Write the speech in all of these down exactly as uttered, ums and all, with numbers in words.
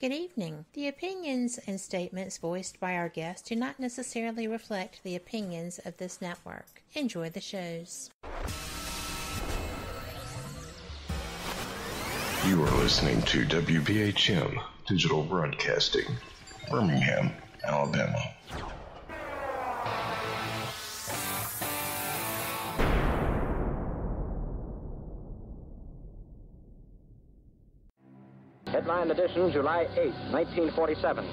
Good evening. The opinions and statements voiced by our guests do not necessarily reflect the opinions of this network. Enjoy the shows. You are listening to W B H M Digital Broadcasting, Birmingham, Alabama. Headline edition, July eighth, nineteen forty-seven.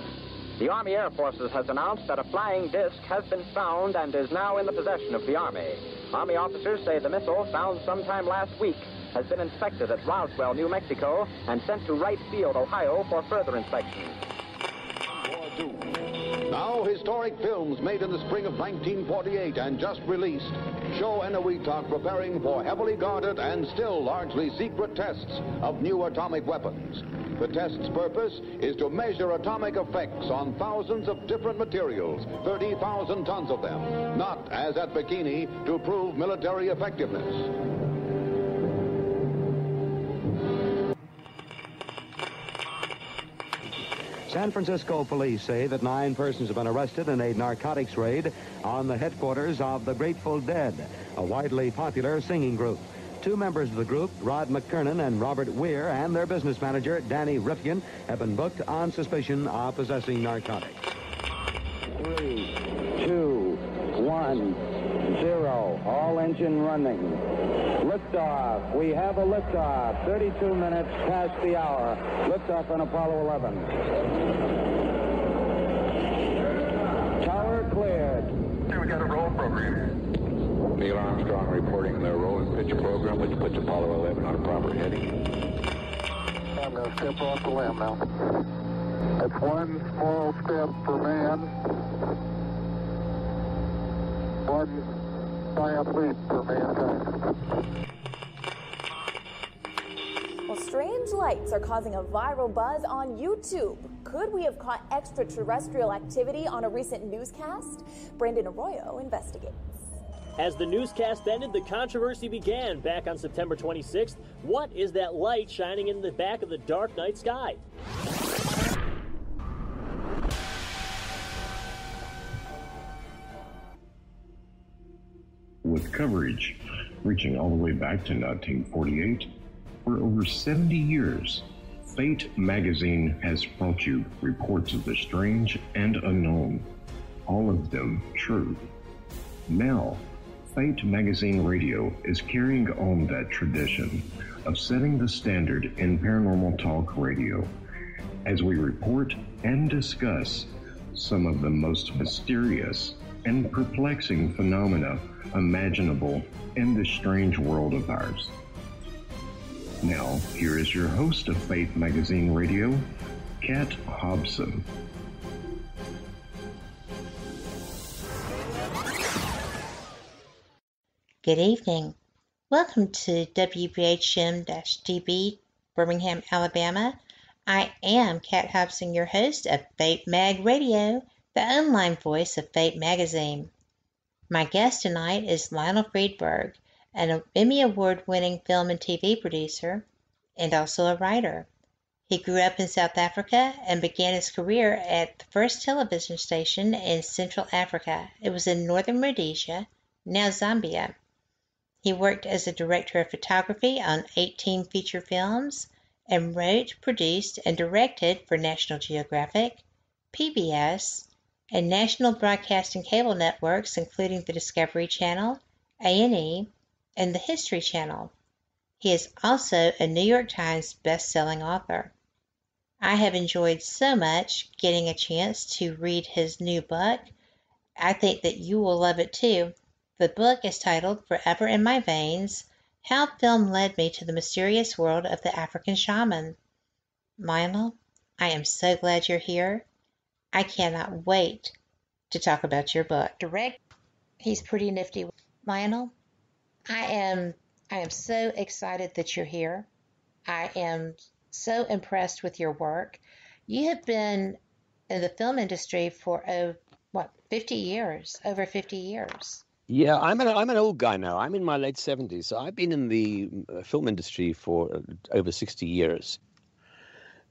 The Army Air Forces has announced that a flying disc has been found and is now in the possession of the Army. Army officers say the missile, found sometime last week, has been inspected at Roswell, New Mexico, and sent to Wright Field, Ohio, for further inspection. Now, historic films made in the spring of nineteen forty-eight and just released show Eniwetok preparing for heavily guarded and still largely secret tests of new atomic weapons. The test's purpose is to measure atomic effects on thousands of different materials, thirty thousand tons of them, not, as at Bikini, to prove military effectiveness. San Francisco police say that nine persons have been arrested in a narcotics raid on the headquarters of the Grateful Dead, a widely popular singing group. Two members of the group, Rod McKernan and Robert Weir, and their business manager, Danny Rifkin, have been booked on suspicion of possessing narcotics. Three, two, one, zero. All engine running. Liftoff. We have a liftoff. thirty-two minutes past the hour. Liftoff on Apollo eleven. Tower cleared. Here we got a roll program. Neil Armstrong reporting their roll and picture program, which puts Apollo eleven on a proper heading. I'm going to step off the lamb now. That's one small step for man, one giant leap for mankind. Well, strange lights are causing a viral buzz on YouTube. Could we have caught extraterrestrial activity on a recent newscast? Brandon Arroyo investigates. As the newscast ended, the controversy began back on September twenty-sixth. What is that light shining in the back of the dark night sky? With coverage reaching all the way back to nineteen forty-eight, for over seventy years, Fate Magazine has brought you reports of the strange and unknown, all of them true. Now, Fate Magazine Radio is carrying on that tradition of setting the standard in paranormal talk radio as we report and discuss some of the most mysterious and perplexing phenomena imaginable in this strange world of ours. Now, here is your host of Fate Magazine Radio, Kat Hobson. Good evening. Welcome to W B H M D B, Birmingham, Alabama. I am Kat Hobson, your host of Fate Mag Radio, the online voice of Fate Magazine. My guest tonight is Lionel Friedberg, an Emmy Award-winning film and T V producer, and also a writer. He grew up in South Africa and began his career at the first television station in Central Africa. It was in Northern Rhodesia, now Zambia. He worked as a director of photography on eighteen feature films and wrote, produced, and directed for National Geographic, P B S, and national broadcasting cable networks, including the Discovery Channel, A and E, and the History Channel. He is also a New York Times best-selling author. I have enjoyed so much getting a chance to read his new book. I think that you will love it too. The book is titled Forever in My Veins, How Film Led Me to the Mysterious World of the African Shaman. Lionel, I am so glad you're here. I cannot wait to talk about your book. Direct, he's pretty nifty. Lionel, I am, I am so excited that you're here. I am so impressed with your work. You have been in the film industry for, oh, what, fifty years, over fifty years. Yeah, I'm an I'm an old guy now. I'm in my late seventies, so I've been in the film industry for over sixty years.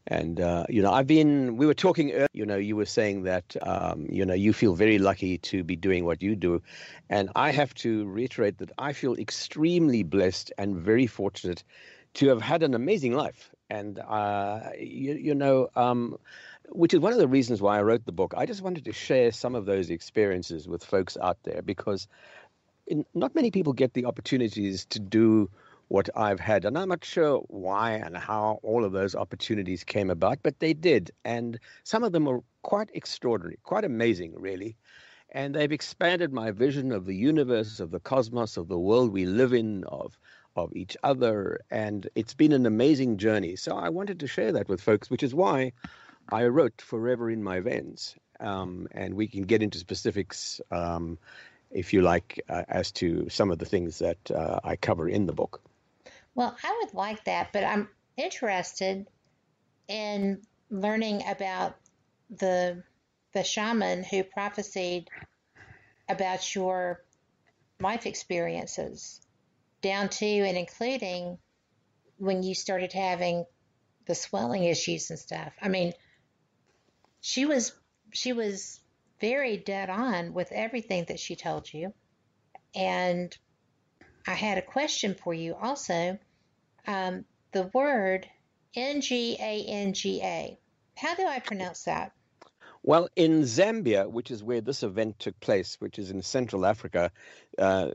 And, uh, you know, I've been, we were talking earlier, you know, you were saying that, um, you know, you feel very lucky to be doing what you do. And I have to reiterate that I feel extremely blessed and very fortunate to have had an amazing life. And, uh, you, you know, um, which is one of the reasons why I wrote the book. I just wanted to share some of those experiences with folks out there, because in, not many people get the opportunities to do what I've had. And I'm not sure why and how all of those opportunities came about, but they did. And some of them are quite extraordinary, quite amazing, really. And they've expanded my vision of the universe, of the cosmos, of the world we live in, of of each other. And it's been an amazing journey. So I wanted to share that with folks, which is why I wrote Forever in My Veins. Um, and we can get into specifics, um, if you like, uh, as to some of the things that uh, I cover in the book. Well, I would like that, but I'm interested in learning about the the shaman who prophesied about your life experiences, down to and including when you started having the swelling issues and stuff. I mean, she was she was very dead on with everything that she told you, and I had a question for you also. Um, the word N G A N G A, how do I pronounce that? Well, in Zambia, which is where this event took place, which is in Central Africa, uh,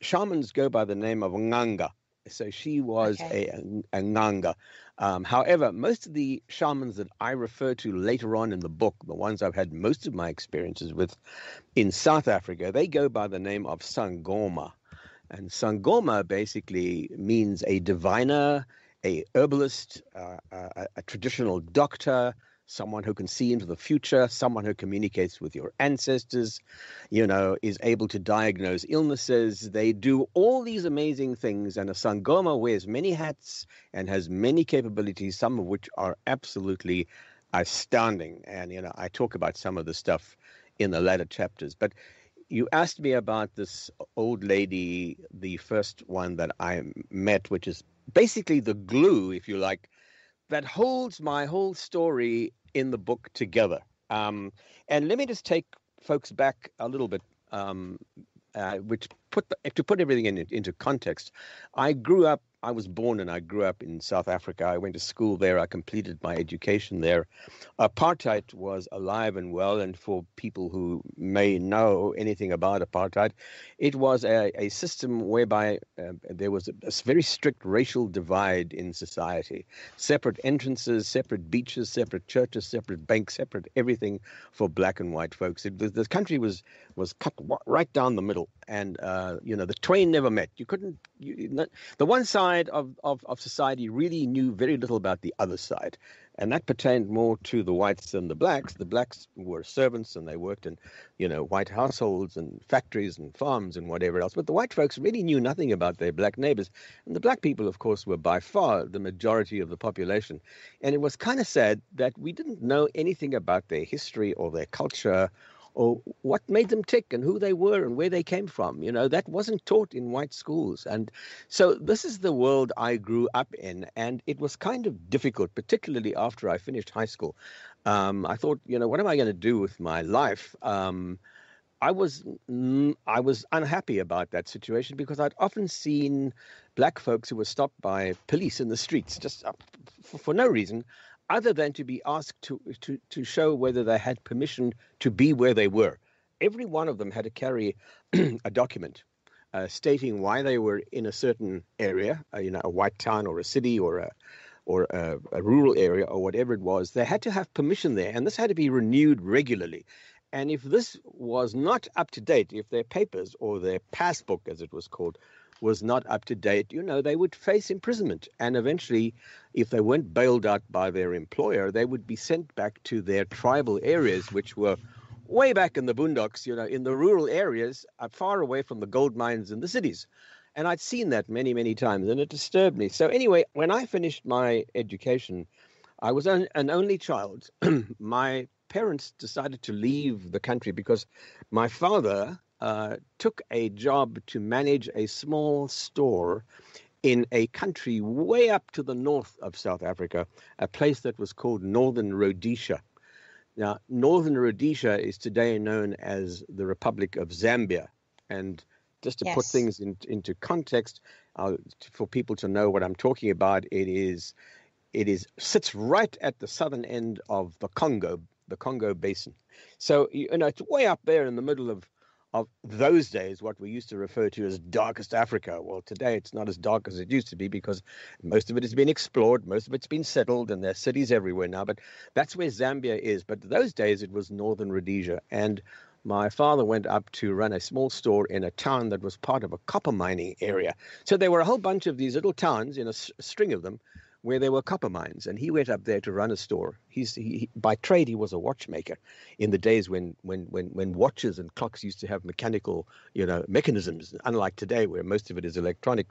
shamans go by the name of Nganga. So she was okay. a, a Nganga. Um, however, most of the shamans that I refer to later on in the book, the ones I've had most of my experiences with in South Africa, they go by the name of Sangoma. And Sangoma basically means a diviner, a herbalist, uh, a, a traditional doctor, someone who can see into the future, someone who communicates with your ancestors, you know, is able to diagnose illnesses. They do all these amazing things. And a Sangoma wears many hats and has many capabilities, some of which are absolutely astounding. And, you know, I talk about some of the stuff in the latter chapters. But you asked me about this old lady, the first one that I met, which is basically the glue, if you like, that holds my whole story in the book together. Um, and let me just take folks back a little bit, um, uh, which put the, to put everything in, into context. I grew up, I was born and I grew up in South Africa. I went to school there. I completed my education there. Apartheid was alive and well. And for people who may know anything about apartheid, it was a, a system whereby uh, there was a, a very strict racial divide in society. Separate entrances, separate beaches, separate churches, separate banks, separate everything for black and white folks. It was, the country was was cut right down the middle. And, uh, you know, the twain never met. You couldn't, you, not, the one side Of, of, of society really knew very little about the other side. And that pertained more to the whites than the blacks. The blacks were servants and they worked in, you know, white households and factories and farms and whatever else. But the white folks really knew nothing about their black neighbors. And the black people, of course, were by far the majority of the population. And it was kind of sad that we didn't know anything about their history or their culture or what made them tick and who they were and where they came from. You know, that wasn't taught in white schools. And so this is the world I grew up in. And it was kind of difficult, particularly after I finished high school. Um, I thought, you know, what am I going to do with my life? Um, I was I was unhappy about that situation because I'd often seen black folks who were stopped by police in the streets just for, for no reason, other than to be asked to, to, to show whether they had permission to be where they were. Every one of them had to carry a document uh, stating why they were in a certain area, uh, you know, a white town or a city or a, or a, a rural area or whatever it was. They had to have permission there, and this had to be renewed regularly. And if this was not up to date, if their papers or their passbook, as it was called, was not up to date, you know, they would face imprisonment. And eventually, if they weren't bailed out by their employer, they would be sent back to their tribal areas, which were way back in the boondocks, you know, in the rural areas, uh, far away from the gold mines in the cities. And I'd seen that many, many times, and it disturbed me. So anyway, when I finished my education, I was an, an only child. My parents decided to leave the country because my father... Uh, took a job to manage a small store in a country way up to the north of South Africa, a place that was called Northern Rhodesia. Now, Northern Rhodesia is today known as the Republic of Zambia. And just to yes. put things in, into context, uh, for people to know what I'm talking about, it is it is sits right at the southern end of the Congo, the Congo Basin. So, you know, it's way up there in the middle of, of those days, what we used to refer to as darkest Africa. Well, today it's not as dark as it used to be because most of it has been explored, most of it's been settled, and there are cities everywhere now. But that's where Zambia is. But those days it was Northern Rhodesia. And my father went up to run a small store in a town that was part of a copper mining area. So there were a whole bunch of these little towns, in a s- string of them, where there were copper mines, and he went up there to run a store. He's he, by trade he was a watchmaker, in the days when when when when watches and clocks used to have mechanical, you know, mechanisms, unlike today where most of it is electronic.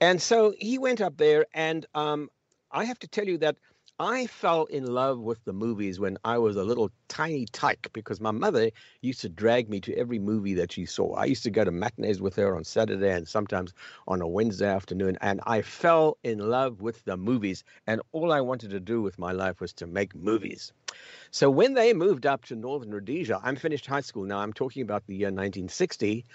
And so he went up there, and um, I have to tell you that I fell in love with the movies when I was a little tiny tyke, because my mother used to drag me to every movie that she saw. I used to go to matinees with her on Saturday and sometimes on a Wednesday afternoon, and I fell in love with the movies, and all I wanted to do with my life was to make movies. So when they moved up to Northern Rhodesia, I'm finished high school now, I'm talking about the year nineteen sixty,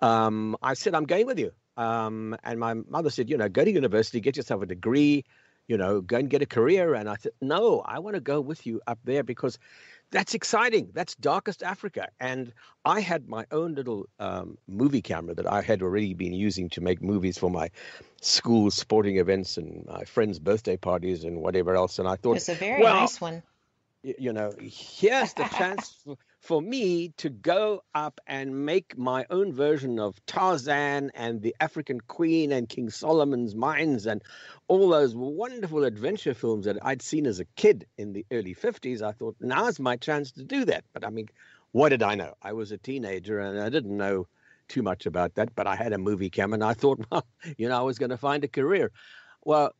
um, I said, I'm going with you. Um, and my mother said, you know, go to university, get yourself a degree, you know, go and get a career. And I said, no, I want to go with you up there because that's exciting. That's darkest Africa. And I had my own little um, movie camera that I had already been using to make movies for my school sporting events and my friends' birthday parties and whatever else. And I thought, it's a very well, nice one. You know, here's the chance for, for me to go up and make my own version of Tarzan and the African Queen and King Solomon's Mines and all those wonderful adventure films that I'd seen as a kid in the early fifties. I thought, now's my chance to do that. But I mean, what did I know? I was a teenager and I didn't know too much about that, but I had a movie camera and I thought, well, you know, I was going to find a career. Well,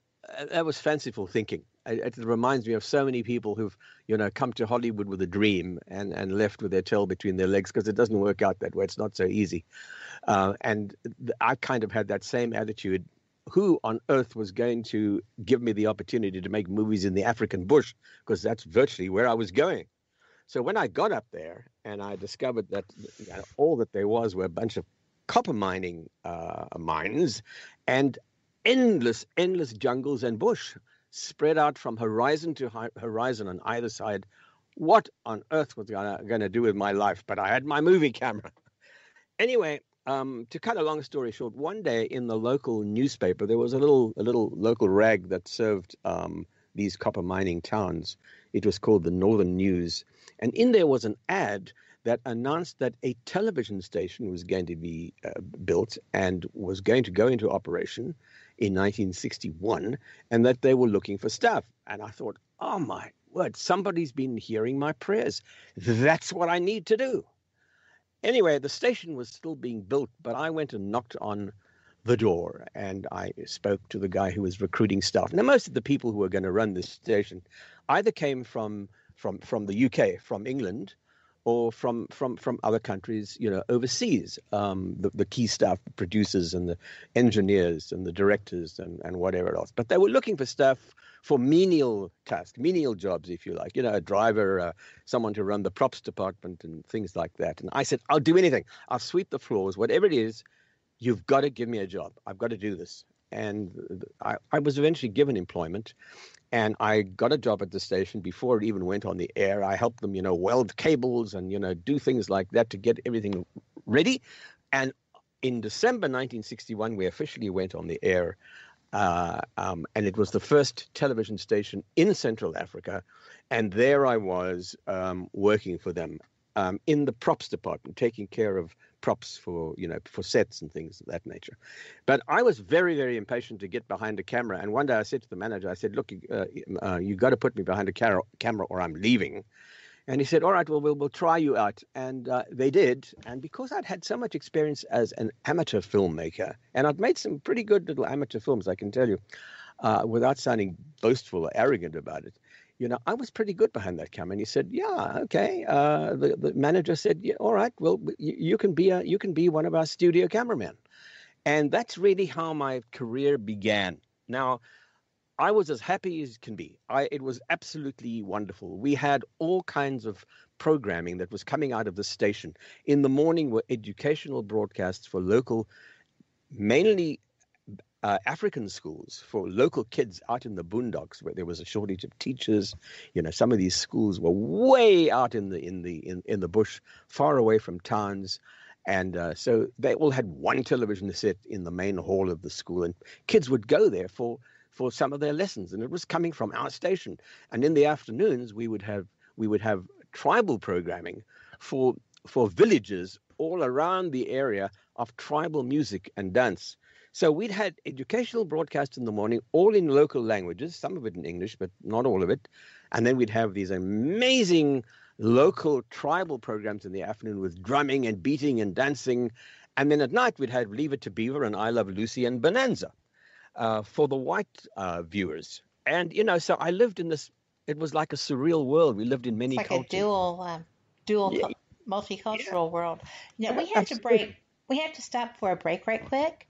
that was fanciful thinking. It reminds me of so many people who've, you know, come to Hollywood with a dream and, and left with their tail between their legs because it doesn't work out that way. It's not so easy. Uh, and I kind of had that same attitude. Who on earth was going to give me the opportunity to make movies in the African bush? Because that's virtually where I was going. So when I got up there and I discovered that, you know, all that there was were a bunch of copper mining uh, mines and endless, endless jungles and bush, spread out from horizon to horizon on either side. What on earth was I going to do with my life? But I had my movie camera. Anyway, um, to cut a long story short, one day in the local newspaper, there was a little a little local rag that served um, these copper mining towns. It was called the Northern News. And in there was an ad that announced that a television station was going to be uh, built and was going to go into operation in nineteen sixty-one, and that they were looking for staff. And I thought, oh my word, somebody's been hearing my prayers. That's what I need to do. Anyway, the station was still being built, but I went and knocked on the door and I spoke to the guy who was recruiting staff. Now, most of the people who were going to run this station either came from from from the U K, from England, or from, from, from other countries, you know, overseas, um, the, the key staff, the producers and the engineers and the directors and, and whatever else. But they were looking for staff for menial tasks, menial jobs, if you like, you know, a driver, uh, someone to run the props department and things like that. And I said, I'll do anything. I'll sweep the floors, whatever it is, you've got to give me a job. I've got to do this. And I, I was eventually given employment. And I got a job at the station before it even went on the air. I helped them, you know, weld cables and, you know, do things like that to get everything ready. And in December nineteen sixty-one, we officially went on the air. Uh, um, and it was the first television station in Central Africa. And there I was um, working for them um, in the props department, taking care of props for, you know, for sets and things of that nature. But I was very, very impatient to get behind a camera. And one day I said to the manager, I said, look, uh, uh, you've got to put me behind a car- camera or I'm leaving. And he said, all right, well, we'll, we'll try you out. And uh, they did. And because I'd had so much experience as an amateur filmmaker, and I'd made some pretty good little amateur films, I can tell you, uh, without sounding boastful or arrogant about it, you know, I was pretty good behind that camera. And he said, yeah, okay. Uh, the, the manager said, yeah, all right, well, you, you can be a, you can be one of our studio cameramen. And that's really how my career began. Now, I was as happy as can be. I, it was absolutely wonderful. We had all kinds of programming that was coming out of the station. In the morning were educational broadcasts for local, mainly uh, African schools, for local kids out in the boondocks where there was a shortage of teachers. You know, some of these schools were way out in the in the in, in the bush, far away from towns. And uh, so they all had one television set in the main hall of the school, and kids would go there for for some of their lessons, and it was coming from our station. And in the afternoons, we would have we would have tribal programming for for villages all around the area of tribal music and dance. So we'd had educational broadcasts in the morning, all in local languages, some of it in English, but not all of it. And then we'd have these amazing local tribal programs in the afternoon with drumming and beating and dancing. And then at night, we'd have Leave It to Beaver and I Love Lucy and Bonanza. Uh, for the white uh, viewers. And, you know, so I lived in this, it was like a surreal world. We lived in many it's like cultures. Like a dual, um, dual yeah. multicultural yeah. world. Now, yeah, we have absolutely. to break, we have to stop for a break right quick,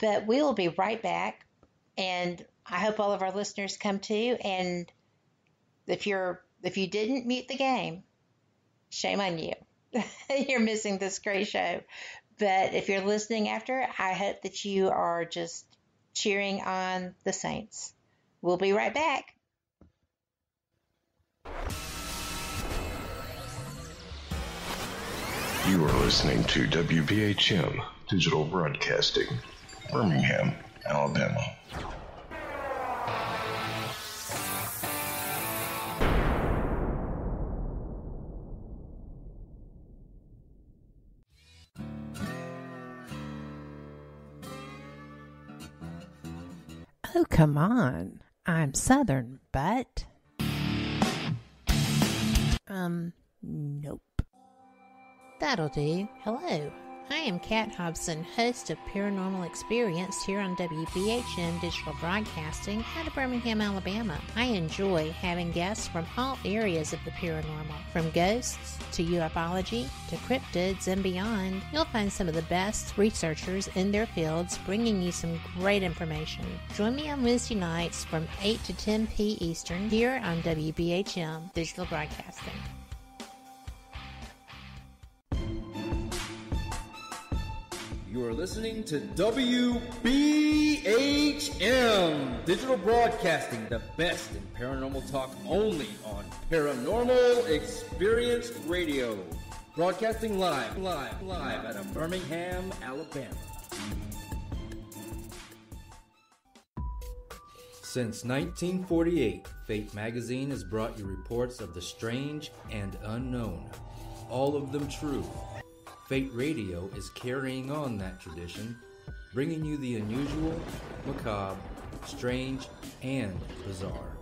but we'll be right back. And I hope all of our listeners come too. And if you're, if you didn't mute the game, shame on you. You're missing this great show. But if you're listening after, I hope that you are just cheering on the Saints. We'll be right back. You are listening to W B H M Digital Broadcasting, Birmingham, Alabama. Oh, come on. I'm Southern, but... Um, nope. That'll do. Hello. I am Kat Hobson, host of Paranormal Experience here on W B H M Digital Broadcasting out of Birmingham, Alabama. I enjoy having guests from all areas of the paranormal, from ghosts to ufology to cryptids and beyond. You'll find some of the best researchers in their fields bringing you some great information. Join me on Wednesday nights from eight to ten p.m. Eastern here on W B H M Digital Broadcasting. You are listening to W B H M Digital Broadcasting, the best in paranormal talk, only on Paranormal Experience Radio. Broadcasting live, live, live out of Birmingham, Alabama. Since nineteen forty-eight, Fate Magazine has brought you reports of the strange and unknown, all of them true. Fate Radio is carrying on that tradition, bringing you the unusual, macabre, strange, and bizarre.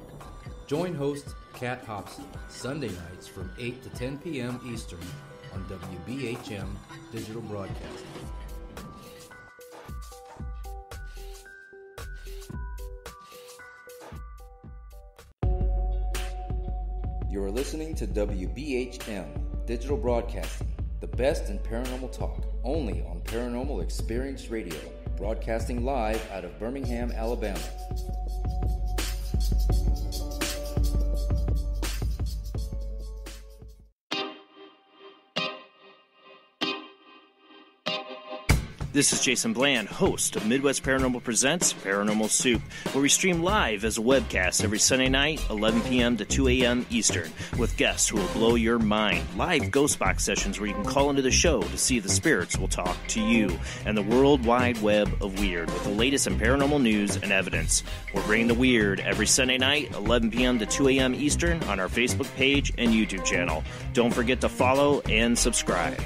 Join host Kat Hobson Sunday nights from eight to ten p.m. Eastern on W B H M Digital Broadcasting. You are listening to W B H M Digital Broadcasting, the best in paranormal talk, only on Paranormal Experience Radio, broadcasting live out of Birmingham, Alabama. This is Jason Bland, host of Midwest Paranormal Presents Paranormal Soup, where we stream live as a webcast every Sunday night, eleven p.m. to two a.m. Eastern, with guests who will blow your mind. Live ghost box sessions where you can call into the show to see the spirits will talk to you, and the world wide web of weird with the latest in paranormal news and evidence. We're bringing the weird every Sunday night, eleven p.m. to two a.m. Eastern, on our Facebook page and YouTube channel. Don't forget to follow and subscribe.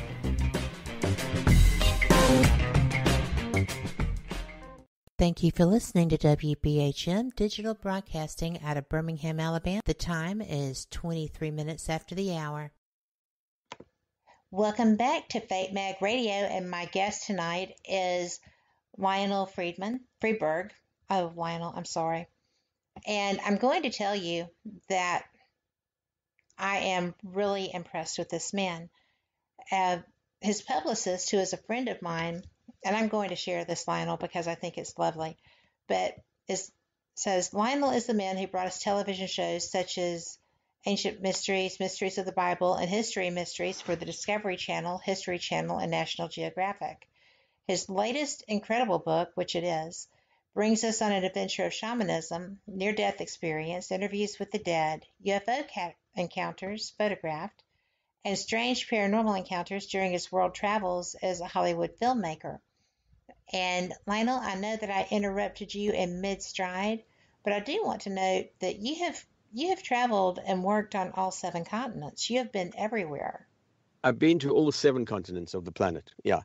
Thank you for listening to W B H M Digital Broadcasting out of Birmingham, Alabama. The time is twenty-three minutes after the hour. Welcome back to Fate Mag Radio, and my guest tonight is Lionel Friedman, Friedberg. Oh, Lionel, I'm sorry. And I'm going to tell you that I am really impressed with this man. Uh, his publicist, who is a friend of mine, and I'm going to share this, Lionel, because I think it's lovely, but it says, Lionel is the man who brought us television shows such as Ancient Mysteries, Mysteries of the Bible, and History Mysteries for the Discovery Channel, History Channel, and National Geographic. His latest incredible book, which it is, brings us on an adventure of shamanism, near-death experience, interviews with the dead, U F O cat encounters, photographed, and strange paranormal encounters during his world travels as a Hollywood filmmaker. And Lionel, I know that I interrupted you in mid-stride, but I do want to note that you have you have traveled and worked on all seven continents. You have been everywhere. I've been to all seven continents of the planet, yeah.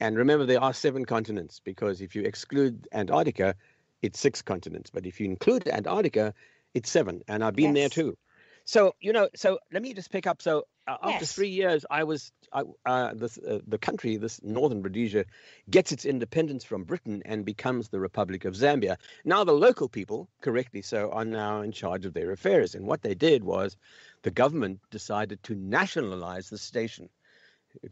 And remember, there are seven continents, because if you exclude Antarctica, it's six continents. But if you include Antarctica, it's seven. And I've been yes. there, too. So, you know, so let me just pick up. So uh, yes. after three years, I was I, uh, this, uh, the country, this Northern Rhodesia, gets its independence from Britain and becomes the Republic of Zambia. Now, the local people, correctly so, are now in charge of their affairs. And what they did was the government decided to nationalize the station,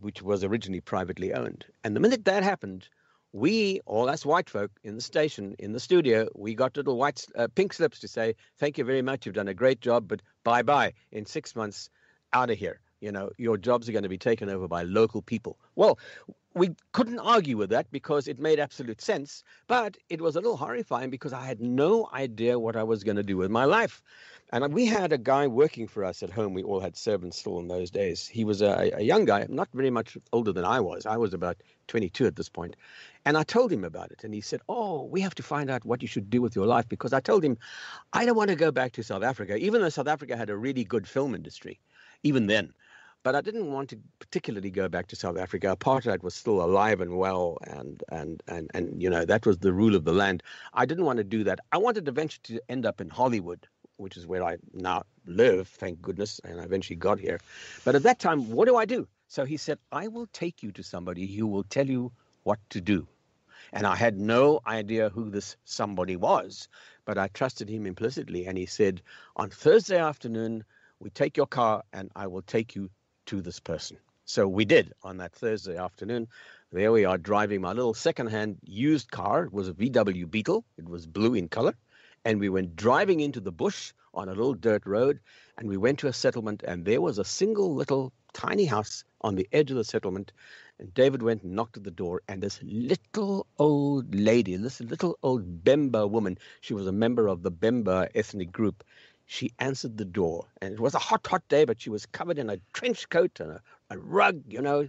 which was originally privately owned. And the minute that happened, we, all us white folk in the station, in the studio, we got little white, uh, pink slips to say, thank you very much, you've done a great job, but bye-bye, in six months, out of here. You know, your jobs are going to be taken over by local people. Well, we couldn't argue with that because it made absolute sense, but it was a little horrifying because I had no idea what I was going to do with my life. And we had a guy working for us at home. We all had servants still in those days. He was a, a young guy, not very much older than I was. I was about twenty-two at this point. And I told him about it. And he said, oh, we have to find out what you should do with your life, because I told him, I don't want to go back to South Africa, even though South Africa had a really good film industry, even then. But I didn't want to particularly go back to South Africa. Apartheid was still alive and well, and, and, and, and you know, that was the rule of the land. I didn't want to do that. I wanted eventually to end up in Hollywood, which is where I now live, thank goodness, and I eventually got here. But at that time, what do I do? So he said, I will take you to somebody who will tell you what to do. And I had no idea who this somebody was, but I trusted him implicitly. And he said, on Thursday afternoon, we take your car and I will take you to this person. So we did. On that Thursday afternoon, there we are driving my little secondhand used car. It was a V W Beetle. It was blue in color. And we went driving into the bush on a little dirt road, and we went to a settlement, and there was a single little tiny house on the edge of the settlement. And David went and knocked at the door, and this little old lady, this little old Bemba woman, she was a member of the Bemba ethnic group, she answered the door. And it was a hot, hot day, but she was covered in a trench coat and a, a rug, you know,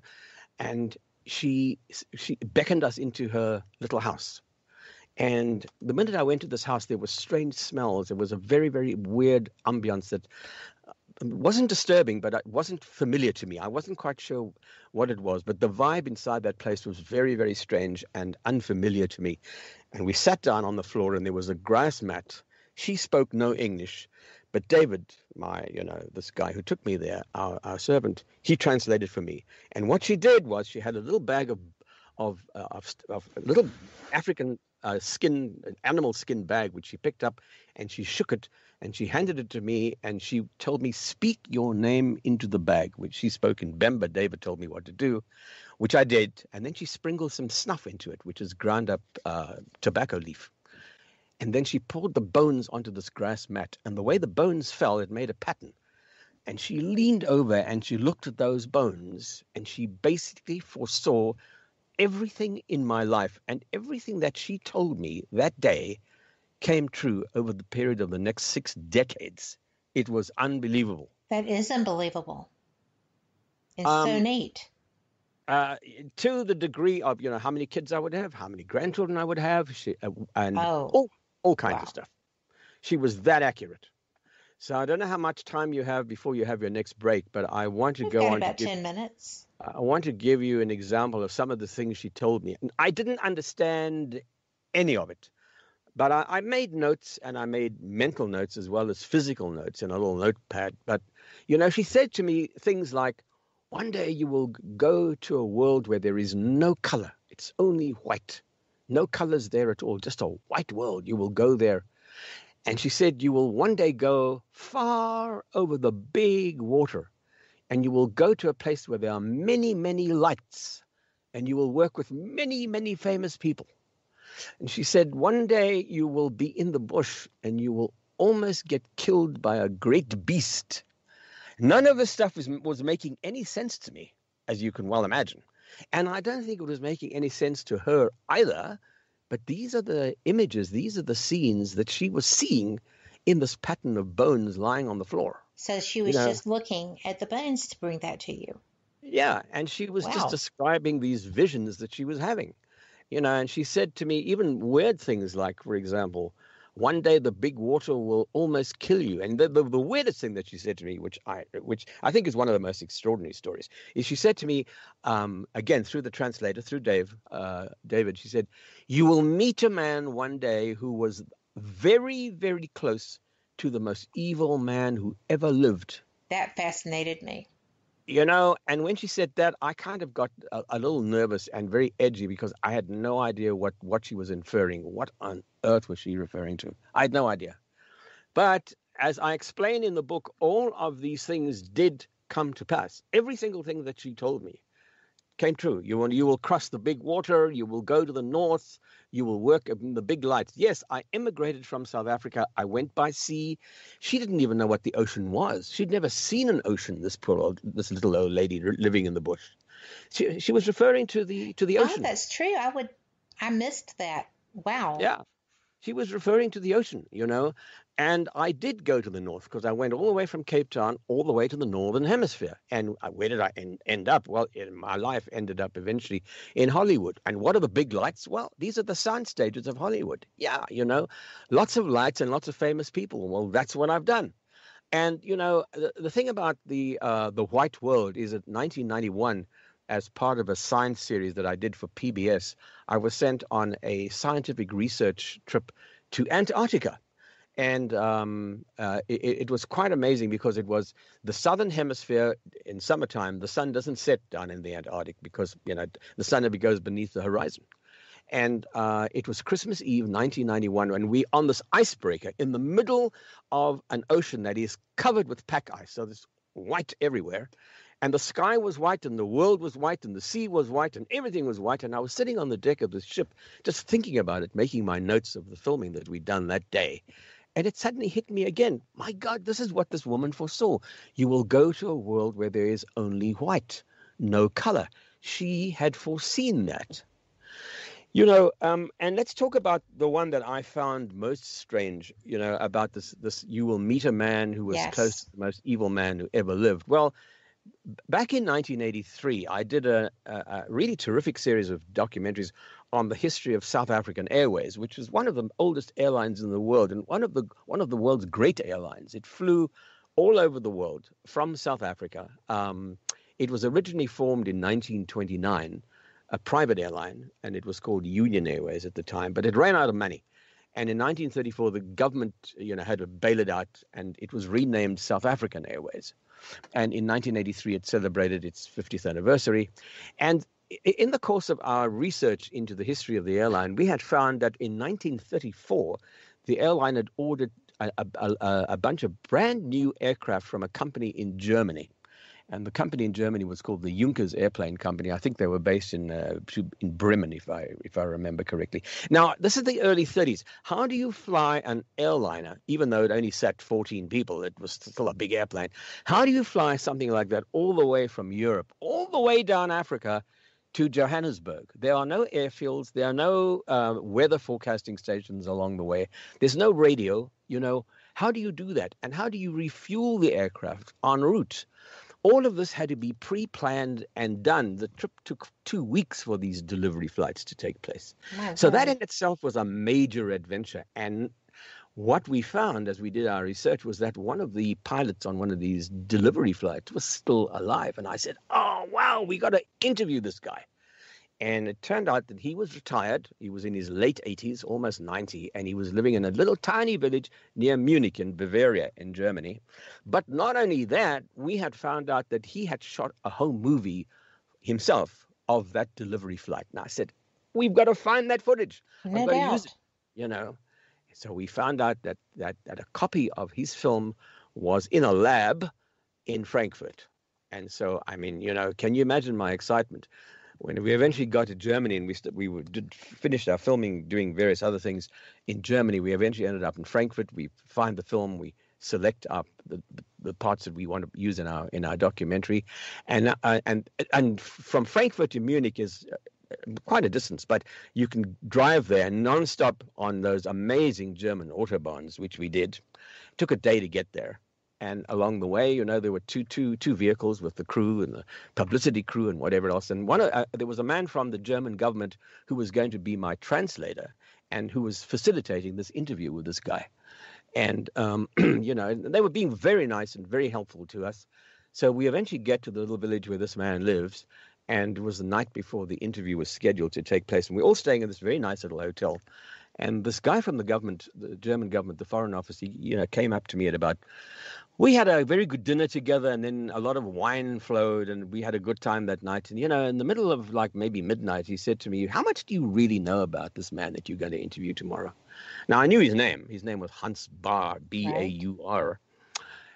and she she beckoned us into her little house. And the minute I went to this house, there were strange smells. There was a very, very weird ambience that wasn't disturbing, but it wasn't familiar to me. I wasn't quite sure what it was, but the vibe inside that place was very, very strange and unfamiliar to me. And we sat down on the floor, and there was a grass mat. She spoke no English, but David, my, you know, this guy who took me there, our, our servant, he translated for me. And what she did was she had a little bag of of uh, of, of little African uh, skin, an animal skin bag, which she picked up, and she shook it, and she handed it to me, and she told me, speak your name into the bag, which she spoke in Bemba. David told me what to do, which I did, and then she sprinkled some snuff into it, which is ground up uh, tobacco leaf. And then she poured the bones onto this grass mat, and the way the bones fell, it made a pattern. And she leaned over, and she looked at those bones, and she basically foresaw everything in my life, and everything that she told me that day came true over the period of the next six decades. It was unbelievable. That is unbelievable. It's um, so neat. Uh, to the degree of, you know, how many kids I would have, how many grandchildren I would have, she, uh, and oh, all, all kinds wow. of stuff. She was that accurate. So I don't know how much time you have before you have your next break, but I want to We've go got on about to give, ten minutes. I want to give you an example of some of the things she told me. I didn't understand any of it, but I, I made notes, and I made mental notes as well as physical notes in a little notepad. But, you know, she said to me things like, one day you will go to a world where there is no color. It's only white. No colors there at all, just a white world. You will go there. And she said, you will one day go far over the big water, and you will go to a place where there are many, many lights, and you will work with many, many famous people. And she said, one day you will be in the bush and you will almost get killed by a great beast. None of this stuff was, was making any sense to me, as you can well imagine. And I don't think it was making any sense to her either. But these are the images, these are the scenes that she was seeing in this pattern of bones lying on the floor. So she was you know, just looking at the bones to bring that to you. Yeah, and she was wow. just describing these visions that she was having. You know, and she said to me even weird things like, for example, one day the big water will almost kill you. And the, the, the weirdest thing that she said to me, which I which I think is one of the most extraordinary stories, is she said to me, um, again, through the translator, through Dave, uh, David, she said, you will meet a man one day who was very, very close to the most evil man who ever lived. That fascinated me. You know, and when she said that, I kind of got a, a little nervous and very edgy because I had no idea what, what she was inferring. What on earth was she referring to? I had no idea. But as I explain in the book, all of these things did come to pass. Every single thing that she told me came true. You will, you will cross the big water. You will go to the north. You will work in the big lights. Yes, I immigrated from South Africa. I went by sea. She didn't even know what the ocean was. She'd never seen an ocean, this poor old, this little old lady living in the bush. She she was referring to the to the ocean. Oh, that's true. I would, I missed that. Wow. Yeah. She was referring to the ocean, you know. And I did go to the north because I went all the way from Cape Town all the way to the northern hemisphere. And where did I end, end up? Well, in my life ended up eventually in Hollywood. And what are the big lights? Well, these are the sound stages of Hollywood. Yeah, you know, lots of lights and lots of famous people. Well, that's what I've done. And, you know, the, the thing about the uh, the white world is that nineteen ninety-one, as part of a science series that I did for P B S, I was sent on a scientific research trip to Antarctica. And um, uh, it, it was quite amazing because it was the southern hemisphere in summertime. The sun doesn't set down in the Antarctic because, you know, the sun never goes beneath the horizon. And uh, it was Christmas Eve, nineteen ninety-one, when we on this icebreaker in the middle of an ocean that is covered with pack ice. So there's white everywhere. And the sky was white and the world was white and the sea was white and everything was white. And I was sitting on the deck of the ship just thinking about it, making my notes of the filming that we'd done that day. And it suddenly hit me again. My God, this is what this woman foresaw. You will go to a world where there is only white, no color. She had foreseen that. You know, um, and let's talk about the one that I found most strange, you know, about this, this you will meet a man who was yes. close to the most evil man who ever lived. Well, back in nineteen eighty-three, I did a, a, a really terrific series of documentaries on the history of South African Airways, which is one of the oldest airlines in the world and one of the one of the world's great airlines. It flew all over the world from South Africa. Um, it was originally formed in nineteen twenty-nine, a private airline, and it was called Union Airways at the time, but it ran out of money. And in nineteen thirty-four, the government, you know, had to bail it out, and it was renamed South African Airways. And in nineteen eighty-three, it celebrated its fiftieth anniversary. And in the course of our research into the history of the airline, we had found that in nineteen thirty-four, the airline had ordered a, a, a bunch of brand new aircraft from a company in Germany. And the company in Germany was called the Junkers Airplane Company. I think they were based in uh, in Bremen, if I if I remember correctly. Now, this is the early thirties. How do you fly an airliner, even though it only sat fourteen people? It was still a big airplane. How do you fly something like that all the way from Europe, all the way down Africa to Johannesburg? There are no airfields. There are no uh, weather forecasting stations along the way. There's no radio, you know. How do you do that? And how do you refuel the aircraft en route? All of this had to be pre-planned and done. The trip took two weeks for these delivery flights to take place. Wow. So that in itself was a major adventure. And what we found as we did our research was that one of the pilots on one of these delivery flights was still alive. And I said, oh, wow, we got to interview this guy. And it turned out that he was retired. He was in his late eighties, almost ninety, and he was living in a little tiny village near Munich in Bavaria in Germany. But not only that, we had found out that he had shot a home movie himself of that delivery flight. And I said, we've got to find that footage. No I've got doubt. to use it, you know. So we found out that, that, that a copy of his film was in a lab in Frankfurt. And so, I mean, you know, can you imagine my excitement? when we eventually got to Germany and we st- we did, finished our filming doing various other things in Germany, we eventually ended up in Frankfurt. We find the film, we select up the, the parts that we want to use in our in our documentary, and uh, and and from Frankfurt to Munich is quite a distance, but you can drive there nonstop on those amazing German autobahns, which we did. It took a day to get there. And along the way, you know, there were two, two, two vehicles with the crew and the publicity crew and whatever else. And one, uh, there was a man from the German government who was going to be my translator and who was facilitating this interview with this guy. And, um, you know, they were being very nice and very helpful to us. So we eventually get to the little village where this man lives. And it was the night before the interview was scheduled to take place. And we were all staying in this very nice little hotel. And this guy from the government, the German government, the foreign office, he, you know, came up to me at about, we had a very good dinner together, and then a lot of wine flowed, and we had a good time that night. And, you know, in the middle of like maybe midnight, he said to me, how much do you really know about this man that you're going to interview tomorrow? Now, I knew his name. His name was Hans Baur, B A U R.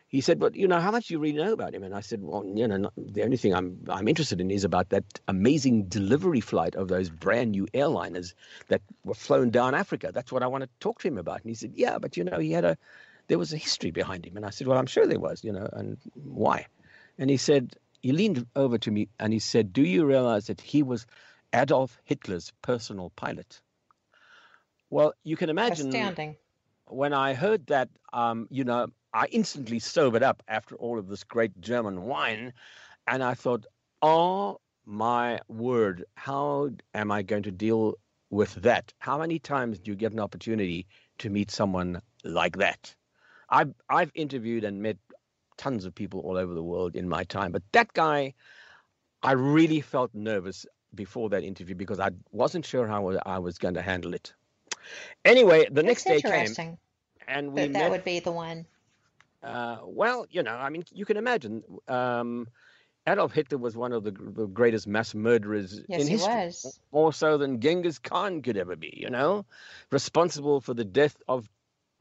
He said, but, you know, how much do you really know about him? And I said, well, you know, not, the only thing I'm I'm interested in is about that amazing delivery flight of those brand new airliners that were flown down Africa. That's what I want to talk to him about. And he said, yeah, but, you know, he had a, there was a history behind him. And I said, well, I'm sure there was, you know, and why? And he said, he leaned over to me and he said, do you realize that he was Adolf Hitler's personal pilot? Well, you can imagine. Astounding. When I heard that, um, you know, I instantly sobered up after all of this great German wine, and I thought, oh, my word, how am I going to deal with that? How many times do you get an opportunity to meet someone like that? I've, I've interviewed and met tons of people all over the world in my time, but that guy, I really felt nervous before that interview because I wasn't sure how I was going to handle it. Anyway, the next day came, and we met. That would be the one. Uh, well, you know, I mean, you can imagine um, Adolf Hitler was one of the, the greatest mass murderers yes, in history, he was. More so than Genghis Khan could ever be, you know, responsible for the death of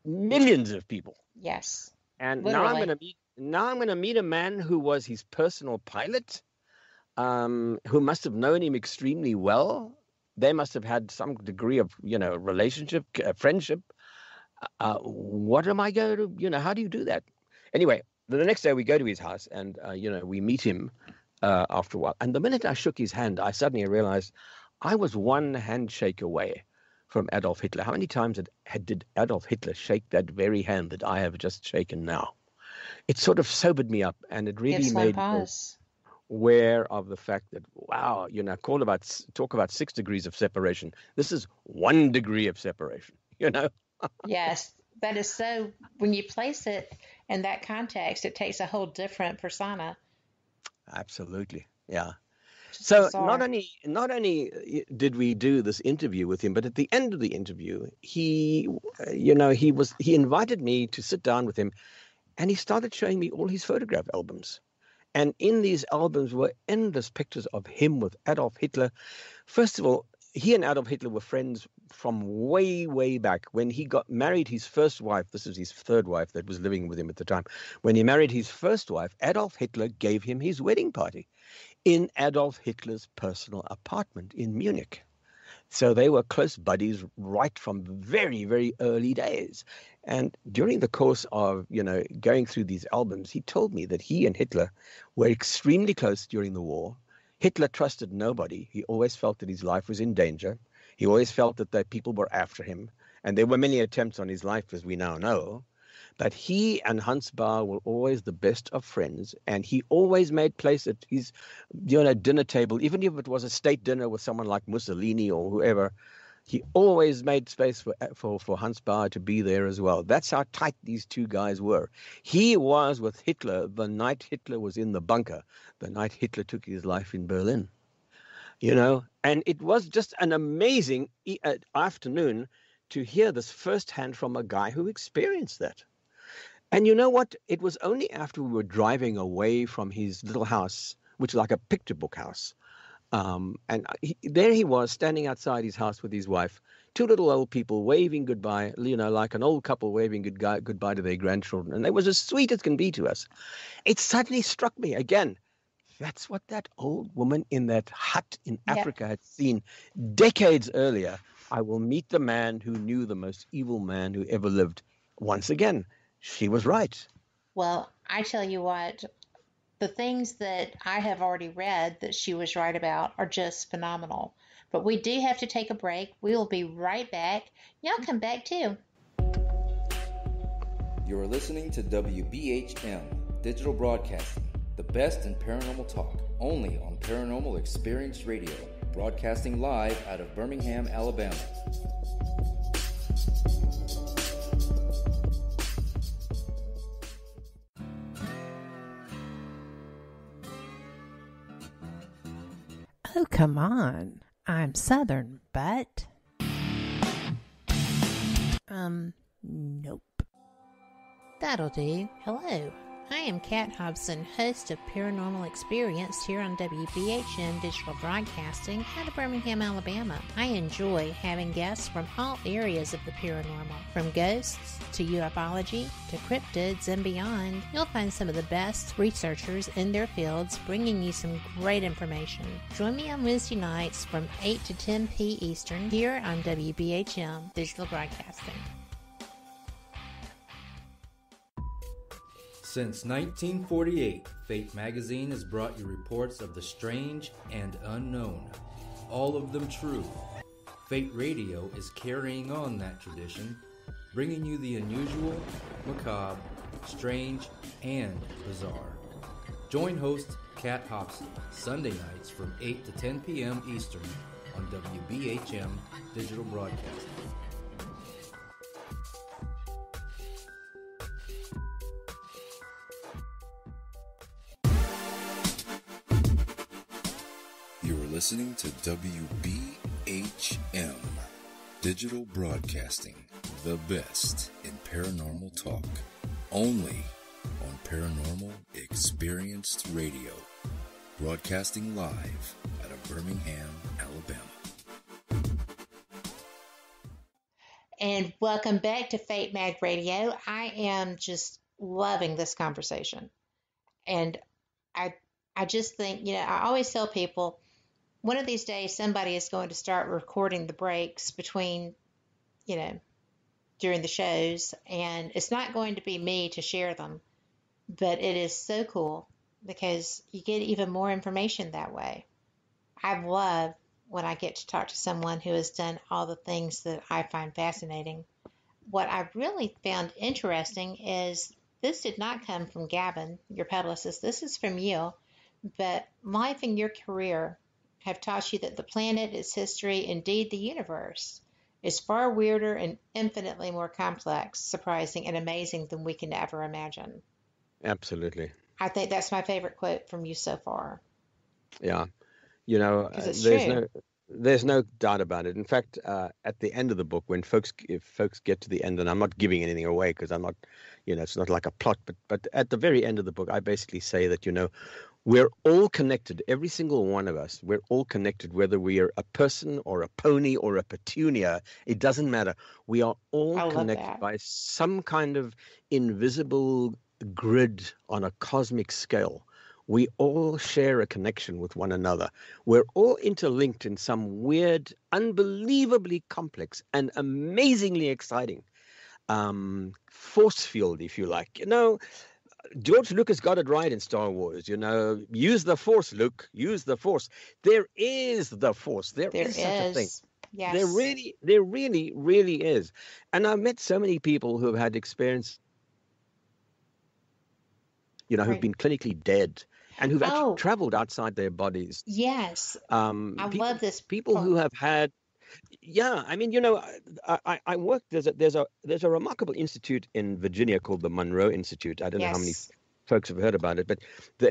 millions of people. Yes. And literally. now I'm going to meet now I'm going to meet a man who was his personal pilot, um, who must have known him extremely well. They must have had some degree of, you know, relationship, uh, friendship. Uh, what am I going to, you know, how do you do that? Anyway, the next day we go to his house and, uh, you know, we meet him uh, after a while. And the minute I shook his hand, I suddenly realized I was one handshake away from Adolf Hitler. How many times had, had, did Adolf Hitler shake that very hand that I have just shaken now? It sort of sobered me up and it really made me aware of the fact that, wow, you know, call about, talk about six degrees of separation. This is one degree of separation, you know? Yes, that is so. When you place it in that context, it takes a whole different persona. Absolutely, yeah. So bizarre. not only not only did we do this interview with him, but at the end of the interview, he, you know, he was he invited me to sit down with him, and he started showing me all his photograph albums. And in these albums were endless pictures of him with Adolf Hitler. First of all, he and Adolf Hitler were friends from way, way back. When he got married, his first wife, this is his third wife that was living with him at the time. When he married his first wife, Adolf Hitler gave him his wedding party in Adolf Hitler's personal apartment in Munich. So they were close buddies right from very, very early days. And during the course of, you know, going through these albums, he told me that he and Hitler were extremely close during the war. Hitler trusted nobody. He always felt that his life was in danger. He always felt that the people were after him. And there were many attempts on his life, as we now know. But he and Hans Baur were always the best of friends. And he always made place at his, you know, dinner table, even if it was a state dinner with someone like Mussolini or whoever. He always made space for, for, for Hans Baur to be there as well. That's how tight these two guys were. He was with Hitler the night Hitler was in the bunker, the night Hitler took his life in Berlin, you know. And it was just an amazing e- uh, afternoon to hear this firsthand from a guy who experienced that. And you know what? It was only after we were driving away from his little house, which is like a picture book house, Um, and he, there he was standing outside his house with his wife, two little old people waving goodbye, you know, like an old couple waving good guy, goodbye to their grandchildren. And they was as sweet as can be to us. It suddenly struck me again, that's what that old woman in that hut in Africa yeah. had seen decades earlier. I will meet the man who knew the most evil man who ever lived. Once again, she was right. Well, I tell you what, the things that I have already read that she was right about are just phenomenal. But we do have to take a break. We will be right back. Y'all come back too. You are listening to W B H M Digital Broadcasting, the best in paranormal talk, only on Paranormal Experience Radio, broadcasting live out of Birmingham, Alabama. Oh, come on. I'm Southern, but... Um, nope. That'll do. Hello, I am Kat Hobson, host of Paranormal Experience here on W B H M Digital Broadcasting out of Birmingham, Alabama. I enjoy having guests from all areas of the paranormal, from ghosts to ufology to cryptids and beyond. You'll find some of the best researchers in their fields bringing you some great information. Join me on Wednesday nights from eight to ten p.m. Eastern here on W B H M Digital Broadcasting. Since nineteen forty-eight, Fate Magazine has brought you reports of the strange and unknown, all of them true. Fate Radio is carrying on that tradition, bringing you the unusual, macabre, strange, and bizarre. Join host Kat Hobson, Sunday nights from eight to ten p.m. Eastern on W B H M Digital Broadcasting. Listening to W B H M Digital Broadcasting, the best in paranormal talk, only on Paranormal Experienced Radio, broadcasting live out of Birmingham, Alabama. And welcome back to Fate Mag Radio. I am just loving this conversation. And I, I just think, you know, I always tell people, one of these days, somebody is going to start recording the breaks between, you know, during the shows, and it's not going to be me to share them, but it is so cool because you get even more information that way. I love when I get to talk to someone who has done all the things that I find fascinating. What I really found interesting is this did not come from Gavin, your publicist. This is from you, but life and your career have taught you that the planet, its history, indeed the universe, is far weirder and infinitely more complex, surprising, and amazing than we can ever imagine. Absolutely. I think that's my favorite quote from you so far. Yeah. You know, uh, there's true. no there's no doubt about it. In fact, uh, at the end of the book, when folks if folks get to the end, and I'm not giving anything away because I'm not, you know, it's not like a plot, but but at the very end of the book, I basically say that, you know, we're all connected, every single one of us. We're all connected, whether we are a person or a pony or a petunia. It doesn't matter. We are all I connected by some kind of invisible grid on a cosmic scale. We all share a connection with one another. We're all interlinked in some weird, unbelievably complex and amazingly exciting um, force field, if you like. You know, George Lucas got it right in Star Wars, you know. Use the force, Luke. Use the force. There is the force. There, there is such a thing. Yes. There really, there really, really is. And I've met so many people who have had experience, you know, right. who've been clinically dead and who've actually oh. traveled outside their bodies. Yes. Um, I people, love this. People oh. who have had. Yeah, I mean, you know, I, I, I work, there's a, there's, a, there's a remarkable institute in Virginia called the Monroe Institute. I don't yes. know how many folks have heard about it, but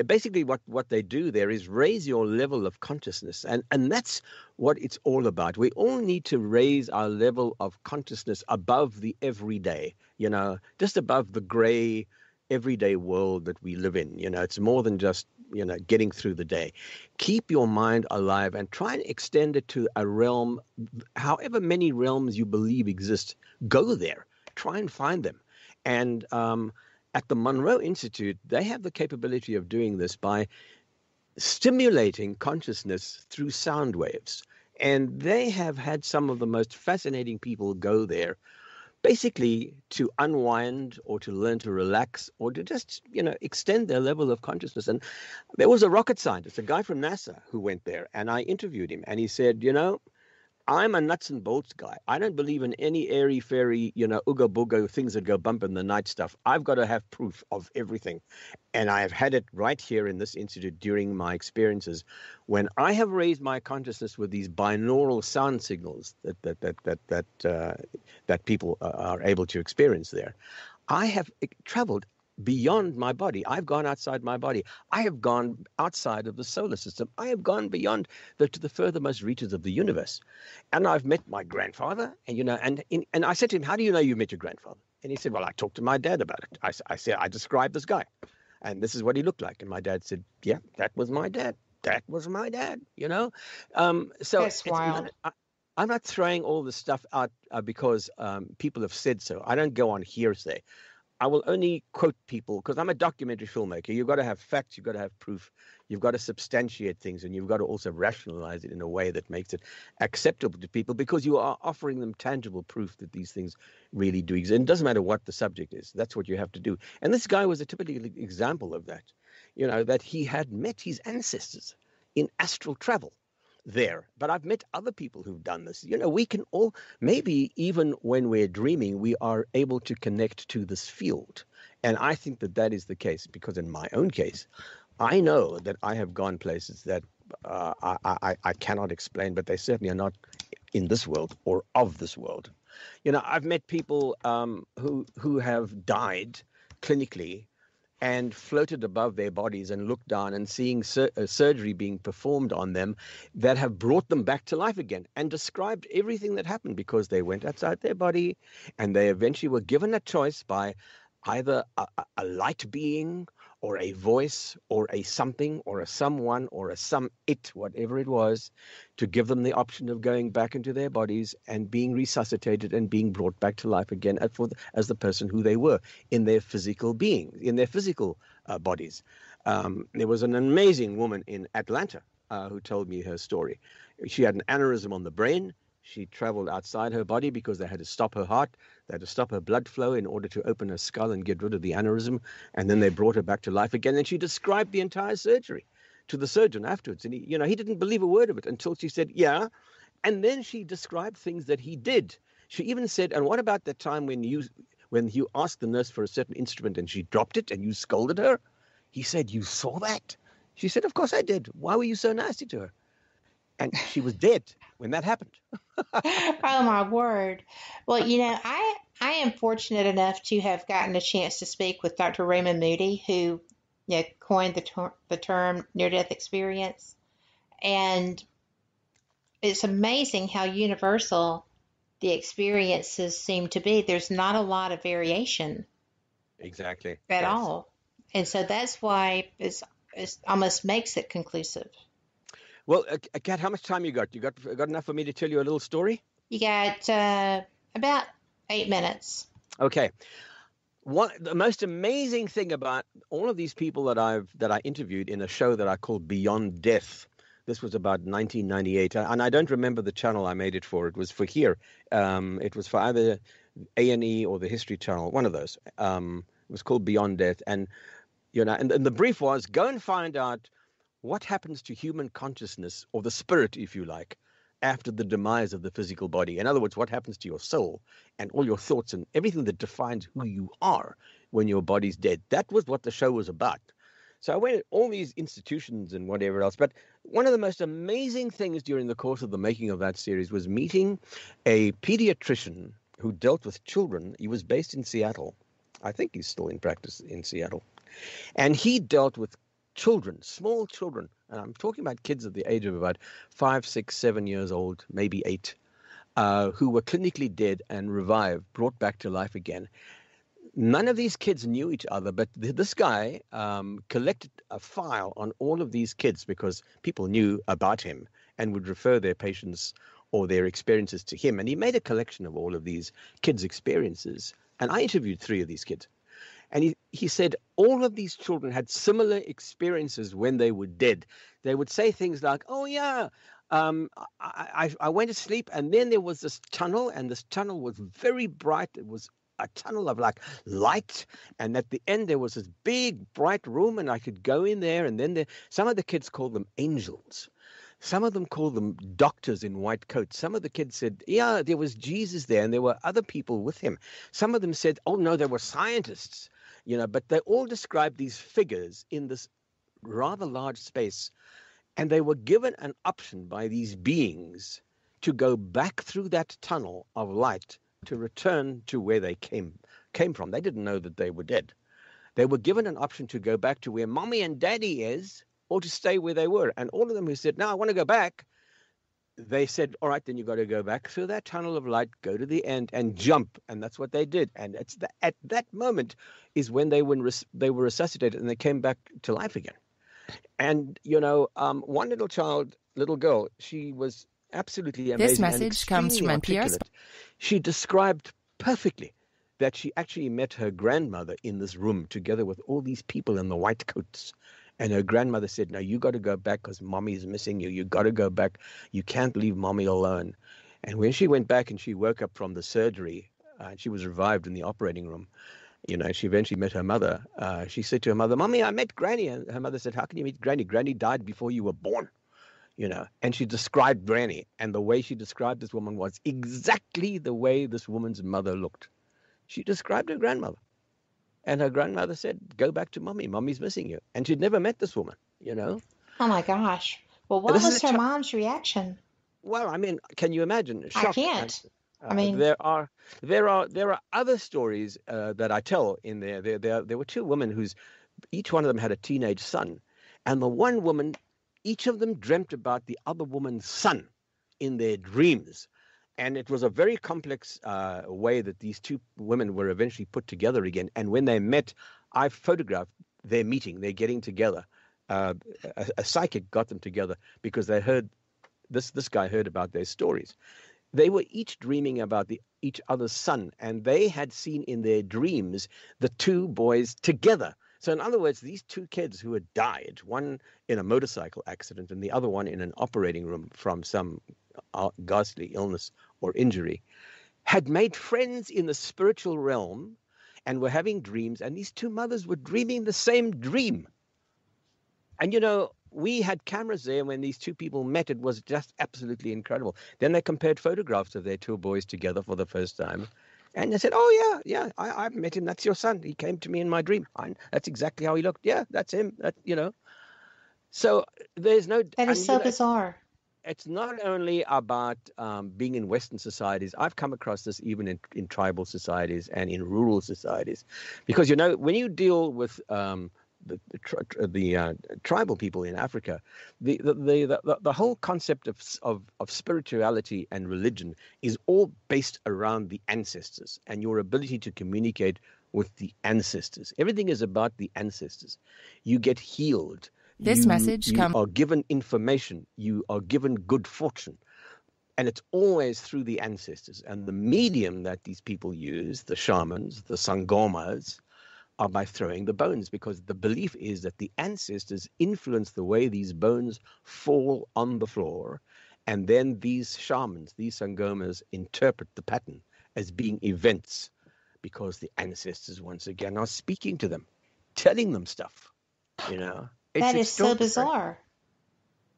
basically what, what they do there is raise your level of consciousness, and, and that's what it's all about. We all need to raise our level of consciousness above the everyday, you know, just above the gray everyday world that we live in. You know, it's more than just, you know, getting through the day. Keep your mind alive and try and extend it to a realm, however many realms you believe exist. Go there, try and find them. And um, at the Monroe Institute, they have the capability of doing this by stimulating consciousness through sound waves. And they have had some of the most fascinating people go there, basically to unwind or to learn to relax or to just, you know, extend their level of consciousness. And there was a rocket scientist, a guy from NASA, who went there, and I interviewed him, and he said, you know, I'm a nuts and bolts guy. I don't believe in any airy-fairy, you know, ooga-booga things that go bump in the night stuff. I've got to have proof of everything. And I have had it right here in this institute during my experiences. When I have raised my consciousness with these binaural sound signals that that that that that, uh, that people are able to experience there, I have traveled beyond my body. I've gone outside my body. I have gone outside of the solar system. I have gone beyond the, to the furthermost reaches of the universe. And I've met my grandfather, and, you know, and, in, and I said to him, how do you know you met your grandfather? And he said, well, I talked to my dad about it. I, I said, I described this guy and this is what he looked like. And my dad said, yeah, that was my dad. That was my dad, you know? Um, so That's wild. Not, I, I'm not throwing all this stuff out uh, because um, people have said so. I don't go on hearsay. I will only quote people because I'm a documentary filmmaker. You've got to have facts. You've got to have proof. You've got to substantiate things, and you've got to also rationalize it in a way that makes it acceptable to people, because you are offering them tangible proof that these things really do exist. And it doesn't matter what the subject is. That's what you have to do. And this guy was a typical example of that, you know, that he had met his ancestors in astral travel there. But I've met other people who've done this. You know, we can all, maybe even when we're dreaming, we are able to connect to this field. And I think that that is the case, because in my own case, I know that I have gone places that uh, I, I, I cannot explain, but they certainly are not in this world or of this world. You know, I've met people um, who who have died clinically and floated above their bodies and looked down and seeing sur- uh, surgery being performed on them that have brought them back to life again, and described everything that happened because they went outside their body, and they eventually were given a choice by either a, a light being or a voice or a something or a someone or a some it, whatever it was, to give them the option of going back into their bodies and being resuscitated and being brought back to life again as, for, as the person who they were in their physical being, in their physical uh, bodies. Um, there was an amazing woman in Atlanta uh, who told me her story. She had an aneurysm on the brain. She traveled outside her body because they had to stop her heart. They had to stop her blood flow in order to open her skull and get rid of the aneurysm. And then they brought her back to life again. And she described the entire surgery to the surgeon afterwards. And he, you know, he didn't believe a word of it until she said, yeah. And then she described things that he did. She even said, and what about that time when you, when you asked the nurse for a certain instrument and she dropped it and you scolded her? He said, you saw that? She said, of course I did. Why were you so nasty to her? And she was dead when that happened. Oh, my word. Well, you know, I I am fortunate enough to have gotten a chance to speak with Doctor Raymond Moody, who, you know, coined the, ter- the term near-death experience. And it's amazing how universal the experiences seem to be. There's not a lot of variation. Exactly. At yes. all. And so that's why it's, it's almost makes it conclusive. Well, uh, Kat, how much time you got? You got got enough for me to tell you a little story? You got uh, about eight minutes. Okay. One, the most amazing thing about all of these people that I've that I interviewed in a show that I called Beyond Death. This was about nineteen ninety-eight, and I don't remember the channel I made it for. It was for here. Um, it was for either A and E or the History Channel, one of those. Um, it was called Beyond Death, and you know, and, and the brief was go and find out what happens to human consciousness, or the spirit, if you like, after the demise of the physical body. In other words, what happens to your soul and all your thoughts and everything that defines who you are when your body's dead. That was what the show was about. So I went at all these institutions and whatever else. But one of the most amazing things during the course of the making of that series was meeting a pediatrician who dealt with children. He was based in Seattle. I think he's still in practice in Seattle. And he dealt with children, small children, and I'm talking about kids at the age of about five, six, seven years old, maybe eight, uh, who were clinically dead and revived, brought back to life again. None of these kids knew each other, but th- this guy um, collected a file on all of these kids because people knew about him and would refer their patients or their experiences to him. And he made a collection of all of these kids' experiences. And I interviewed three of these kids. And he, he said all of these children had similar experiences when they were dead. They would say things like, oh, yeah, um, I, I, I went to sleep and then there was this tunnel, and this tunnel was very bright. It was a tunnel of like light, and at the end there was this big bright room and I could go in there. And then there, some of the kids called them angels. Some of them called them doctors in white coats. Some of the kids said, yeah, there was Jesus there and there were other people with him. Some of them said, oh, no, there were scientists, you know, but they all described these figures in this rather large space, and they were given an option by these beings to go back through that tunnel of light to return to where they came came from. They didn't know that they were dead. They were given an option to go back to where mommy and daddy is, or to stay where they were. And all of them who said, no, I want to go back, they said, all right, then you've got to go back through that tunnel of light, go to the end and jump. And that's what they did. And it's the, at that moment is when they were, they were resuscitated and they came back to life again. And, you know, um, one little child, little girl, she was absolutely amazing. This message comes from N P R. She described perfectly that she actually met her grandmother in this room together with all these people in the white coats. And her grandmother said, no, you got to go back because mommy's missing you. You got to go back. You can't leave mommy alone. And when she went back and she woke up from the surgery, uh, she was revived in the operating room. You know, she eventually met her mother. Uh, she said to her mother, Mommy, I met Granny. And her mother said, how can you meet Granny? Granny died before you were born. You know, and she described Granny. And the way she described this woman was exactly the way this woman's mother looked. She described her grandmother. And her grandmother said, go back to mommy. Mommy's missing you. And she'd never met this woman, you know. Oh, my gosh. Well, what was her mom's reaction? Well, I mean, can you imagine? I can't. Uh, I mean, there are there are there are other stories uh, that I tell in there. There, there. there were two women whose each one of them had a teenage son. And the one woman, each of them dreamt about the other woman's son in their dreams. And it was a very complex uh, way that these two women were eventually put together again. And when they met, I photographed their meeting, their getting together. Uh, a, a psychic got them together because they heard, this this guy heard about their stories. They were each dreaming about the, each other's son, and they had seen in their dreams the two boys together. So in other words, these two kids who had died, one in a motorcycle accident and the other one in an operating room from some ghastly illness or injury, had made friends in the spiritual realm and were having dreams. And these two mothers were dreaming the same dream. And, you know, we had cameras there when these two people met. It was just absolutely incredible. Then they compared photographs of their two boys together for the first time. And they said, oh, yeah, yeah, I, I met him. That's your son. He came to me in my dream. I, that's exactly how he looked. Yeah, that's him. That, you know, so there's no. That is so you know, bizarre. It's not only about um, being in Western societies. I've come across this even in, in tribal societies and in rural societies, because, you know, when you deal with um, the, the, tri the uh, tribal people in Africa, the the, the, the, the whole concept of, of, of spirituality and religion is all based around the ancestors and your ability to communicate with the ancestors. Everything is about the ancestors. You get healed. This you, message comes. You are given information. You are given good fortune. And it's always through the ancestors. And the medium that these people use, the shamans, the sangomas, are by throwing the bones, because the belief is that the ancestors influence the way these bones fall on the floor. And then these shamans, these sangomas, interpret the pattern as being events, because the ancestors once again are speaking to them, telling them stuff, you know. It's that is so bizarre.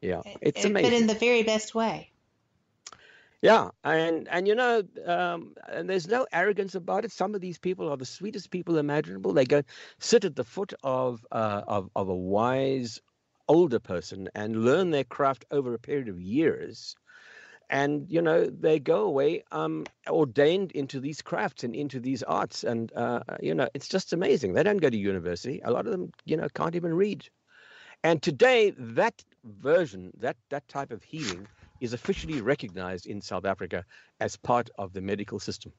Yeah, it's amazing. But in the very best way. Yeah, and, and you know, um, and there's no arrogance about it. Some of these people are the sweetest people imaginable. They go sit at the foot of, uh, of, of a wise older person and learn their craft over a period of years. And, you know, they go away um, ordained into these crafts and into these arts. And, uh, you know, it's just amazing. They don't go to university. A lot of them, you know, can't even read. And today, that version, that, that type of healing is officially recognized in South Africa as part of the medical system.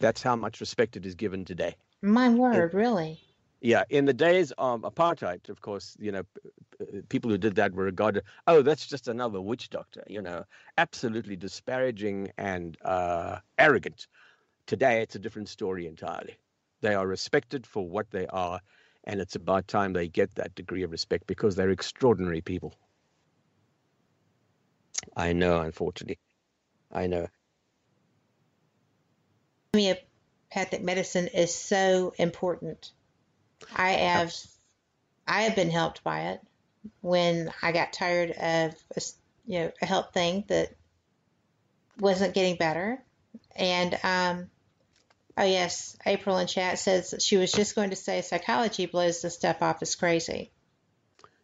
That's how much respect it is given today. My word, in, really? Yeah. In the days of apartheid, of course, you know, people who did that were regarded, oh, that's just another witch doctor, you know, absolutely disparaging and uh, arrogant. Today, it's a different story entirely. They are respected for what they are, and it's about time they get that degree of respect because they're extraordinary people. I know, unfortunately. I know. Homeopathic medicine is so important. I have, I have been helped by it when I got tired of a, you know, a health thing that wasn't getting better. And, um, oh yes, April in chat says she was just going to say psychology blows this stuff off as crazy.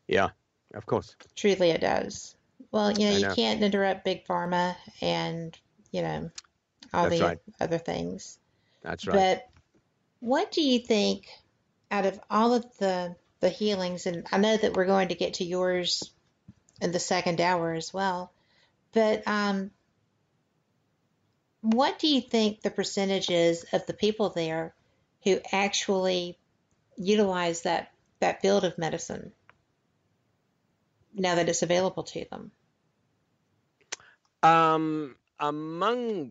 Yeah, of course. Truly it does. Well, you know, I you know. can't interrupt big pharma and, you know, all That's the right. other things. That's right. But what do you think out of all of the, the healings, and I know that we're going to get to yours in the second hour as well, but um, what do you think the percentage is of the people there who actually utilize that, that field of medicine now that it's available to them? Um, among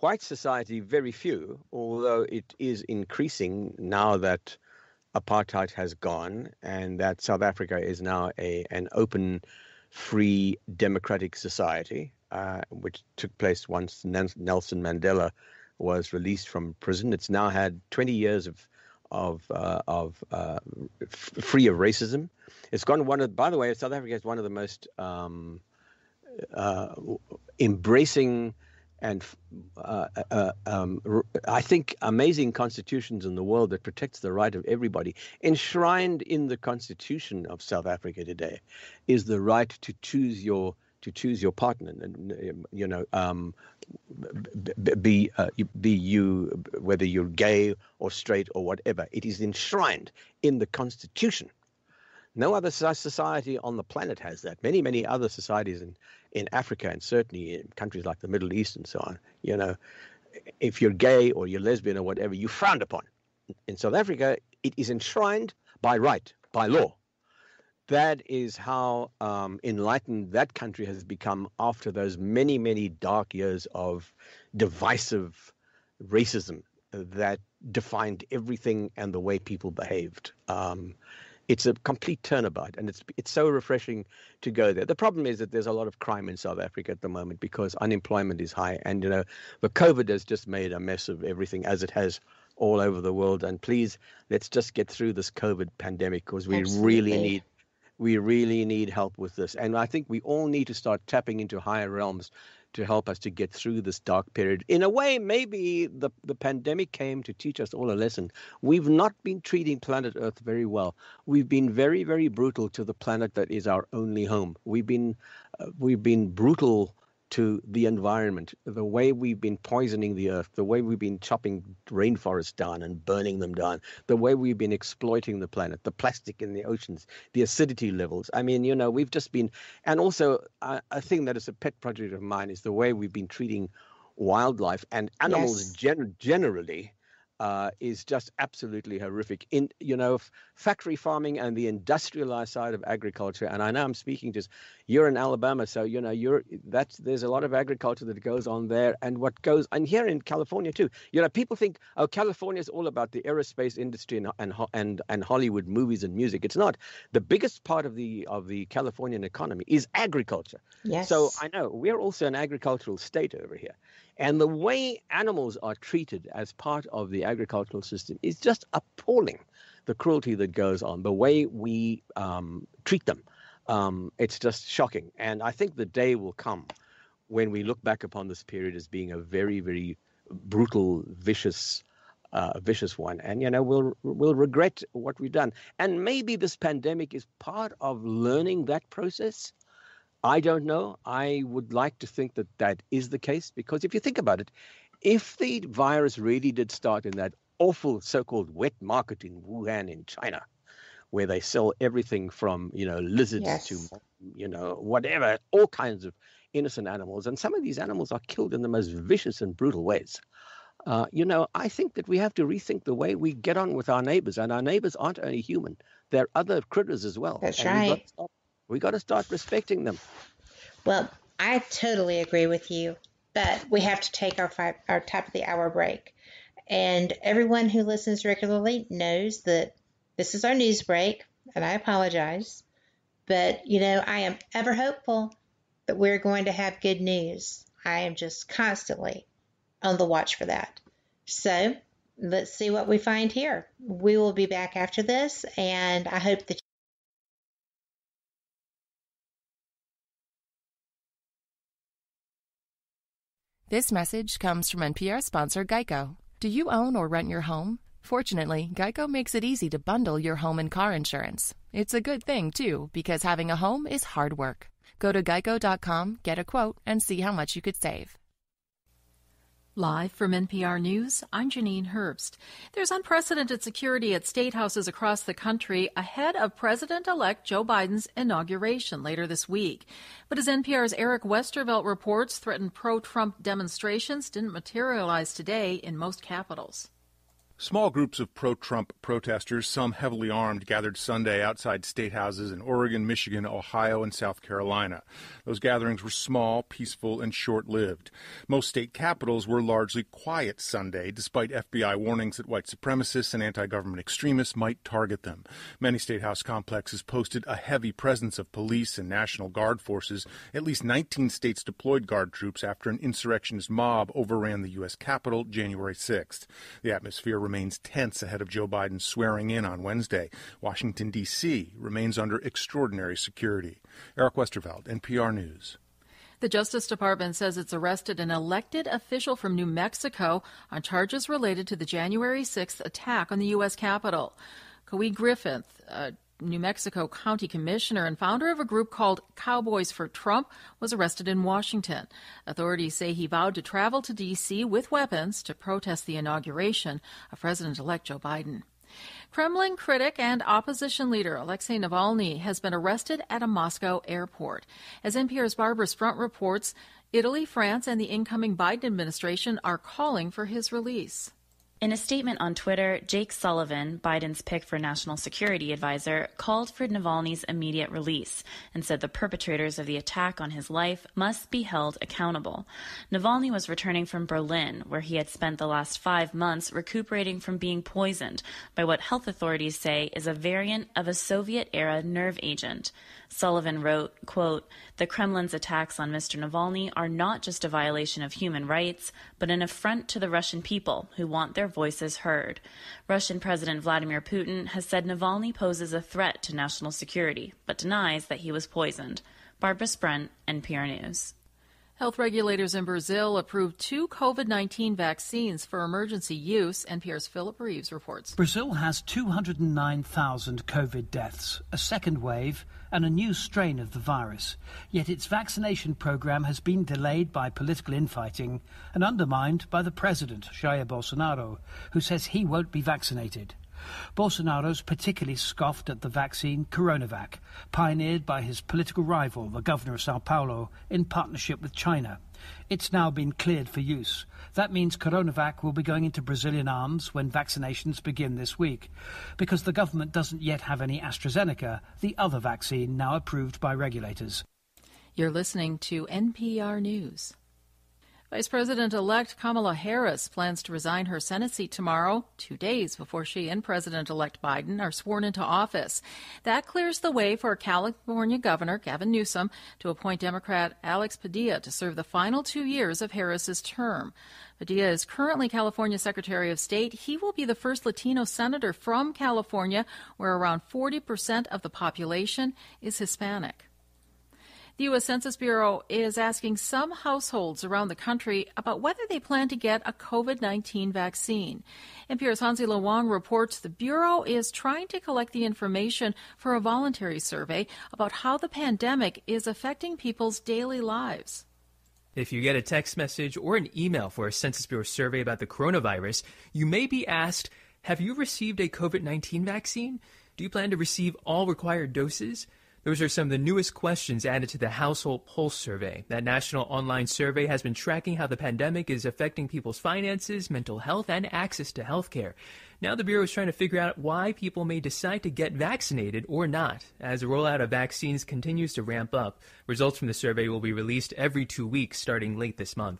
white society, very few, although it is increasing now that apartheid has gone and that South Africa is now a an open, free, democratic society, uh, which took place once Nelson Mandela was released from prison. It's now had twenty years of of uh, of uh, free of racism. It's gone one of, by the way, South Africa is one of the most um, uh, embracing and uh, uh, um, I think amazing constitutions in the world that protects the right of everybody. Enshrined in the Constitution of South Africa today is the right to choose your to choose your partner. And you know, um, be uh, be you whether you're gay or straight or whatever. It is enshrined in the Constitution. No other society on the planet has that. Many, many other societies in, in Africa and certainly in countries like the Middle East and so on, you know, if you're gay or you're lesbian or whatever, you're frowned upon. In South Africa, it is enshrined by right, by law. That is how um, enlightened that country has become after those many, many dark years of divisive racism that defined everything and the way people behaved. Um It's a complete turnabout, and it's it's so refreshing to go there. The problem is that there's a lot of crime in South Africa at the moment because unemployment is high, and you know the COVID has just made a mess of everything as it has all over the world. And please, let's just get through this COVID pandemic because we Absolutely. really need we really need help with this. And I think we all need to start tapping into higher realms to help us to get through this dark period. In a way, maybe the, the pandemic came to teach us all a lesson. We've not been treating planet Earth very well. We've been very, very brutal to the planet that is our only home. We've been uh, we've been brutal to the environment, the way we've been poisoning the earth, the way we've been chopping rainforests down and burning them down, the way we've been exploiting the planet, the plastic in the oceans, the acidity levels. I mean, you know, we've just been, and also a, a thing that is a pet project of mine is the way we've been treating wildlife and animals yes. gen- generally uh, is just absolutely horrific. In, you know, f- factory farming and the industrialized side of agriculture, and I know I'm speaking just, you're in Alabama, so, you know, you're that's, there's a lot of agriculture that goes on there, and what goes, and here in California too, you know, people think, oh, California is all about the aerospace industry and, and, and, and Hollywood movies and music. It's not. The biggest part of the, of the Californian economy is agriculture. Yes. So I know we're also an agricultural state over here. And the way animals are treated as part of the agricultural system is just appalling, the cruelty that goes on, the way we um, treat them. Um, it's just shocking. And I think the day will come when we look back upon this period as being a very, very brutal, vicious, uh, vicious one. And, you know, we'll, we'll regret what we've done. And maybe this pandemic is part of learning that process. I don't know. I would like to think that that is the case, because if you think about it, if the virus really did start in that awful so-called wet market in Wuhan in China, where they sell everything from, you know, lizards yes. to, you know, whatever, all kinds of innocent animals. And some of these animals are killed in the most vicious and brutal ways. Uh, you know, I think that we have to rethink the way we get on with our neighbors. And our neighbors aren't only human. They're other critters as well. That's and right. We've got to start, we've got to start respecting them. Well, I totally agree with you. But we have to take our, five, our top of the hour break. And everyone who listens regularly knows that this is our news break, and I apologize. But, you know, I am ever hopeful that we're going to have good news. I am just constantly on the watch for that. So let's see what we find here. We will be back after this, and I hope that this message comes from N P R sponsor Geico. Do you own or rent your home? Fortunately, Geico makes it easy to bundle your home and car insurance. It's a good thing, too, because having a home is hard work. Go to geico dot com, get a quote, and see how much you could save. Live from N P R News, I'm Janine Herbst. There's unprecedented security at state houses across the country ahead of President-elect Joe Biden's inauguration later this week. But as N P R's Eric Westervelt reports, threatened pro-Trump demonstrations didn't materialize today in most capitals. Small groups of pro-Trump protesters, some heavily armed, gathered Sunday outside state houses in Oregon, Michigan, Ohio, and South Carolina. Those gatherings were small, peaceful, and short-lived. Most state capitals were largely quiet Sunday, despite F B I warnings that white supremacists and anti-government extremists might target them. Many state house complexes posted a heavy presence of police and National Guard forces. At least nineteen states deployed Guard troops after an insurrectionist mob overran the U S Capitol January sixth. The atmosphere remains tense ahead of Joe Biden's swearing in on Wednesday. Washington, D C remains under extraordinary security. Eric Westerveld, N P R News. The Justice Department says it's arrested an elected official from New Mexico on charges related to the January sixth attack on the U S Capitol. Coe Griffith, a New Mexico County Commissioner and founder of a group called Cowboys for Trump, was arrested in Washington. Authorities say he vowed to travel to D C with weapons to protest the inauguration of President-elect Joe Biden. Kremlin critic and opposition leader Alexei Navalny has been arrested at a Moscow airport. As N P R's Barbara Sprunt reports, Italy, France, and the incoming Biden administration are calling for his release. In a statement on Twitter, Jake Sullivan, Biden's pick for national security advisor, called for Navalny's immediate release and said the perpetrators of the attack on his life must be held accountable. Navalny was returning from Berlin, where he had spent the last five months recuperating from being poisoned by what health authorities say is a variant of a Soviet-era nerve agent. Sullivan wrote, quote, "The Kremlin's attacks on Mister Navalny are not just a violation of human rights, but an affront to the Russian people who want their voices heard." Russian President Vladimir Putin has said Navalny poses a threat to national security, but denies that he was poisoned. Barbara Sprunt, N P R News. Health regulators in Brazil approved two COVID nineteen vaccines for emergency use, N P R's Philip Reeves reports. Brazil has two hundred nine thousand COVID deaths, a second wave, and a new strain of the virus. Yet its vaccination program has been delayed by political infighting and undermined by the president, Jair Bolsonaro, who says he won't be vaccinated. Bolsonaro's particularly scoffed at the vaccine CoronaVac, pioneered by his political rival, the governor of Sao Paulo, in partnership with China. It's now been cleared for use. That means CoronaVac will be going into Brazilian arms when vaccinations begin this week, because the government doesn't yet have any AstraZeneca, the other vaccine now approved by regulators. You're listening to N P R News. Vice President-elect Kamala Harris plans to resign her Senate seat tomorrow, two days before she and President-elect Biden are sworn into office. That clears the way for California Governor Gavin Newsom to appoint Democrat Alex Padilla to serve the final two years of Harris's term. Padilla is currently California Secretary of State. He will be the first Latino senator from California, where around forty percent of the population is Hispanic. The U S Census Bureau is asking some households around the country about whether they plan to get a COVID nineteen vaccine. N P R's Hansi-La Wang reports the Bureau is trying to collect the information for a voluntary survey about how the pandemic is affecting people's daily lives. If you get a text message or an email for a Census Bureau survey about the coronavirus, you may be asked, have you received a COVID nineteen vaccine? Do you plan to receive all required doses? Those are some of the newest questions added to the Household Pulse survey. That national online survey has been tracking how the pandemic is affecting people's finances, mental health, and access to health care. Now the Bureau is trying to figure out why people may decide to get vaccinated or not as the rollout of vaccines continues to ramp up. Results from the survey will be released every two weeks starting late this month.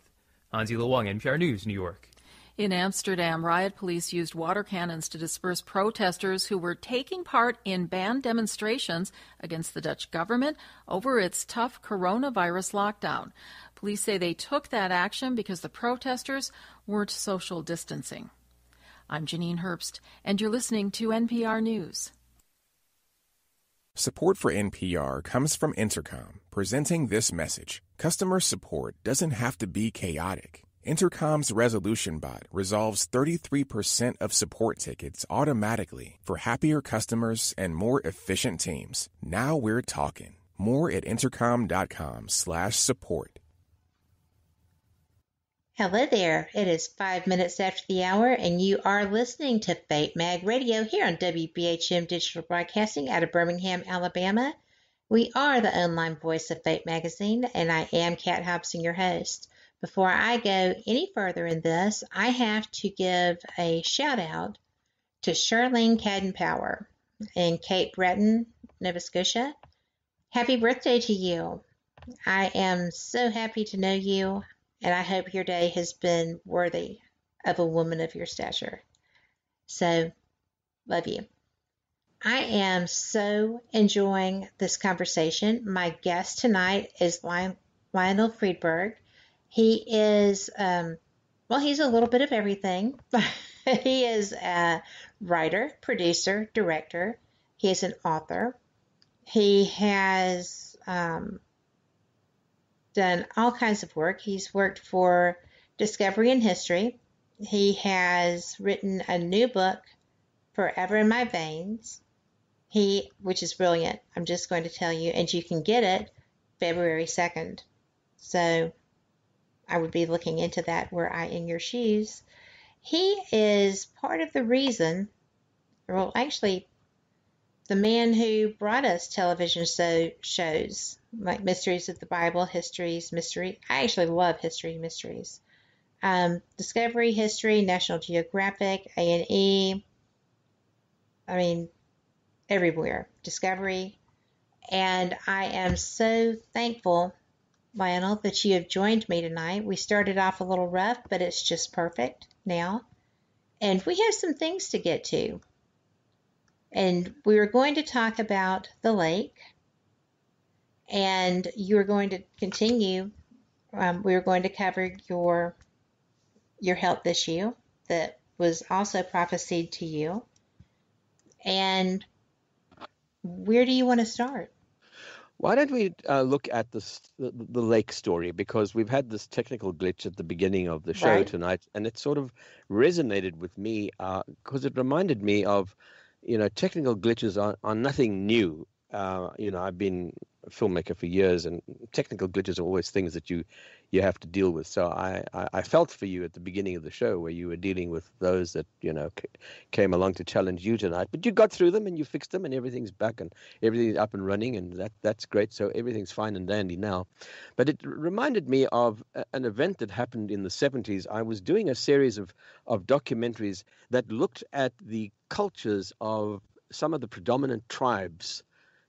Hansi-La Wang, N P R News, New York. In Amsterdam, riot police used water cannons to disperse protesters who were taking part in banned demonstrations against the Dutch government over its tough coronavirus lockdown. Police say they took that action because the protesters weren't social distancing. I'm Janine Herbst, and you're listening to N P R News. Support for N P R comes from Intercom, presenting this message. Customer support doesn't have to be chaotic. Intercom's resolution bot resolves thirty-three percent of support tickets automatically for happier customers and more efficient teams. Now we're talking. More at intercom.com slash support. Hello there. It is five minutes after the hour, and you are listening to Fate Mag Radio here on W B H M Digital Broadcasting out of Birmingham, Alabama. We are the online voice of Fate Magazine, and I am Kat Hobson, your host. Before I go any further in this, I have to give a shout-out to Charlene Cadenpower in Cape Breton, Nova Scotia. Happy birthday to you. I am so happy to know you, and I hope your day has been worthy of a woman of your stature. So, love you. I am so enjoying this conversation. My guest tonight is Lionel Friedberg. He is, um, well, he's a little bit of everything. He is a writer, producer, director. He is an author. He has... Um, done all kinds of work. He's worked for Discovery and History. He has written a new book, Forever in My Veins, he, which is brilliant, I'm just going to tell you, and you can get it February second. So I would be looking into that were I in your shoes. He is part of the reason, well, actually, the man who brought us television so shows like Mysteries of the Bible, History's Mystery. I actually love History Mysteries. Um, Discovery, History, National Geographic, A and E. I mean, everywhere. Discovery. And I am so thankful, Lionel, that you have joined me tonight. We started off a little rough, but it's just perfect now. And we have some things to get to. And we were going to talk about the lake, and you were going to continue. Um, we were going to cover your your health issue that was also prophesied to you. And where do you want to start? Why don't we uh, look at this, the, the lake story, because we've had this technical glitch at the beginning of the show right. tonight, and it sort of resonated with me uh, because it reminded me of, you know, technical glitches are, are nothing new. Uh, you know, I've been a filmmaker for years, and technical glitches are always things that you, you have to deal with. So I, I, I felt for you at the beginning of the show where you were dealing with those that, you know, c- came along to challenge you tonight. But you got through them and you fixed them, and everything's back and everything's up and running, and that that's great. So everything's fine and dandy now. But it reminded me of a, an event that happened in the seventies. I was doing a series of, of documentaries that looked at the cultures of some of the predominant tribes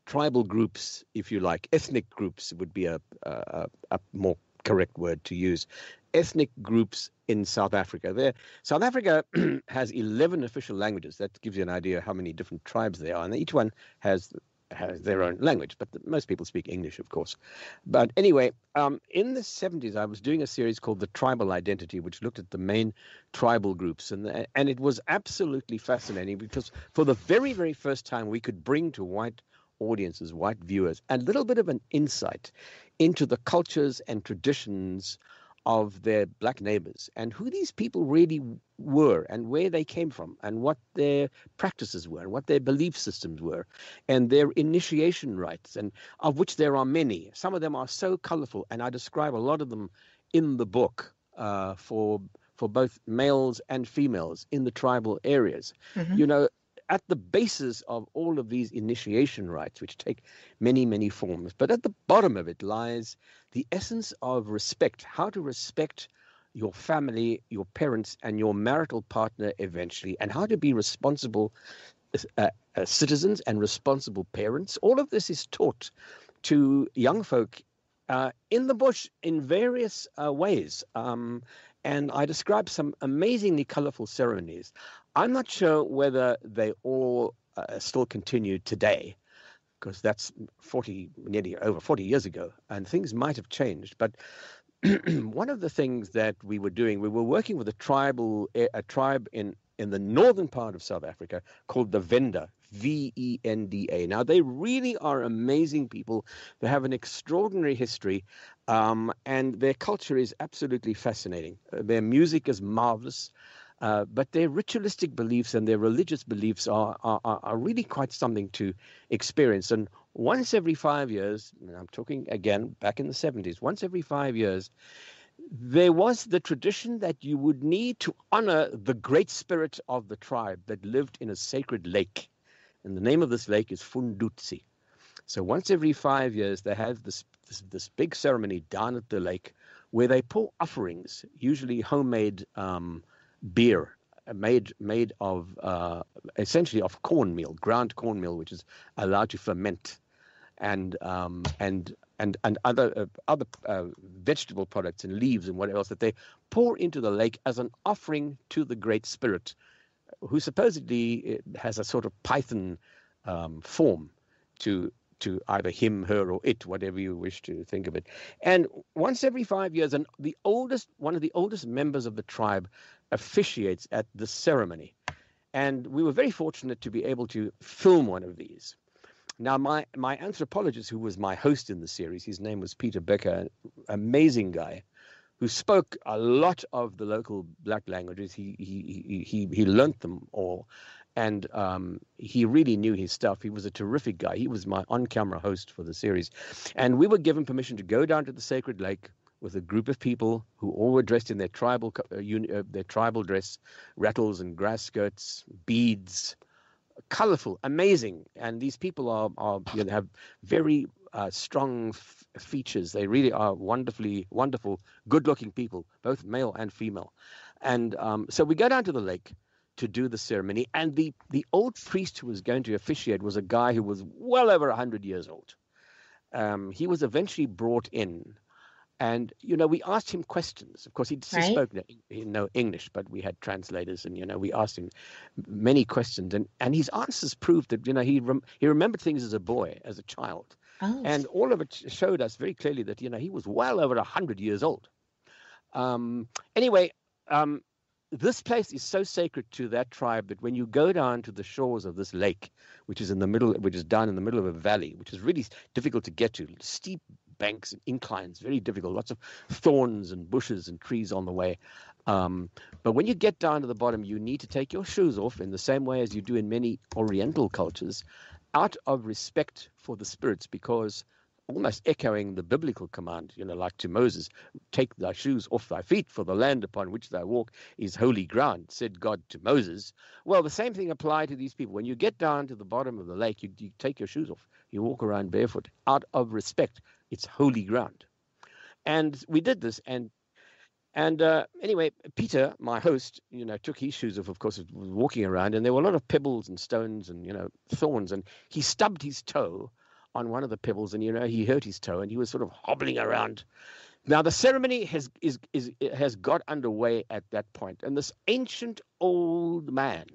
tribal groups, if you like, ethnic groups would be a, a, a more correct word to use. Ethnic groups in South Africa. There, South Africa has eleven official languages. That gives you an idea how many different tribes there are, and each one has has their own language. But the, most people speak English, of course. But anyway, um, in the seventies, I was doing a series called "The Tribal Identity," which looked at the main tribal groups, and the, and it was absolutely fascinating because for the very very first time, we could bring to white audiences, white viewers, a little bit of an insight into the cultures and traditions of their black neighbors and who these people really were and where they came from and what their practices were and what their belief systems were and their initiation rites, and of which there are many. Some of them are so colorful, and I describe a lot of them in the book uh, for, for both males and females in the tribal areas. Mm-hmm. You know, at the basis of all of these initiation rites, which take many, many forms, but at the bottom of it lies the essence of respect, how to respect your family, your parents, and your marital partner eventually, and how to be responsible uh, uh, citizens and responsible parents. All of this is taught to young folk uh, in the bush in various uh, ways. Um, and I described some amazingly colorful ceremonies. I'm not sure whether they all uh, still continue today, because that's forty, nearly over forty years ago, and things might have changed. But one of the things that we were doing, we were working with a tribal, a tribe in, in the northern part of South Africa called the Venda, V E N D A. Now, they really are amazing people. They have an extraordinary history, um, and their culture is absolutely fascinating. Their music is marvelous, uh, but their ritualistic beliefs and their religious beliefs are, are, are really quite something to experience. And once every five years, and I'm talking again back in the seventies, once every five years, there was the tradition that you would need to honor the great spirit of the tribe that lived in a sacred lake. And the name of this lake is Fundutsi. So once every five years, they have this, this this big ceremony down at the lake where they pour offerings, usually homemade um, beer, made made of uh, essentially of cornmeal, ground cornmeal, which is allowed to ferment, and um, and and and other uh, other uh, vegetable products and leaves and whatever else that they pour into the lake as an offering to the Great Spirit, who supposedly has a sort of python um, form to to either him, her, or it, whatever you wish to think of it. And once every five years, and the oldest, one of the oldest members of the tribe officiates at the ceremony. And we were very fortunate to be able to film one of these. Now, my, my anthropologist, who was my host in the series, his name was Peter Becker, an amazing guy, who spoke a lot of the local black languages. He he he he learnt them all, and um, he really knew his stuff. He was a terrific guy. He was my on-camera host for the series, and we were given permission to go down to the sacred lake with a group of people who all were dressed in their tribal uh, uh, their tribal dress, rattles and grass skirts, beads, colorful, amazing. And these people are are you know, have very Uh, strong f features. They really are wonderfully, wonderful, good-looking people, both male and female. And um, so we go down to the lake to do the ceremony. And the, the old priest who was going to officiate was a guy who was well over one hundred years old. Um, he was eventually brought in. And, you know, we asked him questions. Of course, he right. spoke no, no English, but we had translators. And, you know, we asked him many questions. And, and his answers proved that, you know, he, rem he remembered things as a boy, as a child. Oh. And all of it showed us very clearly that, you know, he was well over one hundred years old. Um, anyway, um, this place is so sacred to that tribe that when you go down to the shores of this lake, which is in the middle, which is down in the middle of a valley, which is really difficult to get to, steep banks and inclines, very difficult, lots of thorns and bushes and trees on the way. Um, but when you get down to the bottom, you need to take your shoes off in the same way as you do in many Oriental cultures, out of respect for the spirits, because almost echoing the biblical command, you know, like to Moses, take thy shoes off thy feet, for the land upon which thou walk is holy ground, said God to Moses. Well, the same thing applied to these people. When you get down to the bottom of the lake, you, you take your shoes off. You walk around barefoot out of respect. It's holy ground. And we did this. And And uh, anyway, Peter, my host, you know, took his shoes off, of course, walking around, and there were a lot of pebbles and stones and, you know, thorns. And he stubbed his toe on one of the pebbles and, you know, he hurt his toe and he was sort of hobbling around. Now, the ceremony has, is, is, has got underway at that point. And this ancient old man,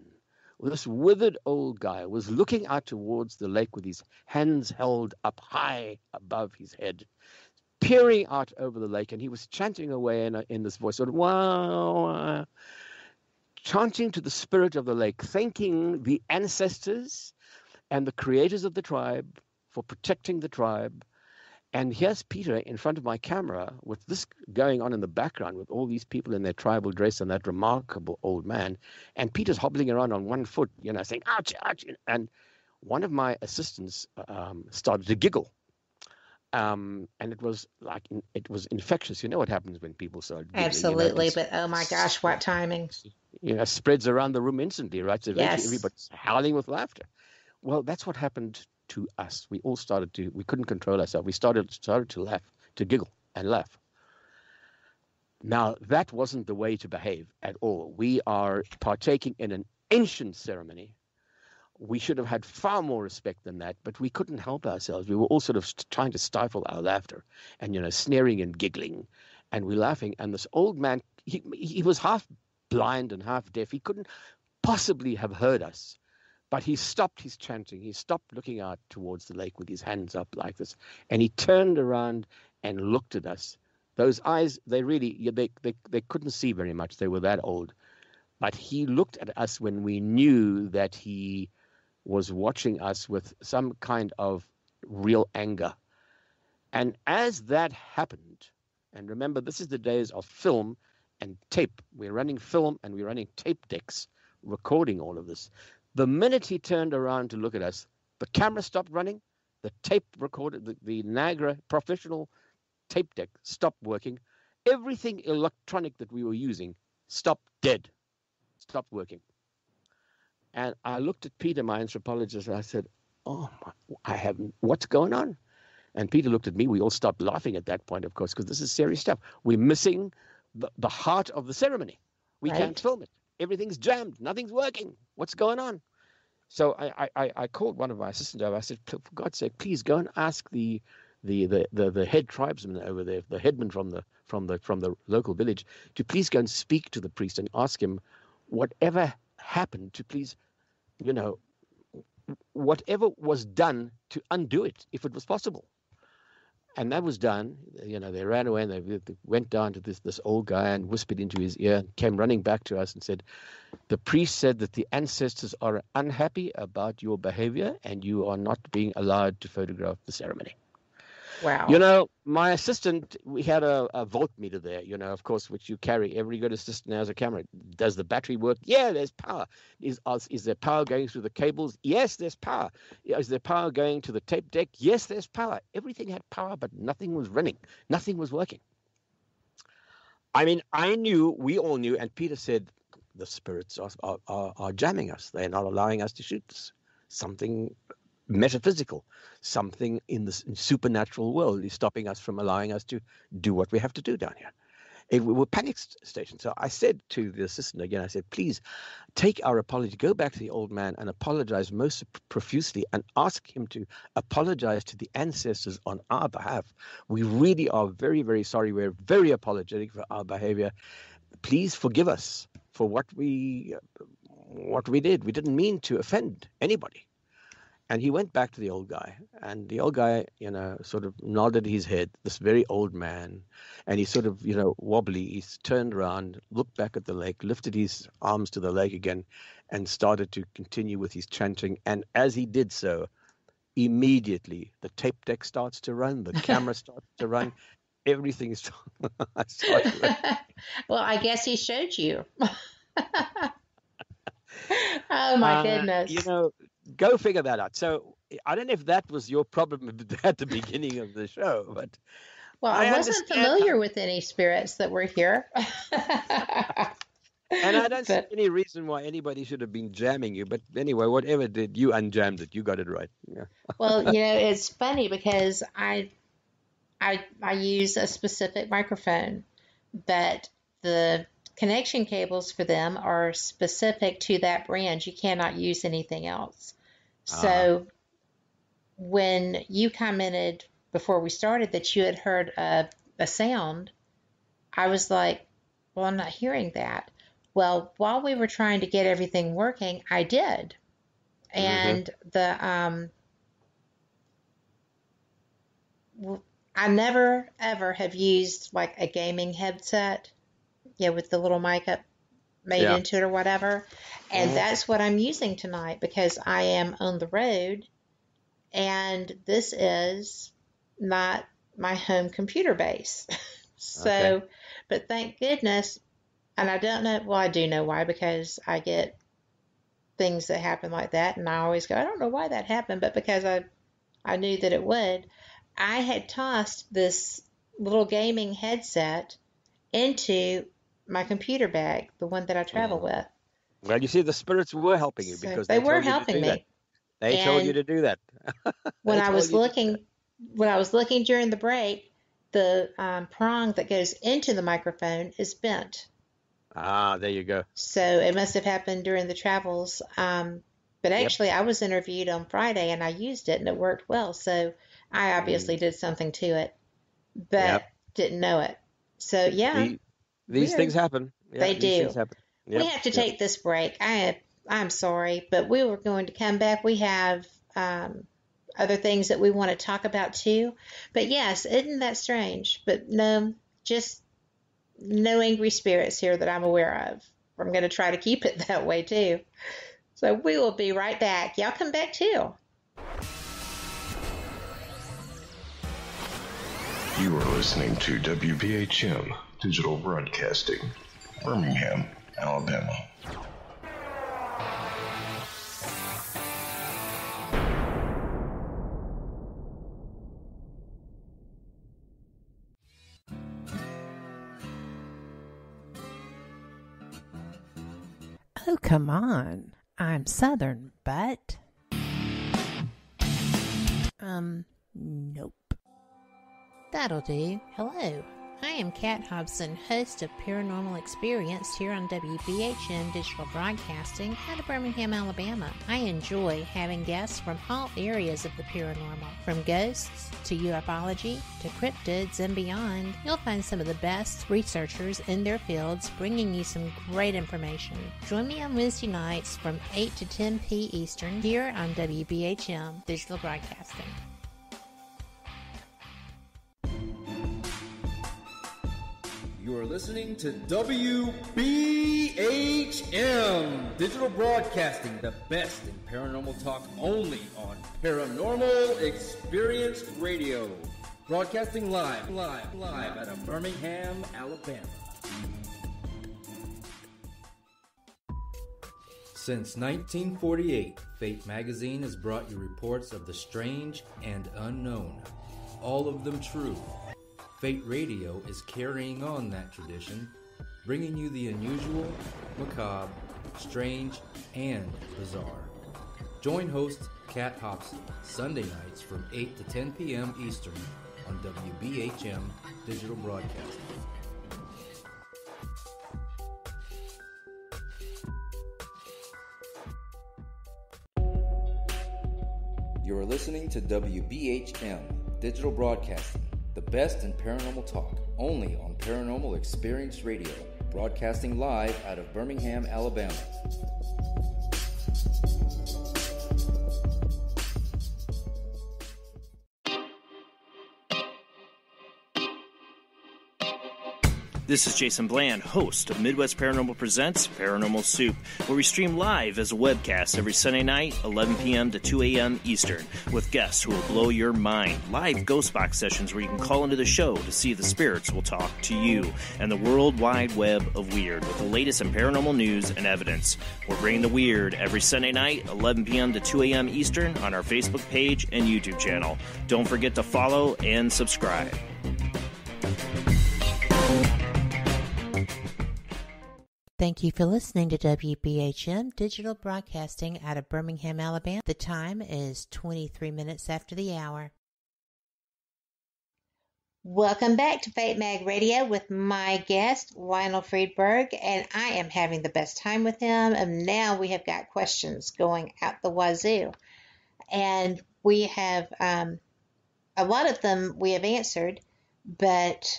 this withered old guy, was looking out towards the lake with his hands held up high above his head, peering out over the lake, and he was chanting away in, a, in this voice, sort of, wow, wow, chanting to the spirit of the lake, thanking the ancestors and the creators of the tribe for protecting the tribe. And here's Peter in front of my camera with this going on in the background with all these people in their tribal dress and that remarkable old man. And Peter's hobbling around on one foot, you know, saying, ouch, ouch. And one of my assistants um, started to giggle. Um, and it was like, it was infectious. You know what happens when people start giggling, absolutely, you know, but oh my gosh, what timing. You know, spreads around the room instantly, right? So yes. Everybody's howling with laughter. Well, that's what happened to us. We all started to, we couldn't control ourselves. We started, started to laugh, to giggle and laugh. Now, that wasn't the way to behave at all. We are partaking in an ancient ceremony. We should have had far more respect than that, but we couldn't help ourselves. We were all sort of trying to stifle our laughter and, you know, sneering and giggling, and we're laughing. And this old man, he, he was half blind and half deaf. He couldn't possibly have heard us. But he stopped his chanting. He stopped looking out towards the lake with his hands up like this. And he turned around and looked at us. Those eyes, they really, they, they, they couldn't see very much. They were that old. But he looked at us when we knew that he was watching us with some kind of real anger. And as that happened, and remember, this is the days of film and tape. We're running film and we're running tape decks, recording all of this. The minute he turned around to look at us, the camera stopped running, the tape recorder, the, the Niagara professional tape deck stopped working. Everything electronic that we were using stopped dead, stopped working. And I looked at Peter, my anthropologist, and I said, oh, my, I haven't, what's going on? And Peter looked at me. We all stopped laughing at that point, of course, because this is serious stuff. We're missing the, the heart of the ceremony. We right. can't film it. Everything's jammed. Nothing's working. What's going on? So I, I, I called one of my assistants over. I said, for God's sake, please go and ask the the, the, the, the head tribesman over there, the headman from the from the from the local village, to please go and speak to the priest and ask him whatever happened to please, you know, whatever was done to undo it, if it was possible. And that was done. You know, they ran away and they went down to this this old guy and whispered into his ear and came running back to us and said, the priest said that the ancestors are unhappy about your behavior and you are not being allowed to photograph the ceremony. Wow. You know, my assistant, we had a, a voltmeter there, you know, of course, which you carry. Every good assistant has a camera. Does the battery work? Yeah, there's power. Is, is there power going through the cables? Yes, there's power. Is there power going to the tape deck? Yes, there's power. Everything had power, but nothing was running. Nothing was working. I mean, I knew, we all knew, and Peter said, the spirits are, are, are, are jamming us. They're not allowing us to shoot this. Something metaphysical, something in the supernatural world is stopping us from allowing us to do what we have to do down here. If we were panic stationed. So I said to the assistant again, I said, please take our apology, go back to the old man and apologize most profusely and ask him to apologize to the ancestors on our behalf. We really are very, very sorry. We're very apologetic for our behavior. Please forgive us for what we, what we did. We didn't mean to offend anybody. And he went back to the old guy, and the old guy, you know, sort of nodded his head, this very old man, and he sort of, you know, wobbly, he turned around, looked back at the lake, lifted his arms to the lake again, and started to continue with his chanting. And as he did so, immediately the tape deck starts to run, the camera starts to run, everything is starts to run. Well, I guess he showed you. Oh, my uh, goodness. You know, go figure that out. So I don't know if that was your problem at the beginning of the show, but well, I, I wasn't familiar how... with any spirits that were here. And I don't but... see any reason why anybody should have been jamming you. But anyway, whatever did, you unjammed it. You got it right. Yeah. Well, you know, it's funny because I, I, I use a specific microphone, but the connection cables for them are specific to that brand. You cannot use anything else. So uh, when you commented before we started that you had heard a, a sound, I was like, well, I'm not hearing that. Well, while we were trying to get everything working, I did. And mm-hmm. the um, I never, ever have used like a gaming headset, yeah, with the little mic up made yeah. into it or whatever. And mm-hmm. that's what I'm using tonight because I am on the road and this is not my home computer base. So, okay. But thank goodness, and I don't know, well, I do know why, because I get things that happen like that and I always go, I don't know why that happened, but because I, I knew that it would. I had tossed this little gaming headset into my computer bag, the one that I travel with. Well, you see, the spirits were helping you because so they, they were helping me. They and told you to do that. when I was looking, when I was looking during the break, the um, prong that goes into the microphone is bent. Ah, there you go. So it must have happened during the travels. Um, but actually, yep. I was interviewed on Friday and I used it and it worked well. So I obviously mm. did something to it, but yep. didn't know it. So yeah. The, These Weird. things happen. Yeah, they do. Happen. Yep. We have to yep. take this break. I, I'm sorry, but we were going to come back. We have um, other things that we want to talk about too. But yes, isn't that strange? But no, just no angry spirits here that I'm aware of. I'm going to try to keep it that way too. So we will be right back. Y'all come back too. You are listening to W B H M Digital Broadcasting, Birmingham, Alabama. Oh, come on. I'm Southern, but... Um, nope. That'll do. Hello, I am Kat Hobson, host of Paranormal Experience here on W B H M Digital Broadcasting out of Birmingham, Alabama. I enjoy having guests from all areas of the paranormal, from ghosts to ufology to cryptids and beyond. You'll find some of the best researchers in their fields bringing you some great information. Join me on Wednesday nights from eight to ten p.m. Eastern here on W B H M Digital Broadcasting. You are listening to W B H M Digital Broadcasting, the best in paranormal talk, only on Paranormal Experience Radio. Broadcasting live, live, live out of Birmingham, Alabama. Since nineteen forty-eight, Fate Magazine has brought you reports of the strange and unknown, all of them true. Fate Radio is carrying on that tradition, bringing you the unusual, macabre, strange, and bizarre. Join host Kat Hobson Sunday nights from eight to ten p.m. Eastern on W B H M Digital Broadcasting. You are listening to W B H M Digital Broadcasting, the best in paranormal talk, only on Paranormal Experience Radio, broadcasting live out of Birmingham, Alabama. This is Jason Bland, host of Midwest Paranormal Presents Paranormal Soup, where we stream live as a webcast every Sunday night, eleven p.m. to two a.m. Eastern, with guests who will blow your mind. Live ghost box sessions where you can call into the show to see the spirits will talk to you, and the world wide web of weird with the latest in paranormal news and evidence. We're bringing the weird every Sunday night, eleven p.m. to two a.m. Eastern, on our Facebook page and YouTube channel. Don't forget to follow and subscribe. Thank you for listening to W B H M Digital Broadcasting out of Birmingham, Alabama. The time is twenty-three minutes after the hour. Welcome back to Fate Mag Radio with my guest, Lionel Friedberg, and I am having the best time with him. And now we have got questions going out the wazoo. And we have, um, a lot of them we have answered, but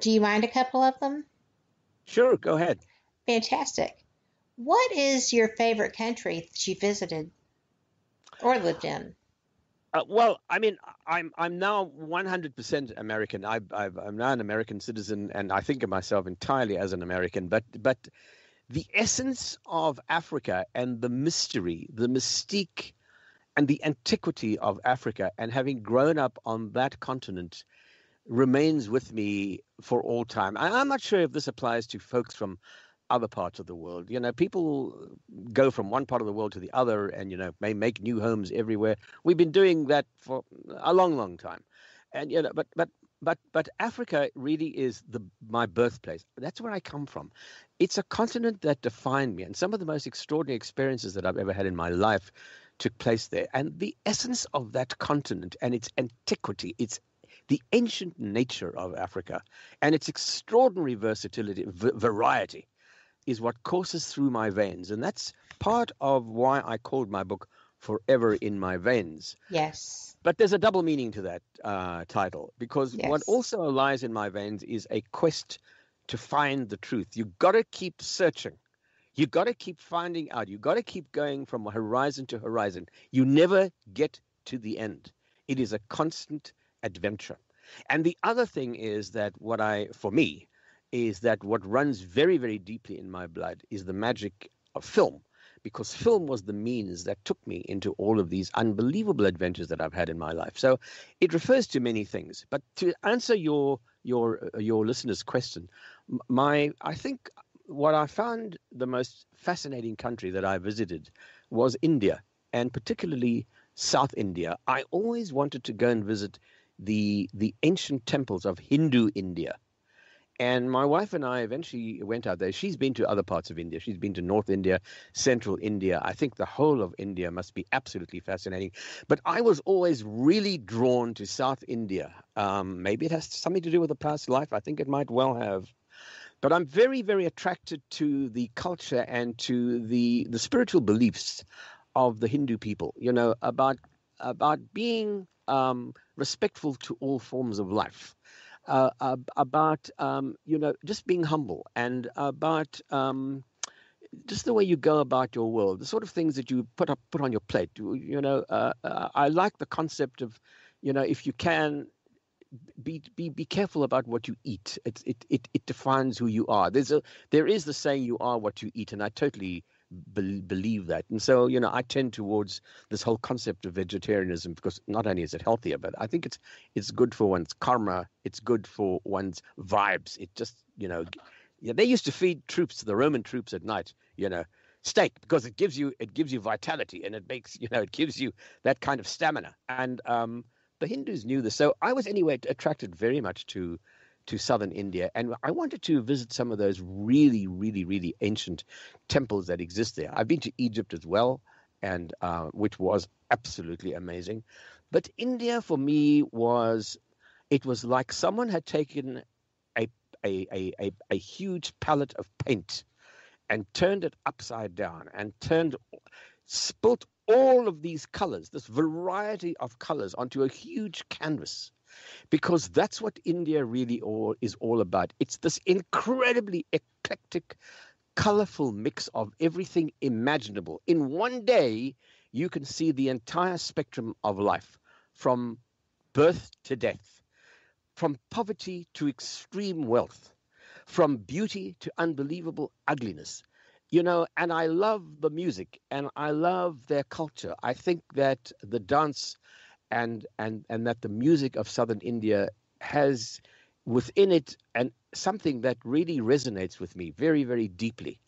do you mind a couple of them? Sure, go ahead. Fantastic. What is your favorite country that you visited or lived in? Uh, well, I mean, I'm I'm now one hundred percent American. I, I've, I'm now an American citizen, and I think of myself entirely as an American. But but the essence of Africa and the mystery, the mystique, and the antiquity of Africa, and having grown up on that continent, remains with me for all time. I, I'm not sure if this applies to folks from other parts of the world. You know, people go from one part of the world to the other and, you know, may make new homes everywhere. We've been doing that for a long, long time. And, you know, but, but, but, but Africa really is the, my birthplace. That's where I come from. It's a continent that defined me. And some of the most extraordinary experiences that I've ever had in my life took place there. And the essence of that continent and its antiquity, its the ancient nature of Africa and its extraordinary versatility, v- variety is what courses through my veins. And that's part of why I called my book Forever in My Veins. Yes. But there's a double meaning to that uh, title, because yes. what also lies in my veins is a quest to find the truth. You've got to keep searching. You've got to keep finding out. You've got to keep going from horizon to horizon. You never get to the end. It is a constant adventure. And the other thing is that what I, for me, is that what runs very, very deeply in my blood is the magic of film, because film was the means that took me into all of these unbelievable adventures that I've had in my life. So it refers to many things. But to answer your your your listener's question, my I think what I found the most fascinating country that I visited was India, and particularly South India. I always wanted to go and visit the the ancient temples of Hindu India. And my wife and I eventually went out there. She's been to other parts of India. She's been to North India, Central India. I think the whole of India must be absolutely fascinating. But I was always really drawn to South India. Um, maybe it has something to do with the past life. I think it might well have. But I'm very, very attracted to the culture and to the, the spiritual beliefs of the Hindu people, you know, about, about being um, respectful to all forms of life. Uh, uh, about, um, you know, just being humble, and about um, just the way you go about your world, the sort of things that you put up, put on your plate. You, you know, uh, uh, I like the concept of, you know, if you can, be be be careful about what you eat. It it it, it defines who you are. There's a there is the saying, you are what you eat, and I totally be- believe that. And so, you know, I tend towards this whole concept of vegetarianism, because not only is it healthier, but I think it's it's good for one's karma. It's good for one's vibes. It just, you know, yeah, they used to feed troops, the Roman troops at night, you know, steak, because it gives you it gives you vitality, and it makes, you know, it gives you that kind of stamina. And um, the Hindus knew this. So I was anyway attracted very much to to southern India, and I wanted to visit some of those really, really, really ancient temples that exist there. I've been to Egypt as well, and uh, which was absolutely amazing. But India for me was, it was like someone had taken a a a, a, a huge palette of paint and turned it upside down and turned, spilt all of these colors, this variety of colors, onto a huge canvas. Because that's what India really all, is all about. It's this incredibly eclectic, colorful mix of everything imaginable. In one day, you can see the entire spectrum of life, from birth to death, from poverty to extreme wealth, from beauty to unbelievable ugliness. You know, and I love the music, and I love their culture. I think that the dance... And, and and that the music of southern India has within it and something that really resonates with me very, very deeply.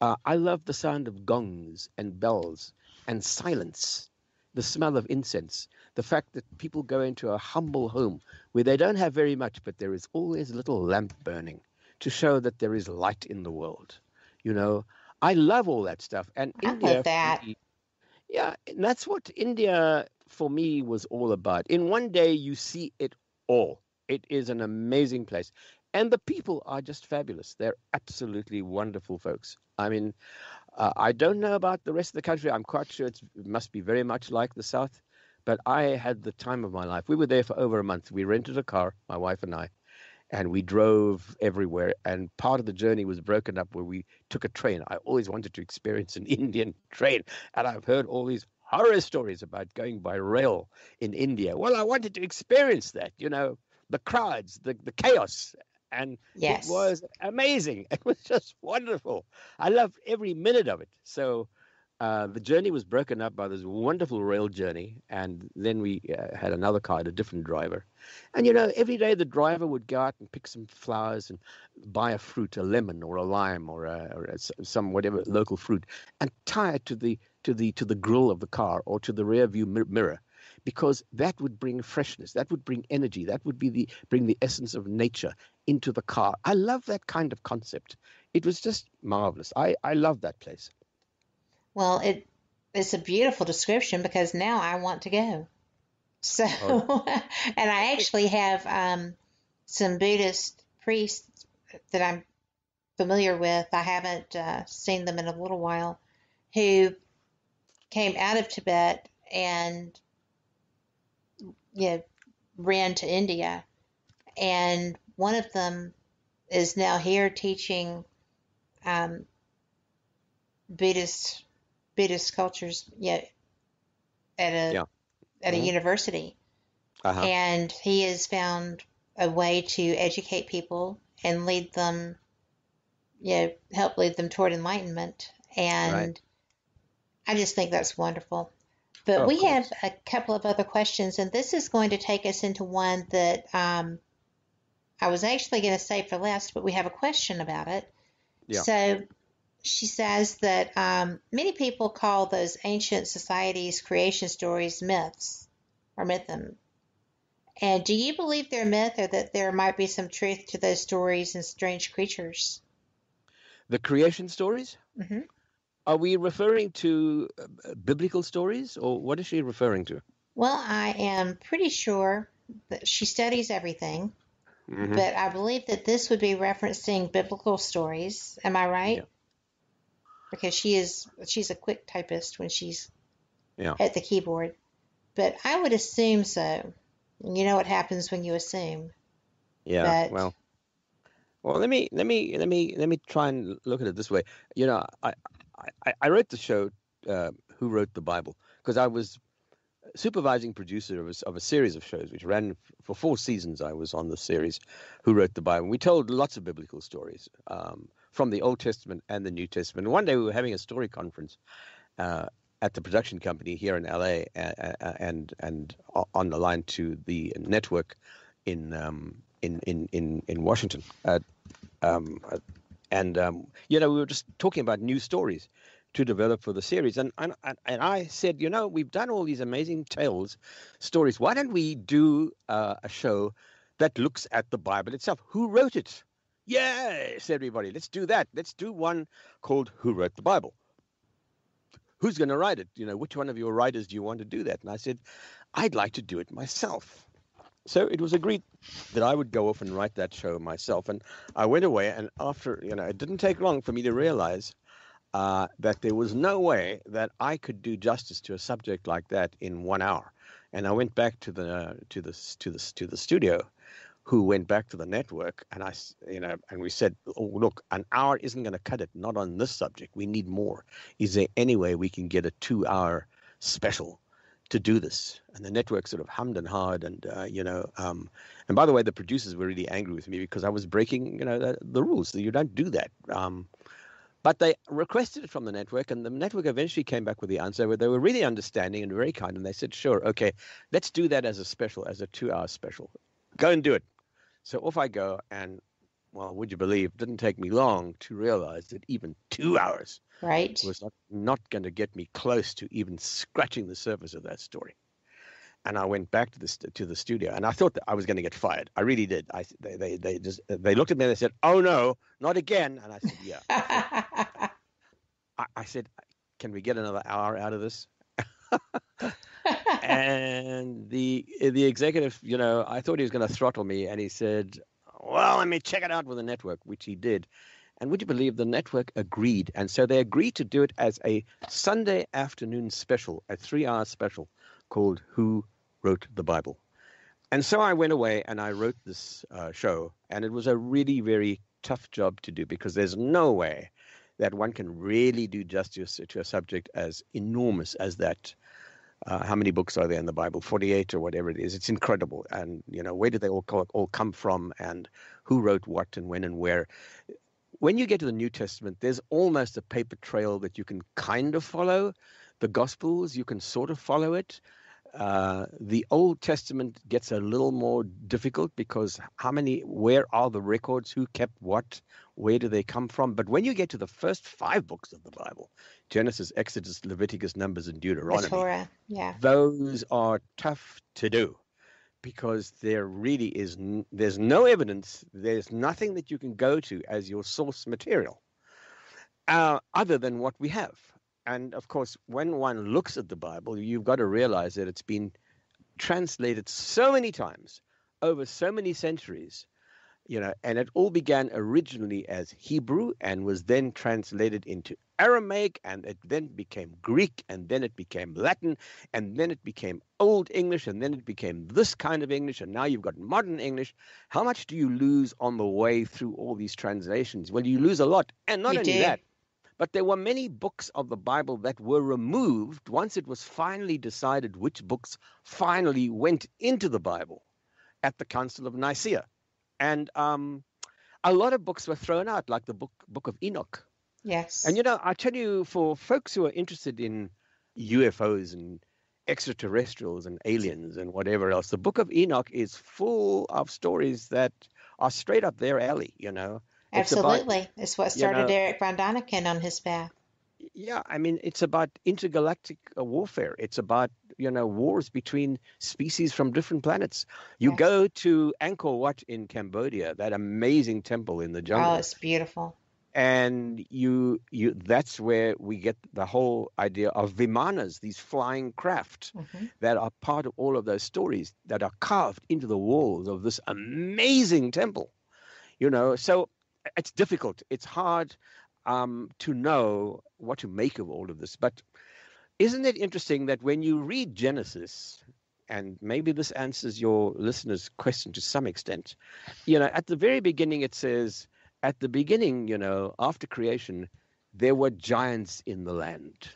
Uh, I love the sound of gongs and bells and silence, the smell of incense, the fact that people go into a humble home where they don't have very much, but there is always a little lamp burning to show that there is light in the world. You know, I love all that stuff. And I India, love that. Yeah, and that's what India... for me was all about. In one day you see it all. It is an amazing place, and the people are just fabulous. They're absolutely wonderful folks. I mean, uh, I don't know about the rest of the country. I'm quite sure it's, it must be very much like the South, but I had the time of my life. We were there for over a month. We rented a car, my wife and I, and we drove everywhere, and part of the journey was broken up where we took a train. I always wanted to experience an Indian train, and I've heard all these horror stories about going by rail in India. Well, I wanted to experience that, you know, the crowds, the, the chaos. And yes. It was amazing. It was just wonderful. I loved every minute of it. So uh, the journey was broken up by this wonderful rail journey. And then we uh, had another car, a different driver. And, you know, every day the driver would go out and pick some flowers and buy a fruit, a lemon or a lime or, a, or a, some whatever local fruit, and tie it to the to the to the grill of the car or to the rear view mirror, because that would bring freshness, that would bring energy, that would be the bring the essence of nature into the car. I love that kind of concept. It was just marvelous. I, I love that place. Well, it it's a beautiful description, because now I want to go. So, oh. And I actually have um, some Buddhist priests that I'm familiar with. I haven't uh, seen them in a little while, who came out of Tibet and, you know, ran to India. And one of them is now here teaching um, Buddhist Buddhist cultures, you know, at a yeah. at mm-hmm. a university. Uh-huh. And he has found a way to educate people and lead them, you know, help lead them toward enlightenment. And right. I just think that's wonderful. But oh, we have a couple of other questions, and this is going to take us into one that um, I was actually going to save for last, but we have a question about it. Yeah. So she says that um, many people call those ancient societies' creation stories myths or mythem. And do you believe they're myth, or that there might be some truth to those stories and strange creatures? The creation stories? Mm-hmm. Are we referring to biblical stories, or what is she referring to? Well, I am pretty sure that she studies everything, mm-hmm. but I believe that this would be referencing biblical stories. Am I right? Yeah. Because she is she's a quick typist when she's yeah. at the keyboard. But I would assume so. You know what happens when you assume. Yeah. But... Well, well, let me let me let me let me try and look at it this way. You know, I I, I wrote the show uh, Who Wrote the Bible, because I was supervising producer of a, of a series of shows which ran for four seasons. I was on the series Who Wrote the Bible. We told lots of biblical stories um, from the Old Testament and the New Testament. One day we were having a story conference Uh, at the production company here in L A, and and, and on the line to the network in um, in, in in in Washington, uh, um, and um, you know, we were just talking about new stories to develop for the series, and and and I said, you know, we've done all these amazing tales, stories. Why don't we do uh, a show that looks at the Bible itself? Who wrote it? Yes, everybody, let's do that. Let's do one called Who Wrote the Bible. Who's going to write it? You know, which one of your writers do you want to do that? And I said, I'd like to do it myself. So it was agreed that I would go off and write that show myself. And I went away, and after, you know, it didn't take long for me to realize uh, that there was no way that I could do justice to a subject like that in one hour. And I went back to the uh, to the to the to the studio, who went back to the network, and I, you know, and we said, oh, look, an hour isn't going to cut it, not on this subject. We need more. Is there any way we can get a two-hour special to do this? And the network sort of hummed and hawed, and, uh, you know, um, and by the way, the producers were really angry with me because I was breaking, you know, the, the rules. You don't do that. Um, but they requested it from the network, and the network eventually came back with the answer where they were really understanding and very kind, and they said, sure, okay, let's do that as a special, as a two-hour special. Go and do it. So off I go, and, well, would you believe, it didn't take me long to realize that even two hours right. was not, not going to get me close to even scratching the surface of that story. And I went back to the, st- to the studio, and I thought that I was going to get fired. I really did. I, they, they, they, just, they looked at me and they said, oh, no, not again. And I said, yeah. I, I said, can we get another hour out of this? And the the executive, you know, I thought he was going to throttle me, and he said, well, let me check it out with the network, which he did. And would you believe the network agreed? And so they agreed to do it as a Sunday afternoon special, a three-hour special called Who Wrote the Bible? And so I went away and I wrote this uh, show, and it was a really, very tough job to do because there's no way that one can really do justice to a subject as enormous as that. Uh, how many books are there in the Bible? forty-eight or whatever it is. It's incredible. And, you know, where did they all, all come from, and who wrote what and when and where? When you get to the New Testament, there's almost a paper trail that you can kind of follow. The Gospels, you can sort of follow it. Uh, the Old Testament gets a little more difficult because how many, where are the records? Who kept what? Where do they come from? But when you get to the first five books of the Bible, Genesis, Exodus, Leviticus, Numbers, and Deuteronomy, the Torah, yeah. those are tough to do because there really is, n- there's no evidence, there's nothing that you can go to as your source material uh, other than what we have. And of course, when one looks at the Bible, you've got to realize that it's been translated so many times over so many centuries. You know, and it all began originally as Hebrew and was then translated into Aramaic, and it then became Greek, and then it became Latin, and then it became Old English, and then it became this kind of English, and now you've got modern English. How much do you lose on the way through all these translations? Well, you lose a lot, and not only that, but there were many books of the Bible that were removed once it was finally decided which books finally went into the Bible at the Council of Nicaea. And um, a lot of books were thrown out, like the book Book of Enoch. Yes. And, you know, I tell you, for folks who are interested in U F Os and extraterrestrials and aliens and whatever else, the Book of Enoch is full of stories that are straight up their alley, you know. Absolutely. It's, about, it's what started you know, Eric von Däniken on his path. Yeah, I mean, it's about intergalactic warfare. It's about, you know, wars between species from different planets. You yes. go to Angkor Wat in Cambodia, that amazing temple in the jungle. Oh, it's beautiful. And you, you that's where we get the whole idea of vimanas, these flying craft mm-hmm. that are part of all of those stories that are carved into the walls of this amazing temple. You know, so... It's difficult. It's hard um, to know what to make of all of this. But isn't it interesting that when you read Genesis, and maybe this answers your listener's question to some extent, you know, at the very beginning it says, at the beginning, you know, after creation, there were giants in the land.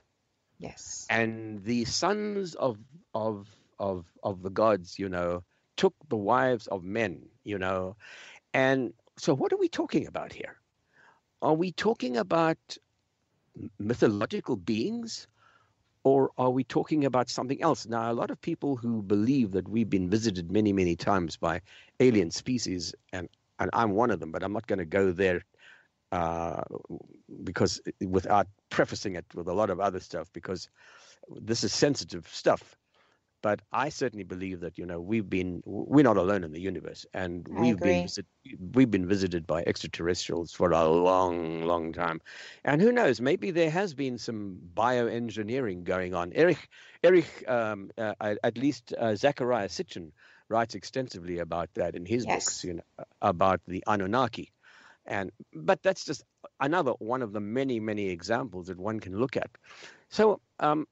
Yes. And the sons of of of of the gods, you know, took the wives of men, you know, and so what are we talking about here? Are we talking about mythological beings, or are we talking about something else? Now, a lot of people who believe that we've been visited many, many times by alien species, and, and I'm one of them, but I'm not going to go there uh, because without prefacing it with a lot of other stuff, because this is sensitive stuff. But I certainly believe that, you know, we've been, we're not alone in the universe, and we've been, we've been visited by extraterrestrials for a long, long time. And who knows, maybe there has been some bioengineering going on. Erich, Erich um, uh, at least uh, Zachariah Sitchin writes extensively about that in his yes. books, you know, about the Anunnaki. And, but that's just another one of the many, many examples that one can look at. So, um,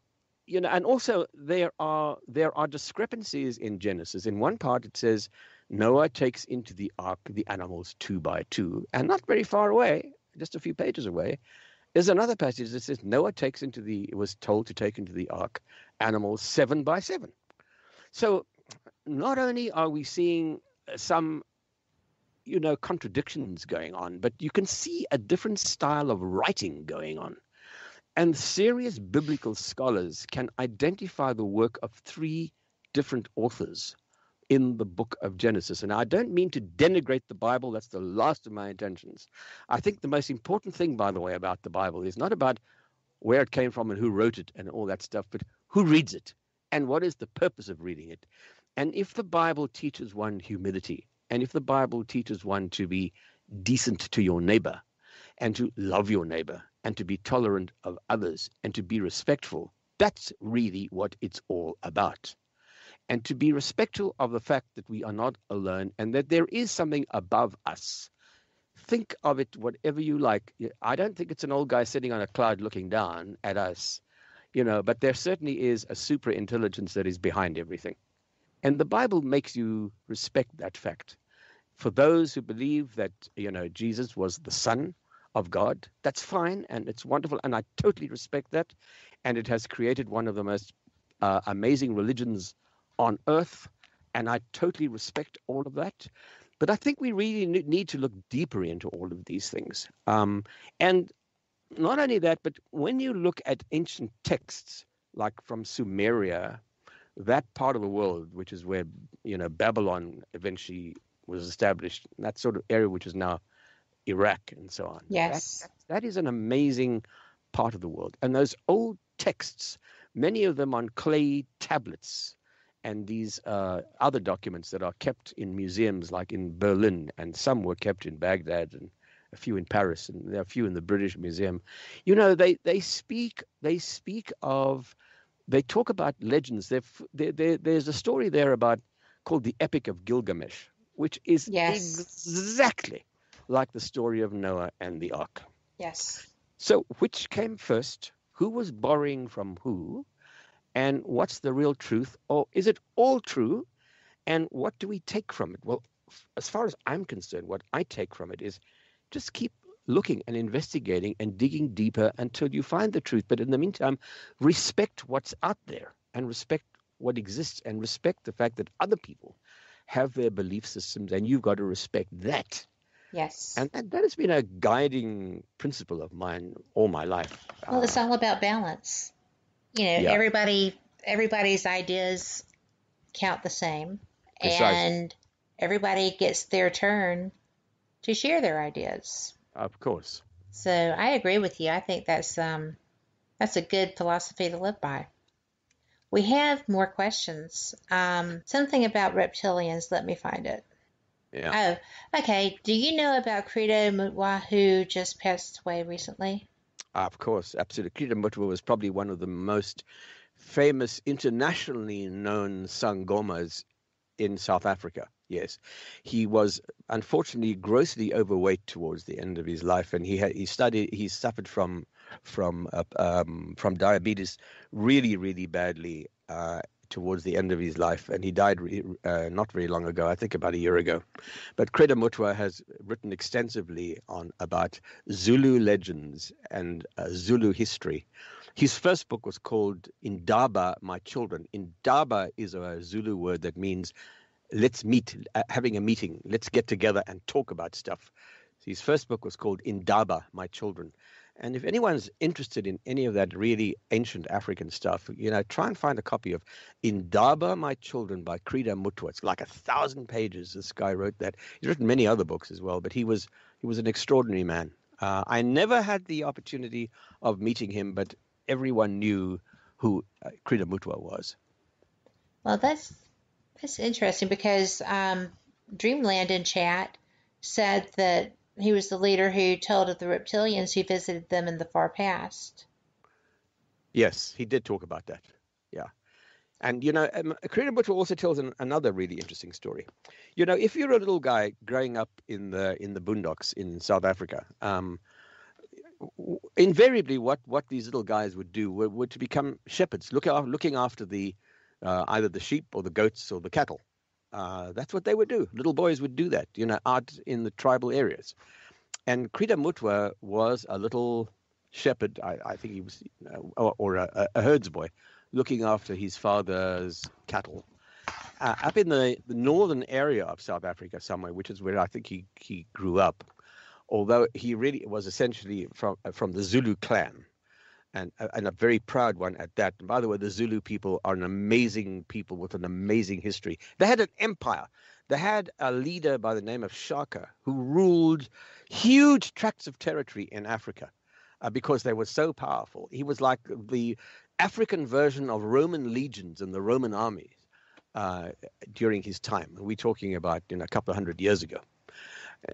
you know, and also there are there are discrepancies in Genesis. In one part it says Noah takes into the ark the animals two by two, and not very far away, just a few pages away, there's another passage that says Noah takes into the was told to take into the ark animals seven by seven. So not only are we seeing some, you know, contradictions going on, but you can see a different style of writing going on. And serious biblical scholars can identify the work of three different authors in the book of Genesis. And I don't mean to denigrate the Bible. That's the last of my intentions. I think the most important thing, by the way, about the Bible is not about where it came from and who wrote it and all that stuff, but who reads it and what is the purpose of reading it. And if the Bible teaches one humility, and if the Bible teaches one to be decent to your neighbor and to love your neighbor, and to be tolerant of others, and to be respectful. That's really what it's all about. And to be respectful of the fact that we are not alone and that there is something above us. Think of it whatever you like. I don't think it's an old guy sitting on a cloud looking down at us, you know, but there certainly is a super intelligence that is behind everything. And the Bible makes you respect that fact. For those who believe that, you know, Jesus was the Son of God, that's fine, and it's wonderful, and I totally respect that, and it has created one of the most uh, amazing religions on earth, and I totally respect all of that. But I think we really need to look deeper into all of these things, um, and not only that, but when you look at ancient texts like from Sumeria, that part of the world, which is where, you know, Babylon eventually was established, that sort of area which is now Iraq and so on. Yes. That, that is an amazing part of the world. And those old texts, many of them on clay tablets and these uh, other documents that are kept in museums like in Berlin, and some were kept in Baghdad and a few in Paris, and there are a few in the British Museum. You know, they, they speak they speak of, they talk about legends. They're, they're, they're, there's a story there about called the Epic of Gilgamesh, which is yes. exactly like the story of Noah and the ark. Yes. So which came first? Who was borrowing from who? And what's the real truth? Or is it all true? And what do we take from it? Well, as far as I'm concerned, what I take from it is just keep looking and investigating and digging deeper until you find the truth. But in the meantime, respect what's out there and respect what exists and respect the fact that other people have their belief systems and you've got to respect that. Yes. And that, that has been a guiding principle of mine all my life. Well, it's all about balance. You know, yeah. everybody, everybody's ideas count the same. Precisely. And everybody gets their turn to share their ideas. Of course. So I agree with you. I think that's um, that's a good philosophy to live by. We have more questions. Um, something about reptilians. Let me find it. Yeah. Oh, okay. Do you know about Credo Mutwa, who just passed away recently? Of course, absolutely. Credo Mutwa was probably one of the most famous, internationally known Sangomas in South Africa. Yes, he was unfortunately grossly overweight towards the end of his life, and he had, he studied he suffered from from uh, um, from diabetes really really badly uh, towards the end of his life, and he died re- uh, not very long ago, I think about a year ago. But Credo Mutwa has written extensively on about Zulu legends and uh, Zulu history. His first book was called Indaba, My Children. Indaba is a Zulu word that means let's meet, uh, having a meeting. Let's get together and talk about stuff. So his first book was called Indaba, My Children. And if anyone's interested in any of that really ancient African stuff, you know, try and find a copy of Indaba, My Children by Credo Mutwa. It's like a thousand pages. This guy wrote that. He's written many other books as well, but he was he was an extraordinary man. Uh, I never had the opportunity of meeting him, but everyone knew who uh, Credo Mutwa was. Well, that's that's interesting because um, Dreamland in chat said that he was the leader who told of the reptilians who visited them in the far past. Yes, he did talk about that. Yeah. And, you know, um, Credo Mutwa also tells an, another really interesting story. You know, if you're a little guy growing up in the in the boondocks in South Africa, um, invariably what, what these little guys would do were, were to become shepherds, look after, looking after the uh, either the sheep or the goats or the cattle. Uh, that's what they would do. Little boys would do that, you know, out in the tribal areas. And Credo Mutwa was a little shepherd, I, I think he was, you know, or, or a, a herdsboy, looking after his father's cattle. Uh, up in the, the northern area of South Africa somewhere, which is where I think he, he grew up, although he really was essentially from from the Zulu clan, and, and a very proud one at that. And by the way, the Zulu people are an amazing people with an amazing history. They had an empire. They had a leader by the name of Shaka who ruled huge tracts of territory in Africa uh, because they were so powerful. He was like the African version of Roman legions and the Roman armies uh, during his time. We're talking about you know, a couple of hundred years ago.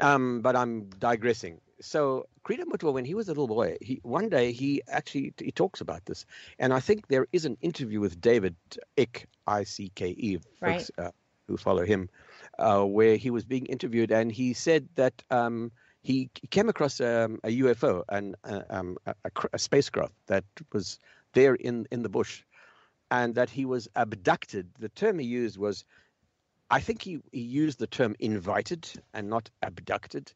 Um, but I'm digressing. So Credo Mutwa, when he was a little boy, he, one day he actually he talks about this. And I think there is an interview with David Icke, I C K E, right. folks, uh, who follow him, uh, where he was being interviewed. And he said that um, he came across um, a U F O, and uh, um, a, a, a spacecraft that was there in, in the bush, and that he was abducted. The term he used was, I think he, he used the term invited and not abducted,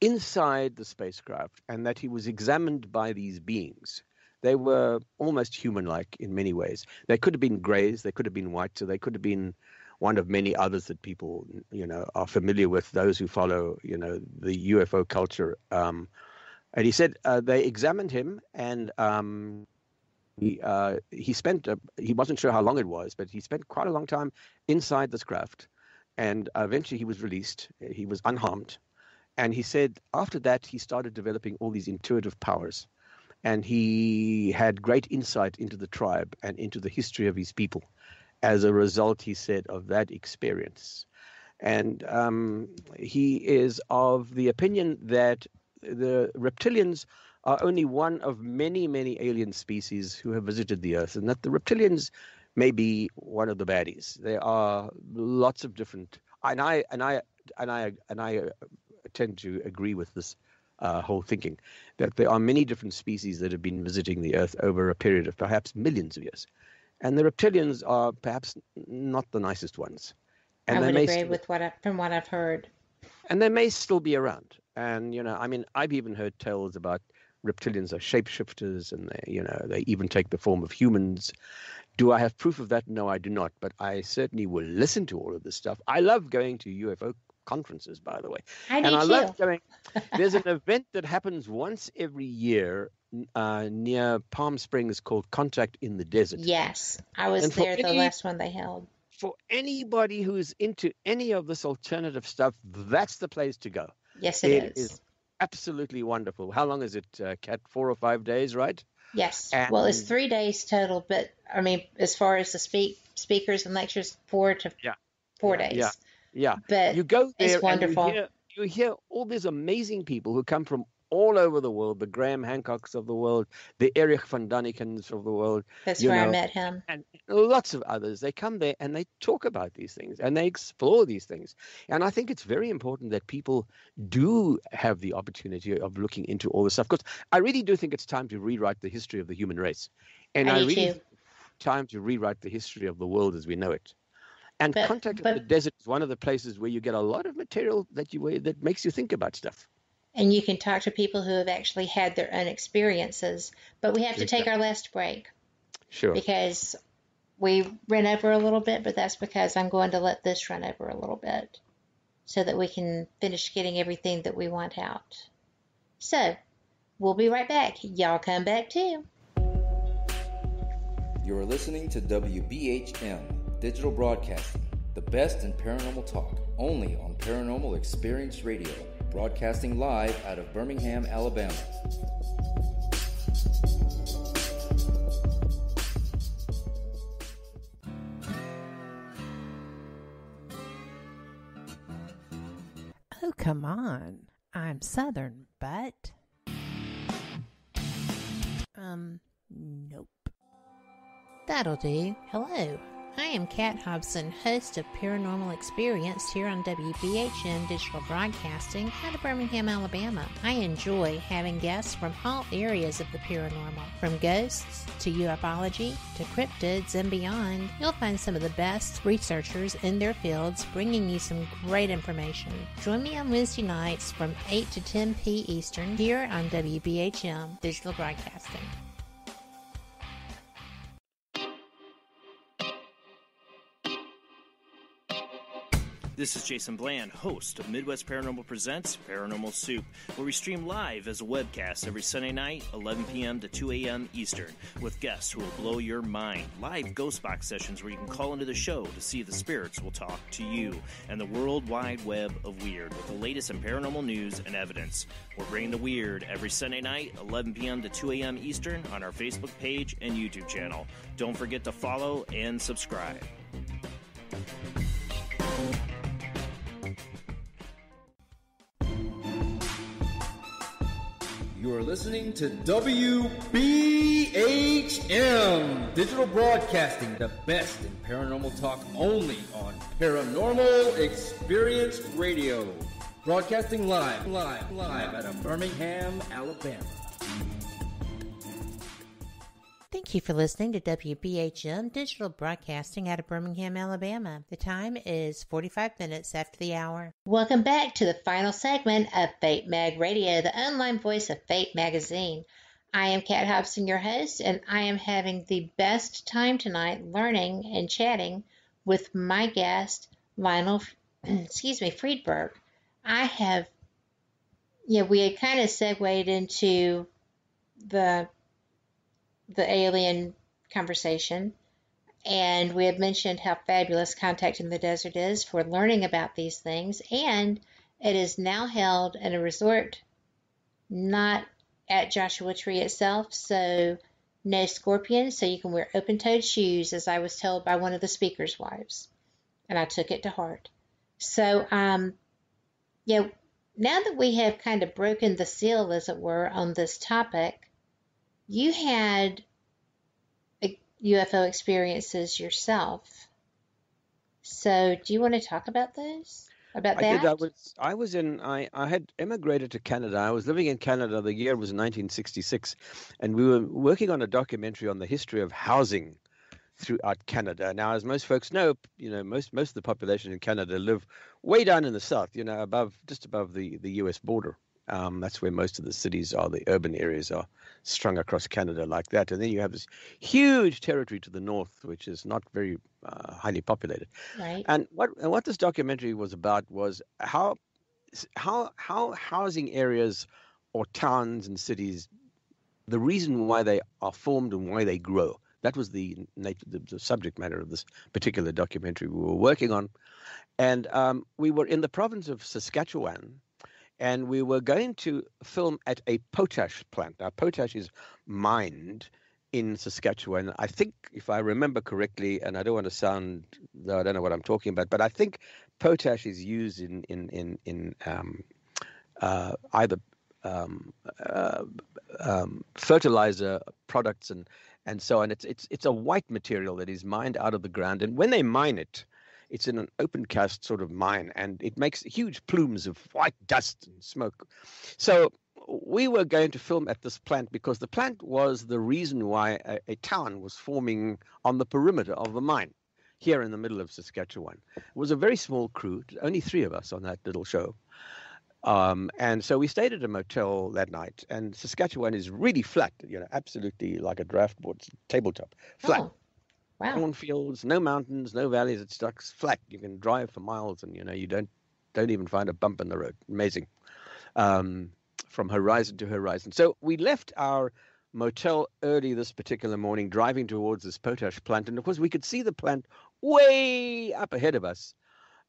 inside the spacecraft, and that he was examined by these beings. They were almost human-like in many ways. They could have been greys, they could have been white, so they could have been one of many others that people, you know, are familiar with, those who follow, you know, the U F O culture. Um, and he said uh, they examined him, and um, he, uh, he spent, uh, he wasn't sure how long it was, but he spent quite a long time inside this craft, and eventually he was released. He was unharmed. And he said after that, he started developing all these intuitive powers. And he had great insight into the tribe and into the history of his people as a result, he said, of that experience. And um, he is of the opinion that the reptilians are only one of many, many alien species who have visited the Earth, and that the reptilians may be one of the baddies. There are lots of different... And I... And I... And I... And I, and I tend to agree with this uh, whole thinking, that there are many different species that have been visiting the Earth over a period of perhaps millions of years. And the reptilians are perhaps not the nicest ones. And I would agree still, with what I, from what I've heard. And they may still be around. And, you know, I mean, I've even heard tales about reptilians are shapeshifters and, they, you know, they even take the form of humans. Do I have proof of that? No, I do not. But I certainly will listen to all of this stuff. I love going to U F O conferences, by the way. I and do I too. love going. There's an event that happens once every year uh, near Palm Springs called Contact in the Desert. Yes, I was and there the any, last one they held. For anybody who's into any of this alternative stuff, that's the place to go. Yes, it, it is. is absolutely wonderful. How long is it, uh, Kat? Four or five days, right? Yes. And well, it's three days total, but I mean, as far as the speak speakers and lectures, four to yeah, four yeah, days. Yeah. Yeah, but you go there it's wonderful. And you hear, you hear all these amazing people who come from all over the world, the Graham Hancocks of the world, the Erich van Dänikens of the world. That's where know, I met him. And lots of others. They come there and they talk about these things and they explore these things. And I think it's very important that people do have the opportunity of looking into all this stuff. Because I really do think it's time to rewrite the history of the human race. And I, I really think it's time to rewrite the history of the world as we know it. And but, Contact but, in the Desert is one of the places where you get a lot of material that you that makes you think about stuff. And you can talk to people who have actually had their own experiences. But we have to take our last break. Sure. Because we ran over a little bit, but that's because I'm going to let this run over a little bit so that we can finish getting everything that we want out. So we'll be right back. Y'all come back too. You're listening to W B H M. Digital Broadcasting, the best in paranormal talk, only on Paranormal Experience Radio, broadcasting live out of Birmingham, Alabama. Oh, come on. I'm Southern, but... Um, nope. That'll do. Hello. I am Kat Hobson, host of Paranormal Experience here on W B H M Digital Broadcasting out of Birmingham, Alabama. I enjoy having guests from all areas of the paranormal, from ghosts to ufology to cryptids and beyond. You'll find some of the best researchers in their fields bringing you some great information. Join me on Wednesday nights from eight to ten p.m. Eastern here on W B H M Digital Broadcasting. This is Jason Bland, host of Midwest Paranormal Presents Paranormal Soup, where we stream live as a webcast every Sunday night, eleven p.m. to two a.m. Eastern, with guests who will blow your mind. Live ghost box sessions where you can call into the show to see the spirits will talk to you, and the world wide web of weird with the latest in paranormal news and evidence. We're bringing the weird every Sunday night, eleven p.m. to two a.m. Eastern, on our Facebook page and YouTube channel. Don't forget to follow and subscribe. You are listening to W B H M Digital Broadcasting, the best in paranormal talk, only on Paranormal Experience Radio. Broadcasting live, live, live out of Birmingham, Alabama. Thank you for listening to W B H M Digital Broadcasting out of Birmingham, Alabama. The time is forty-five minutes after the hour. Welcome back to the final segment of Fate Mag Radio, the online voice of Fate Magazine. I am Kat Hobson, your host, and I am having the best time tonight learning and chatting with my guest, Lionel, excuse me, Friedberg. I have, yeah, we had kind of segued into the... the alien conversation, and we had mentioned how fabulous Contact in the Desert is for learning about these things, and it is now held at a resort, not at Joshua Tree itself, so no scorpions, so you can wear open-toed shoes, as I was told by one of the speaker's wives, and I took it to heart. So, um, yeah, now that we have kind of broken the seal, as it were, on this topic, you had U F O experiences yourself. So do you want to talk about those? about that? I did. I was, I was in, I, I had emigrated to Canada. I was living in Canada. The year was nineteen sixty-six. And we were working on a documentary on the history of housing throughout Canada. Now, as most folks know, you know, most, most of the population in Canada live way down in the south, you know, above, just above the, the U S border. Um, that's where most of the cities are. The urban areas are strung across Canada like that. And then you have this huge territory to the north, which is not very uh, highly populated. Right. And what and what this documentary was about was how how how housing areas or towns and cities, the reason why they are formed and why they grow. That was the, the, the subject matter of this particular documentary we were working on. And um, we were in the province of Saskatchewan. And we were going to film at a potash plant. Now, potash is mined in Saskatchewan. I think, if I remember correctly, and I don't want to sound, though I don't know what I'm talking about, but I think potash is used in in in in um, uh, either um, uh, um, fertilizer products and and so on. It's it's it's a white material that is mined out of the ground, and when they mine it, it's in an open cast sort of mine, and it makes huge plumes of white dust and smoke. So we were going to film at this plant because the plant was the reason why a, a town was forming on the perimeter of the mine here in the middle of Saskatchewan. It was a very small crew, only three of us on that little show. Um, and so we stayed at a motel that night, and Saskatchewan is really flat, you know, absolutely like a draft board tabletop, flat. Oh. Wow. Cornfields, no mountains, no valleys. It's flat. You can drive for miles, and you know you don't don't even find a bump in the road. Amazing, um, from horizon to horizon. So we left our motel early this particular morning, driving towards this potash plant, and of course we could see the plant way up ahead of us,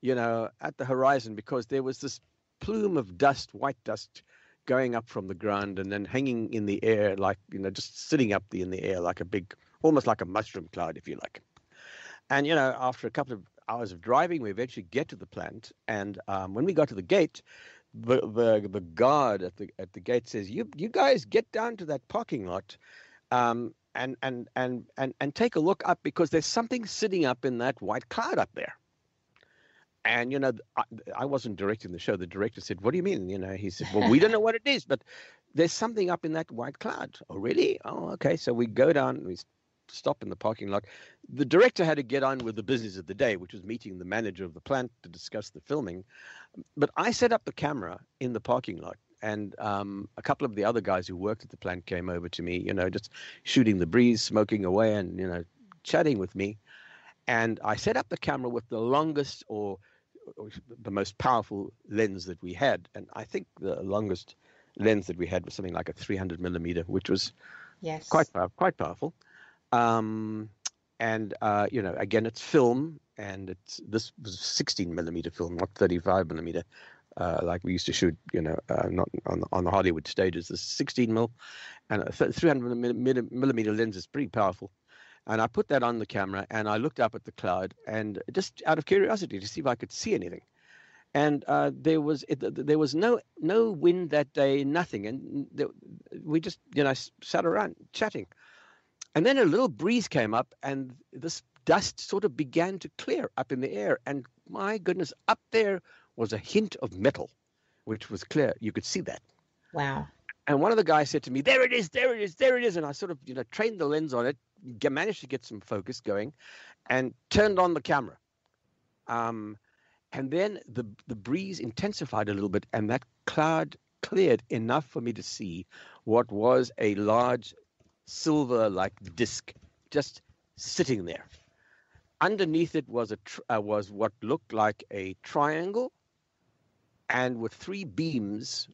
you know, at the horizon, because there was this plume of dust, white dust, going up from the ground and then hanging in the air, like you know, just sitting up the, in the air like a big. Almost like a mushroom cloud, if you like. And, you know, after a couple of hours of driving, we eventually get to the plant. And um, when we got to the gate, the the, the guard at the at the gate says, you you guys get down to that parking lot um, and, and, and, and, and take a look up, because there's something sitting up in that white cloud up there. And, you know, I, I wasn't directing the show. The director said, what do you mean? You know, he said, well, we don't know what it is, but there's something up in that white cloud. Oh, really? Oh, okay. So we go down and we stop in the parking lot. The director had to get on with the business of the day, which was meeting the manager of the plant to discuss the filming. But I set up the camera in the parking lot, and um, a couple of the other guys who worked at the plant came over to me, you know, just shooting the breeze, smoking away, and, you know, chatting with me. And I set up the camera with the longest or, or the most powerful lens that we had. And I think the longest lens that we had was something like a three hundred millimeter, which was yes. quite, quite powerful. Um, and, uh, you know, again, it's film, and it's, this was sixteen millimeter film, not thirty-five millimeter, uh, like we used to shoot, you know, uh, not on the, on the Hollywood stages. This is sixteen mil, and a three hundred millimeter lens is pretty powerful. And I put that on the camera, and I looked up at the cloud, and just out of curiosity to see if I could see anything. And uh, there was it, there was no no wind that day, nothing. And there, we just, you know, sat around chatting. And then a little breeze came up, and this dust sort of began to clear up in the air. And my goodness, up there was a hint of metal, which was clear. You could see that. Wow. And one of the guys said to me, there it is, there it is, there it is. And I sort of, you know, trained the lens on it, managed to get some focus going, and turned on the camera. Um, and then the, the breeze intensified a little bit, and that cloud cleared enough for me to see what was a large silver-like disc, just sitting there. Underneath it was a tr uh, was what looked like a triangle, and with three beams,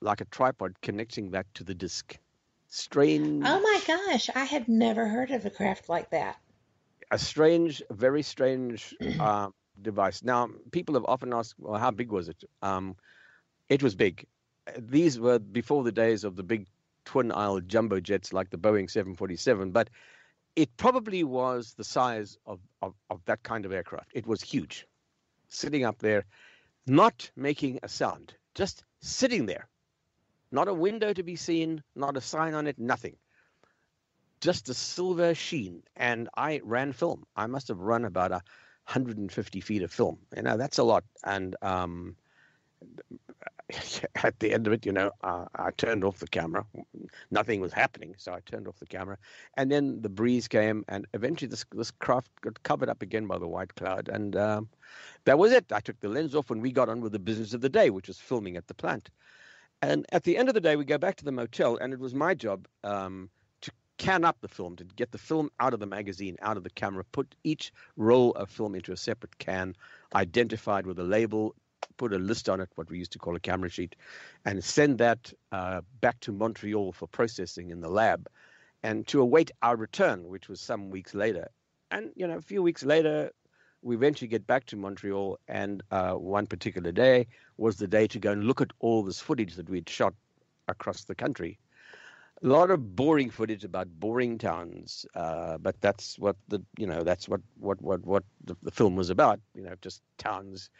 like a tripod, connecting that to the disc. Strange. Oh my gosh! I have never heard of a craft like that. A strange, very strange uh, device. Now, people have often asked, "Well, how big was it?" Um, it was big. These were before the days of the big twin aisle jumbo jets like the Boeing seven forty-seven, but it probably was the size of, of, of that kind of aircraft. It was huge, sitting up there, not making a sound, just sitting there. Not a window to be seen, not a sign on it, nothing. Just a silver sheen. And I ran film. I must have run about a one hundred fifty feet of film. You know, that's a lot. And um, at the end of it, you know, uh, I turned off the camera. Nothing was happening, so I turned off the camera. And then the breeze came, and eventually this this craft got covered up again by the white cloud. And um, that was it. I took the lens off, and we got on with the business of the day, which was filming at the plant. And at the end of the day, we go back to the motel, and it was my job um, to can up the film, to get the film out of the magazine, out of the camera, put each roll of film into a separate can, identified with a label, put a list on it, what we used to call a camera sheet, and send that uh, back to Montreal for processing in the lab, and to await our return, which was some weeks later. And, you know, a few weeks later, we eventually get back to Montreal, and uh, one particular day was the day to go and look at all this footage that we'd shot across the country. A lot of boring footage about boring towns, uh, but that's what the you know that's what what what what the, the film was about. You know, just towns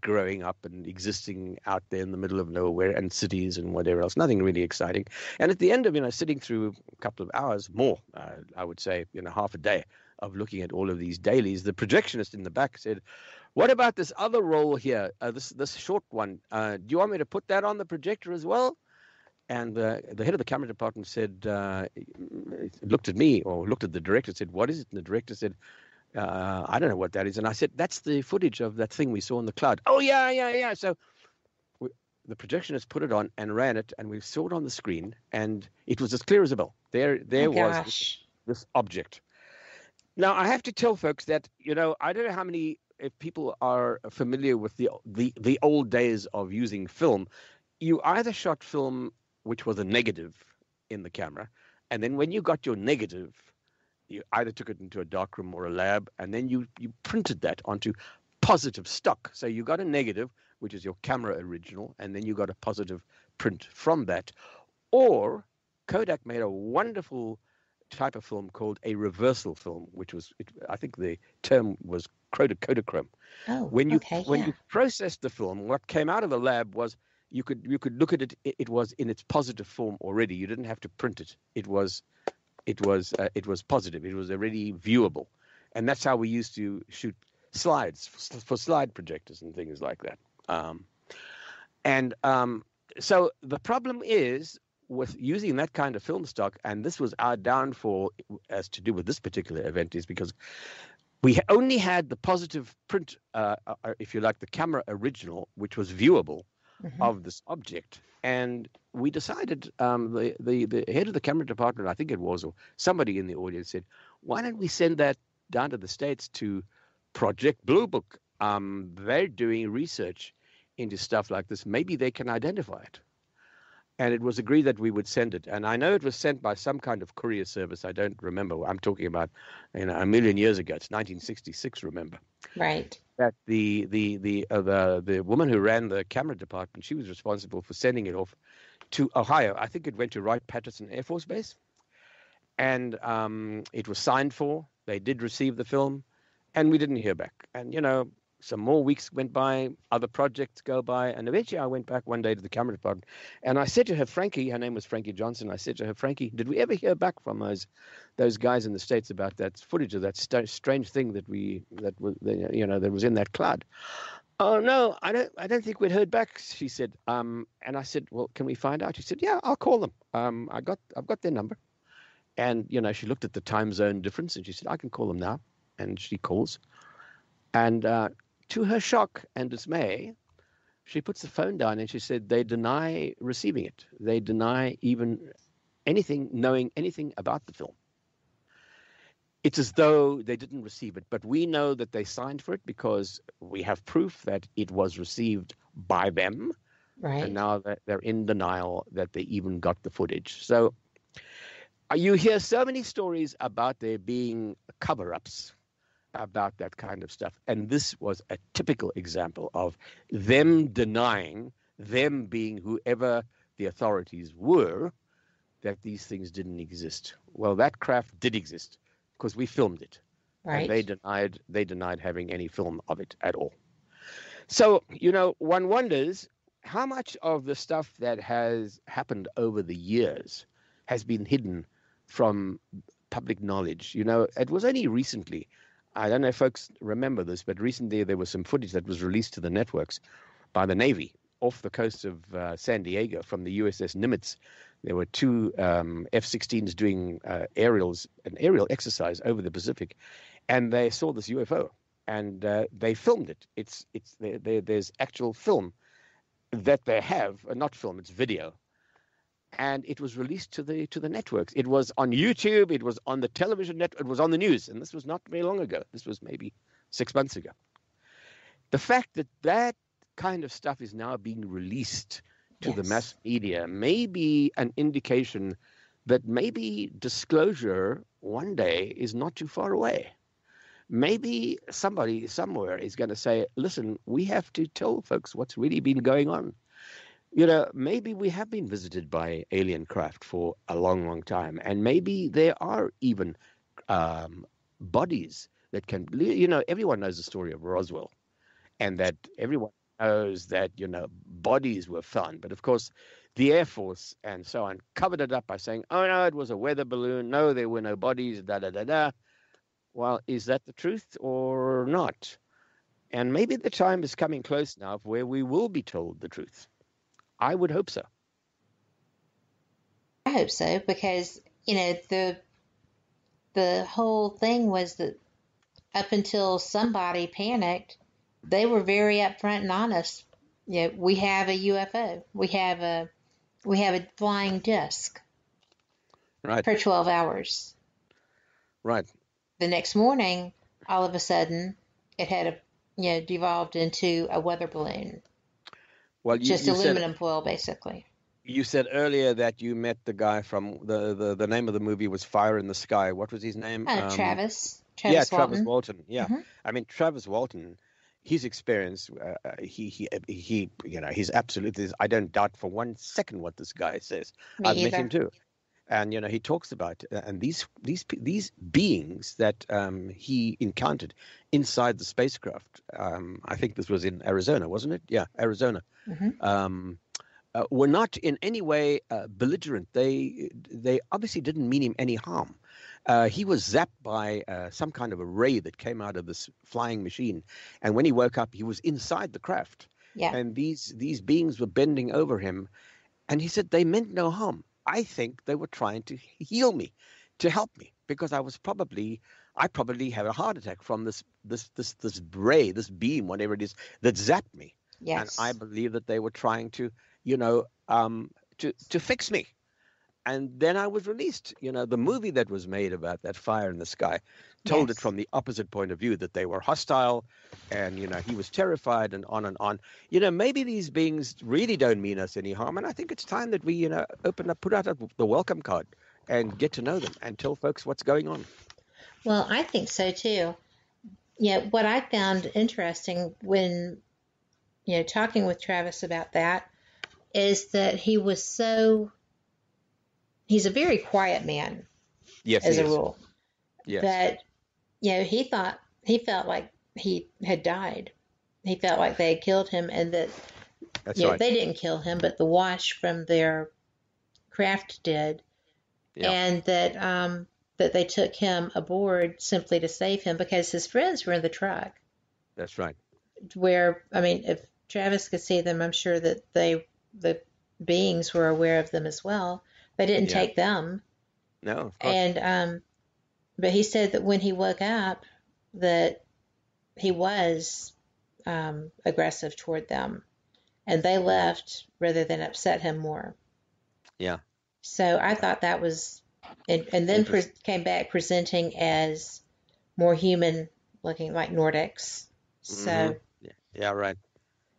growing up and existing out there in the middle of nowhere, and cities and whatever else. Nothing really exciting. And at the end of you know sitting through a couple of hours more, uh, I would say you know half a day of looking at all of these dailies, the projectionist in the back said, "What about this other roll here, uh, this this short one? Uh, do you want me to put that on the projector as well?" And uh, the head of the camera department said, uh, looked at me or looked at the director, said, "What is it?" And the director said, uh, "I don't know what that is." And I said, "That's the footage of that thing we saw in the cloud." "Oh, yeah, yeah, yeah." So we, the projectionist put it on and ran it, and we saw it on the screen, and it was as clear as a bell. There, there oh, was this, this object. Now, I have to tell folks that, you know, I don't know how many if people are familiar with the the, the old days of using film. You either shot film, which was a negative in the camera, and then when you got your negative, you either took it into a darkroom or a lab, and then you, you printed that onto positive stock. So you got a negative, which is your camera original, and then you got a positive print from that. Or Kodak made a wonderful type of film called a reversal film, which was, it, I think the term was Kodachrome. Oh, when you okay, when yeah. you processed the film, what came out of the lab was you could you could look at it. It was in its positive form already. You didn't have to print it. It was it was uh, it was positive. It was already viewable, and that's how we used to shoot slides for, for slide projectors and things like that. Um, and um, so the problem is, with using that kind of film stock, and this was our downfall as to do with this particular event, is because we only had the positive print, uh, uh, if you like, the camera original, which was viewable, mm-hmm. of this object. And we decided, um, the, the, the head of the camera department, I think it was, or somebody in the audience said, "Why don't we send that down to the States to Project Blue Book? Um, they're doing research into stuff like this. Maybe they can identify it." And it was agreed that we would send it. And I know it was sent by some kind of courier service. I don't remember. I'm talking about, you know, a million years ago. It's nineteen sixty-six, remember? Right. That the the the uh, the the woman who ran the camera department, she was responsible for sending it off to Ohio. I think it went to Wright-Patterson Air Force Base. And um, it was signed for. They did receive the film. And we didn't hear back. And, you know, some more weeks went by, other projects go by, and eventually I went back one day to the camera department, and I said to her, Frankie, her name was Frankie Johnson, I said to her, "Frankie, did we ever hear back from those those guys in the States about that footage of that st- strange thing that we that was you know that was in that cloud?" "Oh no, I don't I don't think we'd heard back," she said. Um, and I said, "Well, can we find out?" She said, "Yeah, I'll call them. Um, I got I've got their number." And you know, she looked at the time zone difference, and she said, "I can call them now," and she calls, and. Uh, To her shock and dismay, she puts the phone down and she said, "They deny receiving it. They deny even anything, knowing anything about the film. It's as though they didn't receive it, but we know that they signed for it because we have proof that it was received by them." Right. And now that they're in denial that they even got the footage. So you hear so many stories about there being cover-ups about that kind of stuff. And this was a typical example of them denying, them being whoever the authorities were, that these things didn't exist. Well, that craft did exist because we filmed it. Right. And they denied, they denied having any film of it at all. So, you know, one wonders how much of the stuff that has happened over the years has been hidden from public knowledge. You know, it was only recently I don't know if folks remember this, but recently there was some footage that was released to the networks by the Navy off the coast of uh, San Diego from the U S S Nimitz. There were two um, F sixteens doing uh, aerials, an aerial exercise over the Pacific, and they saw this U F O, and uh, they filmed it. It's it's they, they, there's actual film that they have, uh, not film, it's video. And it was released to the to the networks. It was on YouTube. It was on the television net. It was on the news. And this was not very long ago. This was maybe six months ago. The fact that that kind of stuff is now being released to yes. the mass media may be an indication that maybe disclosure one day is not too far away. Maybe somebody somewhere is going to say, listen, we have to tell folks what's really been going on. You know, maybe we have been visited by alien craft for a long, long time. And maybe there are even um, bodies that can, you know, everyone knows the story of Roswell and that everyone knows that, you know, bodies were found. But of course, the Air Force and so on covered it up by saying, oh, no, it was a weather balloon. No, there were no bodies, da, da, da, da. Well, is that the truth or not? And maybe the time is coming close now where we will be told the truth. I would hope so. I hope so, because, you know, the the whole thing was that up until somebody panicked, they were very upfront and honest. You know, we have a U F O. We have a we have a flying disc. Right. For twelve hours. Right. The next morning, all of a sudden, it had a you know devolved into a weather balloon. Well, you, just you aluminum said, foil, basically. You said earlier that you met the guy from the, the, the name of the movie was Fire in the Sky. What was his name? Uh, um, Travis. Travis. Yeah, Walton. Travis Walton. Yeah, mm-hmm. I mean Travis Walton. His experience. Uh, he he he. You know, he's absolutely. I don't doubt for one second what this guy says. Me I've either. met him too, and you know he talks about uh, and these these these beings that um, he encountered inside the spacecraft. Um, I think this was in Arizona, wasn't it? Yeah, Arizona. Mm-hmm. Um, uh, were not in any way uh, belligerent. They they obviously didn't mean him any harm. Uh, he was zapped by uh, some kind of a ray that came out of this flying machine, and when he woke up, he was inside the craft. Yeah. And these these beings were bending over him, and he said they meant no harm. I think they were trying to heal me, to help me, because I was probably I probably had a heart attack from this this this this ray, this beam, whatever it is, that zapped me. Yes. And I believe that they were trying to, you know, um, to, to fix me. And then I was released. You know, the movie that was made about that, Fire in the Sky, told yes. it from the opposite point of view, that they were hostile and, you know, he was terrified and on and on. You know, maybe these beings really don't mean us any harm. And I think it's time that we, you know, open up, put out the welcome card and get to know them and tell folks what's going on. Well, I think so, too. Yeah, what I found interesting when... you know, talking with Travis about that is that he was so, he's a very quiet man. Yes, as a rule. Yes. But, you know, he thought, he felt like he had died. He felt like they had killed him and that, That's you know, right. they didn't kill him, but the wash from their craft did. Yeah. And that, um, that they took him aboard simply to save him because his friends were in the truck. That's right. Where, I mean, if Travis could see them, I'm sure that they, the beings were aware of them as well. They didn't yeah. take them. No, of course. And, um, but he said that when he woke up, that he was um, aggressive toward them. And they left rather than upset him more. Yeah. So I thought that was, and, and then pre- came back presenting as more human looking, like Nordics. So. Mm-hmm. Yeah, right.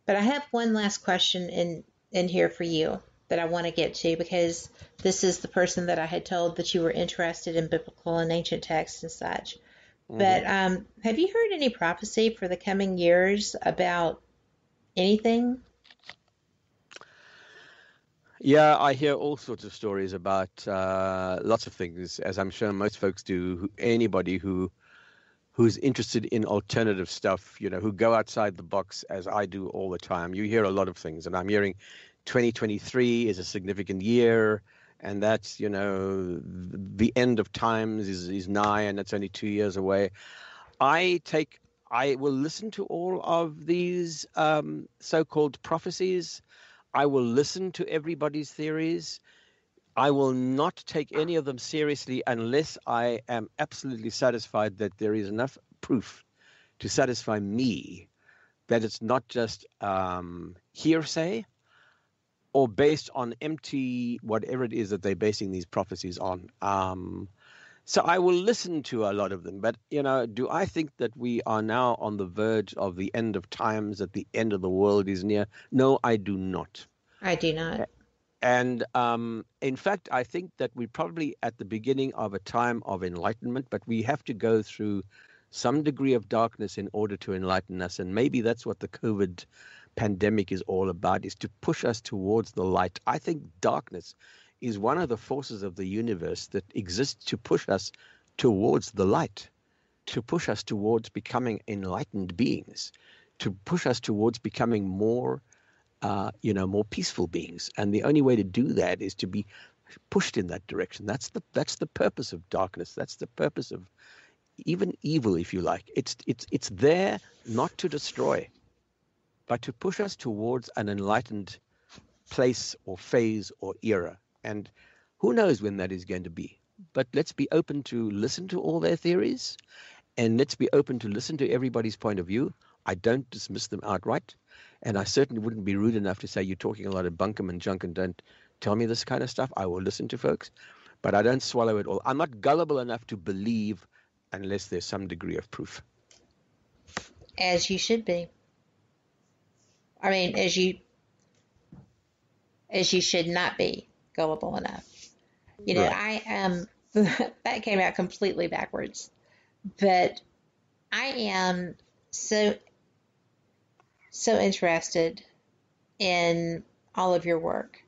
But I have one last question in, in here for you that I want to get to, because this is the person that I had told that you were interested in biblical and ancient texts and such. Mm-hmm. But um, have you heard any prophecy for the coming years about anything? Yeah, I hear all sorts of stories about uh, lots of things, as I'm sure most folks do, anybody who... who's interested in alternative stuff, you know, who go outside the box, as I do all the time. You hear a lot of things, and I'm hearing twenty twenty-three is a significant year, and that's, you know, the end of times is, is nigh, and it's only two years away. I take, I will listen to all of these um, so-called prophecies. I will listen to everybody's theories. I will not take any of them seriously unless I am absolutely satisfied that there is enough proof to satisfy me that it's not just um, hearsay or based on empty whatever it is that they're basing these prophecies on. Um, so I will listen to a lot of them. But, you know, do I think that we are now on the verge of the end of times, that the end of the world is near? No, I do not. I do not. And um, in fact, I think that we're probably at the beginning of a time of enlightenment, but we have to go through some degree of darkness in order to enlighten us. And maybe that's what the COVID pandemic is all about, is to push us towards the light. I think darkness is one of the forces of the universe that exists to push us towards the light, to push us towards becoming enlightened beings, to push us towards becoming more Uh, you know, more peaceful beings. And the only way to do that is to be pushed in that direction. That's the that's the purpose of darkness. That's the purpose of even evil, if you like. It's it's it's there not to destroy, but to push us towards an enlightened place or phase or era. And who knows when that is going to be. But let's be open to listen to all their theories, and let's be open to listen to everybody's point of view. I don't dismiss them outright. And I certainly wouldn't be rude enough to say, you're talking a lot of bunkum and junk and don't tell me this kind of stuff. I will listen to folks, but I don't swallow it all. I'm not gullible enough to believe unless there's some degree of proof. As you should be. I mean, as you, as you should not be gullible enough. You know, right. I am, that came out completely backwards, but I am so so interested in all of your work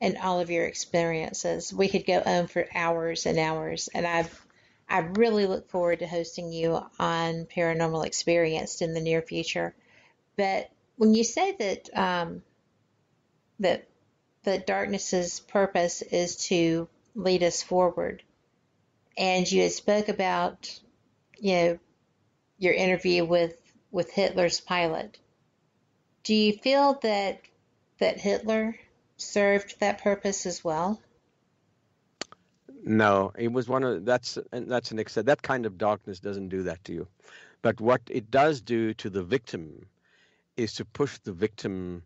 and all of your experiences. We could go on for hours and hours, and I've, I really look forward to hosting you on Paranormal Experienced in the near future. But when you say that um, that the darkness's purpose is to lead us forward, and you spoke about, you know, your interview with, with Hitler's pilot, do you feel that that Hitler served that purpose as well? No, it was one of that's and that's an except that kind of darkness doesn't do that to you, but what it does do to the victim is to push the victim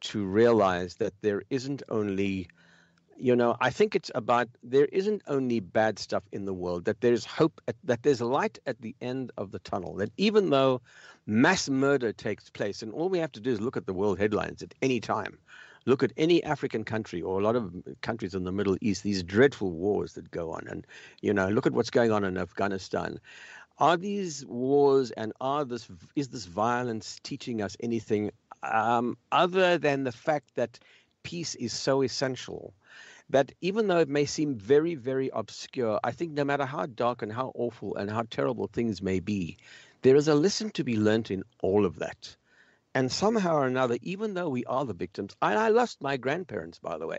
to realize that there isn't only, you know, I think it's about there isn't only bad stuff in the world, that there's hope, at, that there's light at the end of the tunnel, that even though mass murder takes place, and all we have to do is look at the world headlines at any time, look at any African country or a lot of countries in the Middle East, these dreadful wars that go on. And, you know, look at what's going on in Afghanistan. Are these wars and are this is this violence teaching us anything um, other than the fact that peace is so essential? That even though it may seem very, very obscure, I think no matter how dark and how awful and how terrible things may be, there is a lesson to be learnt in all of that. And somehow or another, even though we are the victims, and I lost my grandparents, by the way.